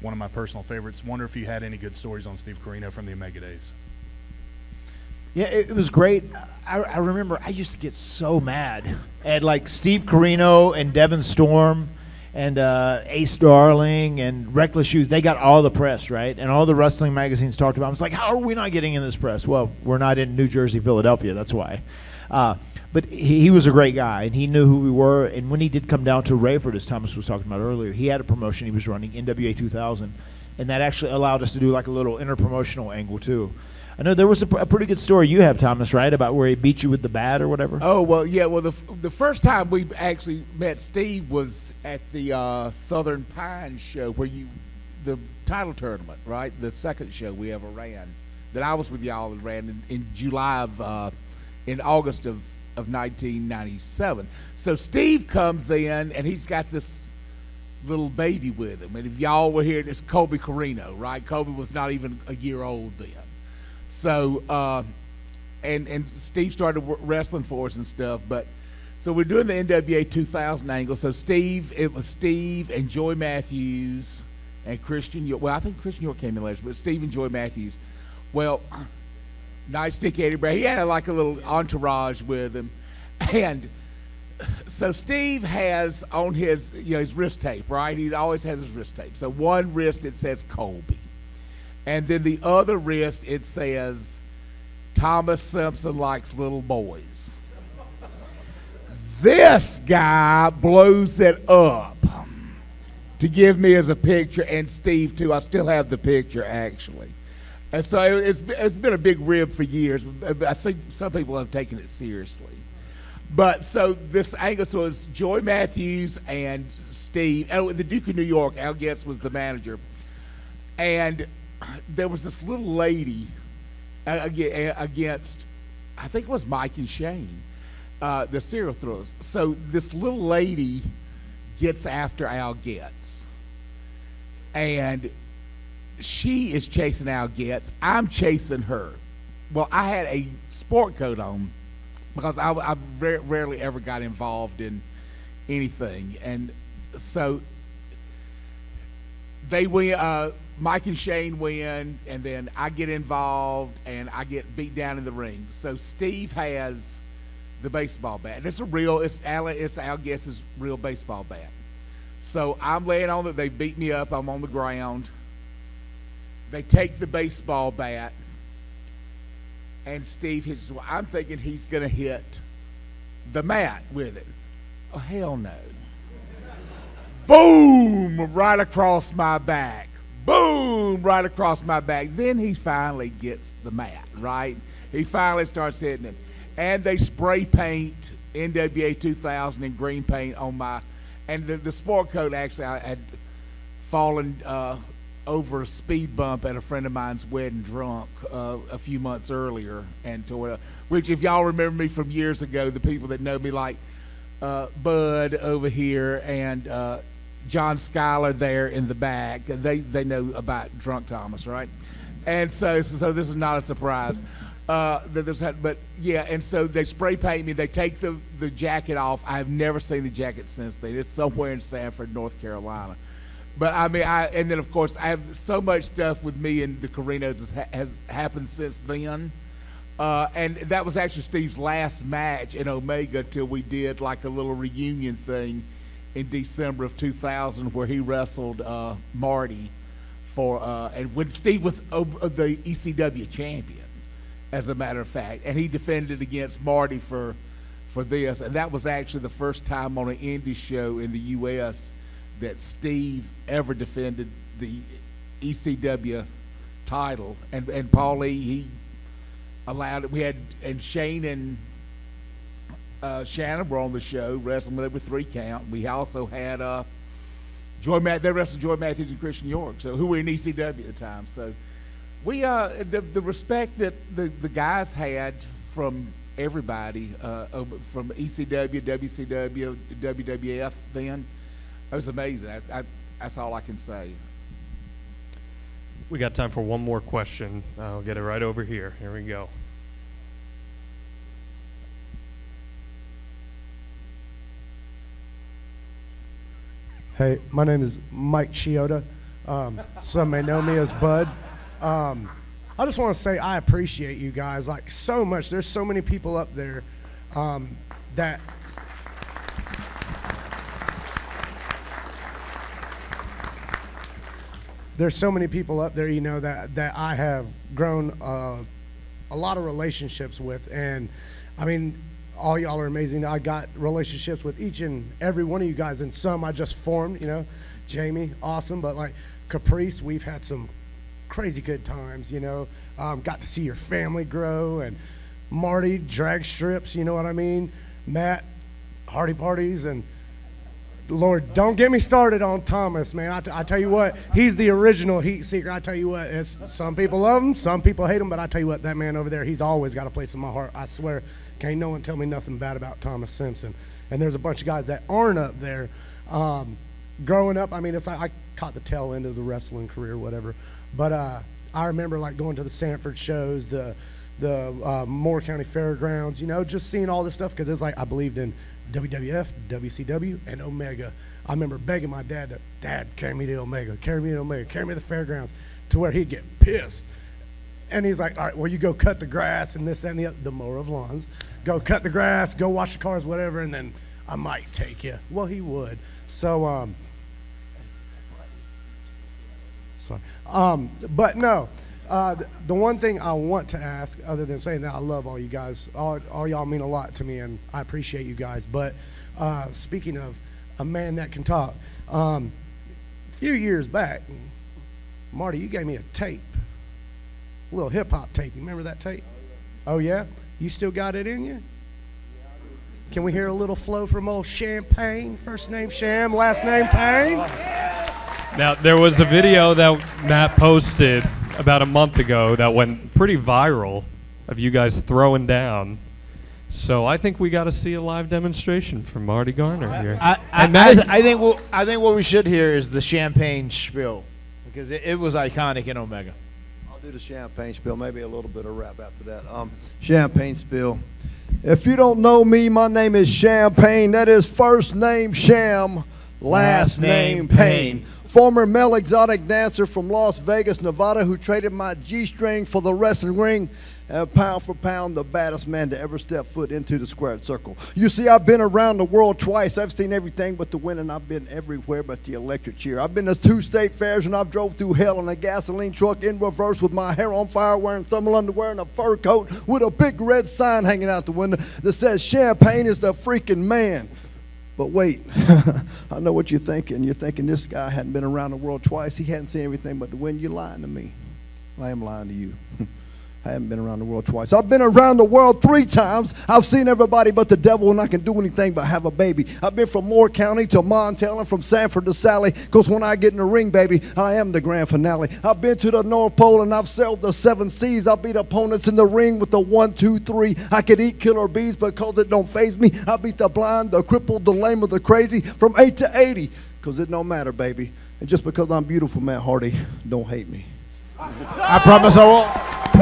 one of my personal favorites. Wonder if you had any good stories on Steve Carino from the Omega days. Yeah, it, it was great. I, I remember I used to get so mad at like Steve Carino and Devin Storm and uh, Ace Darling and Reckless Youth. They got all the press, right? And all the wrestling magazines talked about them. I was like, how are we not getting in this press? Well, we're not in New Jersey, Philadelphia. That's why. Uh, but he, he was a great guy, and he knew who we were. And when he did come down to Rayford, as Thomas was talking about earlier, he had a promotion he was running, N W A two thousand. And that actually allowed us to do like a little inter-promotional angle, too. I know there was a, pr a pretty good story you have, Thomas, right, about where he beat you with the bat or whatever? Oh, well, yeah, well, the, f the first time we actually met Steve was at the uh, Southern Pine show where you, the title tournament, right, the second show we ever ran, that I was with y'all and ran in, in July of, uh, in August of, of nineteen ninety-seven. So Steve comes in, and he's got this little baby with him, and if y'all were here, it's Colby Carino, right? Colby was not even a year old then. So, uh, and, and Steve started w wrestling for us and stuff, but, so we're doing the N W A two thousand angle. So Steve, it was Steve and Joy Matthews and Christian York. Well, I think Christian York came in later, but Steve and Joy Matthews. Well, nice stick Eddie Brad. He had like a little entourage with him. And so Steve has on his, you know, his wrist tape, right? He always has his wrist tape. So one wrist, it says Colby. And then the other wrist, it says, Thomas Simpson likes little boys. This guy blows it up to give me as a picture, and Steve, too. I still have the picture, actually. And so it's, it's been a big rib for years. I think some people have taken it seriously. But so this angle, so it's Joy Matthews and Steve. Oh, the Duke of New York, our guest, was the manager. And there was this little lady uh, against, I think it was Mike and Shane, uh, the serial thrillers. So this little lady gets after Al Getz. And she is chasing Al Getz. I'm chasing her. Well, I had a sport coat on because I, I very rarely ever got involved in anything. And so they went, uh, Mike and Shane win, and then I get involved, and I get beat down in the ring. So Steve has the baseball bat. And it's a real, it's Al, it's Al Guess's real baseball bat. So I'm laying on it. They beat me up. I'm on the ground. They take the baseball bat, and Steve hits. Well, I'm thinking he's going to hit the mat with it. Oh, hell no. Boom, right across my back. Boom, right across my back. Then he finally gets the mat, right? He finally starts hitting it. And they spray paint N W A two thousand in green paint on my, and the, the sport coat actually I had fallen, uh, over a speed bump at a friend of mine's wedding drunk uh, a few months earlier and tore it up. Which, if y'all remember me from years ago, the people that know me, like uh, Bud over here and uh, John Schuyler there in the back, they, they know about Drunk Thomas, right? And so, so this is not a surprise. Uh, that this had, but yeah, and so they spray paint me. They take the, the jacket off. I have never seen the jacket since then. It's somewhere in Sanford, North Carolina. But I mean, I, and then of course, I have so much stuff with me and the Carinos has, ha has happened since then. Uh, and that was actually Steve's last match in Omega till we did like a little reunion thing in December of two thousand where he wrestled uh, Marty for, uh, and when Steve was o the E C W champion, as a matter of fact. And he defended against Marty for, for this. And that was actually the first time on an indie show in the U S that Steve ever defended the E C W title, and and Paulie, he allowed it. We had, and Shane and uh, Shannon were on the show wrestling with every three count. We also had uh, Joy Matt. They wrestled Joy Matthews and Christian York, so who were in E C W at the time. So we uh, the, the respect that the the guys had from everybody uh, from E C W, W C W, W W F then. It was amazing. I, I, that's all I can say. We got time for one more question. I'll get it right over here. Here we go. Hey, my name is Mike Chioda. Um, some may know me as Bud. Um, I just want to say I appreciate you guys like so much. There's so many people up there um, that. There's so many people up there, you know, that, that I have grown uh, a lot of relationships with. And, I mean, all y'all are amazing. I got relationships with each and every one of you guys. And some I just formed, you know. Jamie, awesome. But, like, Caprice, we've had some crazy good times, you know. Um, got to see your family grow. And Marty, drag strips, you know what I mean. Matt, Hardy parties, and... Lord, don't get me started on Thomas, man. I, t I tell you what, he's the original heat seeker. I tell you what, it's, some people love him, some people hate him, but I tell you what, that man over there, he's always got a place in my heart. I swear, can't no one tell me nothing bad about Thomas Simpson. And there's a bunch of guys that aren't up there. Um, growing up, I mean, it's like I caught the tail end of the wrestling career, whatever. But uh, I remember like going to the Sanford shows, the the uh, Moore County Fairgrounds, you know, just seeing all this stuff because it's like I believed in W W F, W C W, and Omega. I remember begging my dad, to, Dad, carry me to Omega, carry me to Omega, carry me to the fairgrounds, to where he'd get pissed. And he's like, all right, well, you go cut the grass and this, that, and the other, the mower of lawns. Go cut the grass, go wash the cars, whatever, and then I might take you. Well, he would. So, um, sorry. Um, but no, uh, the one thing I want to ask, other than saying that I love all you guys, all, all y'all mean a lot to me, and I appreciate you guys. But uh, speaking of a man that can talk, um, a few years back, Marty, you gave me a tape, a little hip hop tape. You remember that tape? Oh yeah, you still got it in you? Can we hear a little flow from old Sham Payne? First name Sham, last name Payne. Now there was a video that Matt posted about a month ago that went pretty viral of you guys throwing down. So I think we got to see a live demonstration from Marty Garner here. I, I, and I, th I think we'll, I think what we should hear is the champagne spiel because it, it was iconic in Omega. I'll do the champagne spiel, maybe a little bit of rap after that. Um, champagne spiel. If you don't know me, my name is Sham Payne. That is first name Sham, last name Payne. Former male exotic dancer from Las Vegas, Nevada, who traded my G-string for the wrestling ring, and pound for pound, the baddest man to ever step foot into the squared circle. You see, I've been around the world twice. I've seen everything but the wind, and I've been everywhere but the electric chair. I've been to two state fairs, and I've drove through hell in a gasoline truck in reverse with my hair on fire, wearing thermal underwear and a fur coat with a big red sign hanging out the window that says, Champagne is the freaking man. But wait, I know what you're thinking. You're thinking this guy hadn't been around the world twice. He hadn't seen everything but the wind. You're lying to me. I am lying to you. I haven't been around the world twice. I've been around the world three times. I've seen everybody but the devil, and I can do anything but have a baby. I've been from Moore County to Montel and from Sanford to Sally, because when I get in the ring, baby, I am the grand finale. I've been to the North Pole, and I've sailed the seven seas. I beat opponents in the ring with the one, two, three. I could eat killer bees because it don't faze me. I beat the blind, the crippled, the lame, or the crazy from eight to eighty, because it don't matter, baby. And just because I'm beautiful, Matt Hardy, don't hate me. I promise I won't. Woo!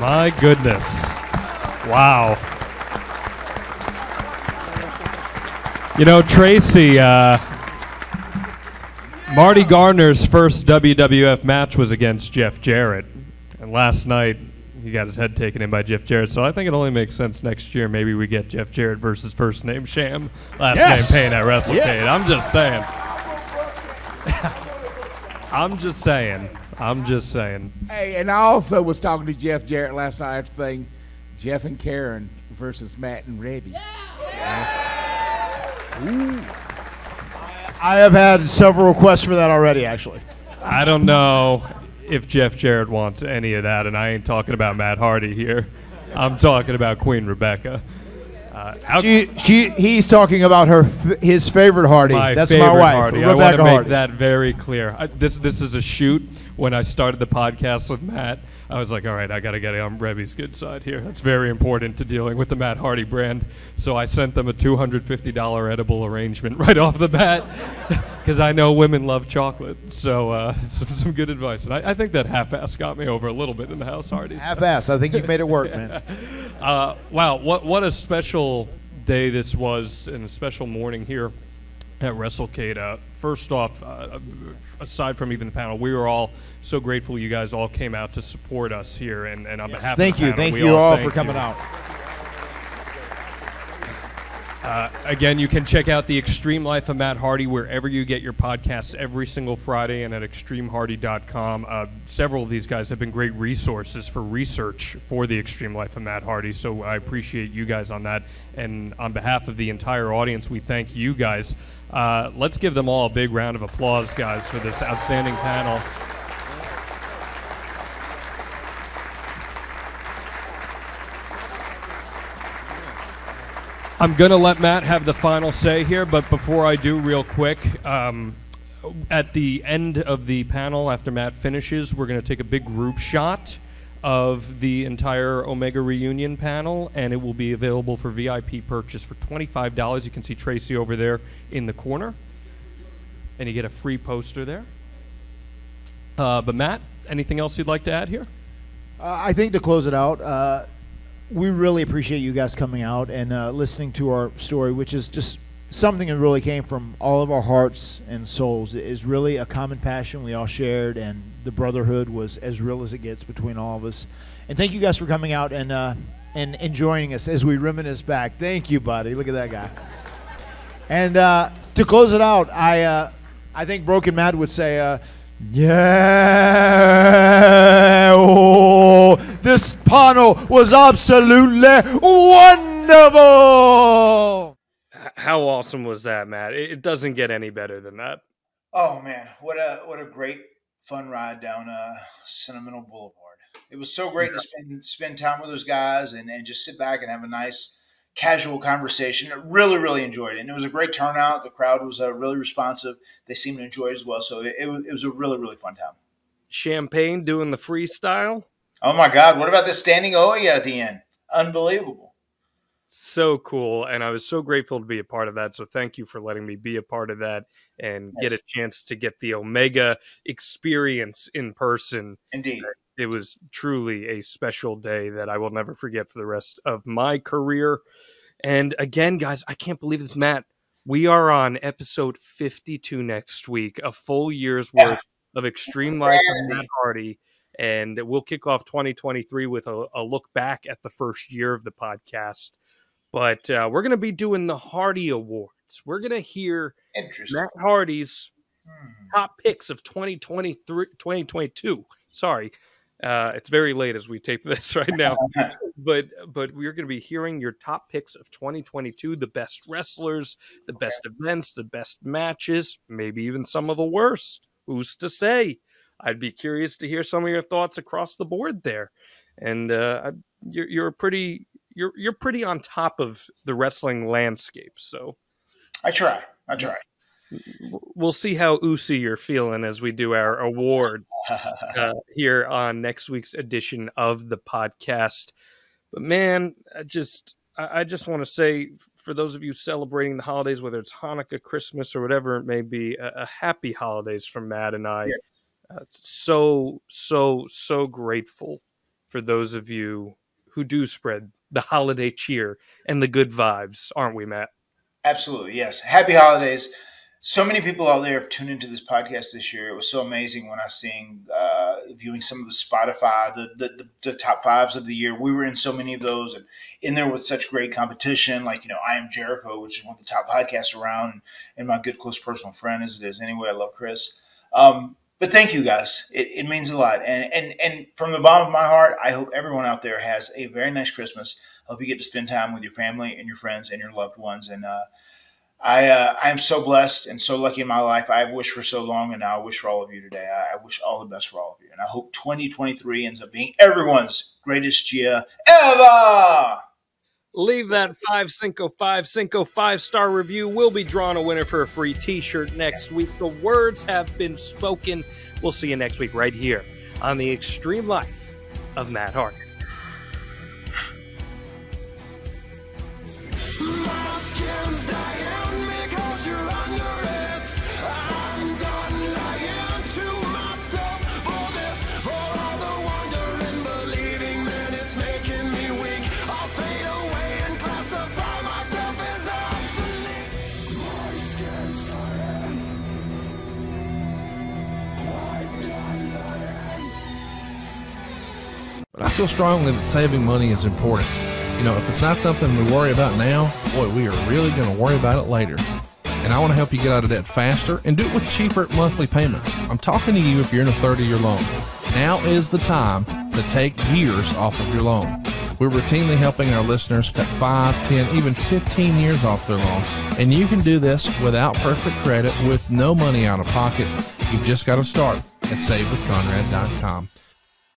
My goodness. Wow. You know, Tracy, uh, Marty Garner's first W W F match was against Jeff Jarrett. And last night, he got his head taken in by Jeff Jarrett, so I think it only makes sense next year maybe we get Jeff Jarrett versus first name Sham, last yes. name Payne at WrestleCade. Yes. I'm just saying. I'm just saying. I'm just saying. Hey, and I also was talking to Jeff Jarrett last night after the thing, Jeff and Karen versus Matt and Rebby. Yeah. Yeah. Ooh. I have had several requests for that already, actually. I don't know if Jeff Jarrett wants any of that, and I ain't talking about Matt Hardy here. I'm talking about Queen Rebecca. Uh, she, she, he's talking about her, his favorite Hardy. My That's favorite my wife, Hardy. Rebecca I want to make Hardy. That very clear. I, this, this is a shoot. When I started the podcast with Matt, I was like, all right, I got to get on Rebby's good side here. That's very important to dealing with the Matt Hardy brand. So I sent them a two hundred fifty dollar edible arrangement right off the bat, because I know women love chocolate. So uh, some, some good advice. And I, I think that half-ass got me over a little bit in the house, Hardy. Half-ass. I think you've made it work, man. Uh, wow, what, what a special day this was, and a special morning here at WrestleCade. Uh, first off, uh, aside from even the panel, we were all so grateful you guys all came out to support us here, and, and on yes, behalf thank of the you, panel, thank we you all, all thank for coming you. out. Uh, again, you can check out The Extreme Life of Matt Hardy wherever you get your podcasts every single Friday, and at extreme hardy dot com. Uh, several of these guys have been great resources for research for The Extreme Life of Matt Hardy, so I appreciate you guys on that. And on behalf of the entire audience, we thank you guys. Uh, let's give them all a big round of applause, guys, for this outstanding panel. I'm going to let Matt have the final say here, but before I do, real quick, um, at the end of the panel, after Matt finishes, we're going to take a big group shot of the entire Omega reunion panel, and it will be available for V I P purchase for twenty-five dollars. You can see Tracy over there in the corner, and you get a free poster there. Uh, but Matt, anything else you'd like to add here? Uh, I think to close it out, uh we really appreciate you guys coming out and uh, listening to our story, which is just something that really came from all of our hearts and souls. It is really a common passion we all shared, and the brotherhood was as real as it gets between all of us. And thank you guys for coming out and, uh, and enjoying us as we reminisce back. Thank you, buddy. Look at that guy. And uh, to close it out, I, uh, I think Broken Matt would say, uh, yeah, oh, this panel was absolutely wonderful. How awesome was that, Matt? It doesn't get any better than that. Oh man, what a what a great fun ride down uh, Sentimental Boulevard. It was so great yeah. to spend spend time with those guys and and just sit back and have a nice casual conversation. I really, really enjoyed it. And it was a great turnout. The crowd was uh, really responsive. They seemed to enjoy it as well. So it, it, was, it was a really, really fun time. Champagne doing the freestyle. Oh, my God. What about the standing O E at the end? Unbelievable. So cool. And I was so grateful to be a part of that. So thank you for letting me be a part of that and nice. Get a chance to get the Omega experience in person. Indeed. It was truly a special day that I will never forget for the rest of my career. And again, guys, I can't believe this, Matt. We are on episode fifty-two next week, a full year's yeah. worth of Extreme Life of Matt Hardy. And we'll kick off twenty twenty-three with a, a look back at the first year of the podcast. But uh, we're going to be doing the Hardy Awards. We're going to hear Matt Hardy's hmm. top picks of twenty twenty-three, twenty twenty-two. Sorry. Uh, it's very late as we tape this right now. but but we're going to be hearing your top picks of twenty twenty-two, the best wrestlers, the okay. best events, the best matches, maybe even some of the worst. Who's to say? I'd be curious to hear some of your thoughts across the board there. And uh, you're, you're pretty you're you're pretty on top of the wrestling landscape. So I try. I try. We'll see how oozy you're feeling as we do our awards uh, here on next week's edition of the podcast. But man, I just I just want to say for those of you celebrating the holidays, whether it's Hanukkah, Christmas, or whatever it may be, a, a happy holidays from Matt and I. Yes. Uh, so so so grateful for those of you who do spread the holiday cheer and the good vibes, aren't we, Matt? Absolutely, yes. Happy holidays. So many people out there have tuned into this podcast this year. It was so amazing when I was seeing, uh, viewing some of the Spotify, the, the, the, the top fives of the year. We were in so many of those and in there with such great competition, like, you know, I Am Jericho, which is one of the top podcasts around, and my good, close personal friend, as it is anyway. I love Chris. Um, But thank you, guys. It, it means a lot. And, and and from the bottom of my heart, I hope everyone out there has a very nice Christmas. I hope you get to spend time with your family and your friends and your loved ones. And uh, I uh, I am so blessed and so lucky in my life. I have wished for so long, and now I wish for all of you today. I, I wish all the best for all of you. And I hope twenty twenty-three ends up being everyone's greatest year ever. Leave that five Cinco five Cinco five star review. We'll be drawing a winner for a free t-shirt next week. The words have been spoken. We'll see you next week right here on The Extreme Life of Matt Hardy. My skin's dying because you're under it. I'm done lying to myself for this, for all the wonder and believing that it's making me weak. I'll fade away. But I feel strongly that saving money is important. You know, if it's not something we worry about now, boy, we are really going to worry about it later. And I want to help you get out of debt faster and do it with cheaper monthly payments. I'm talking to you if you're in a thirty-year loan. Now is the time to take years off of your loan. We're routinely helping our listeners cut five, ten, even fifteen years off their loan. And you can do this without perfect credit with no money out of pocket. You've just got to start at save with Conrad dot com.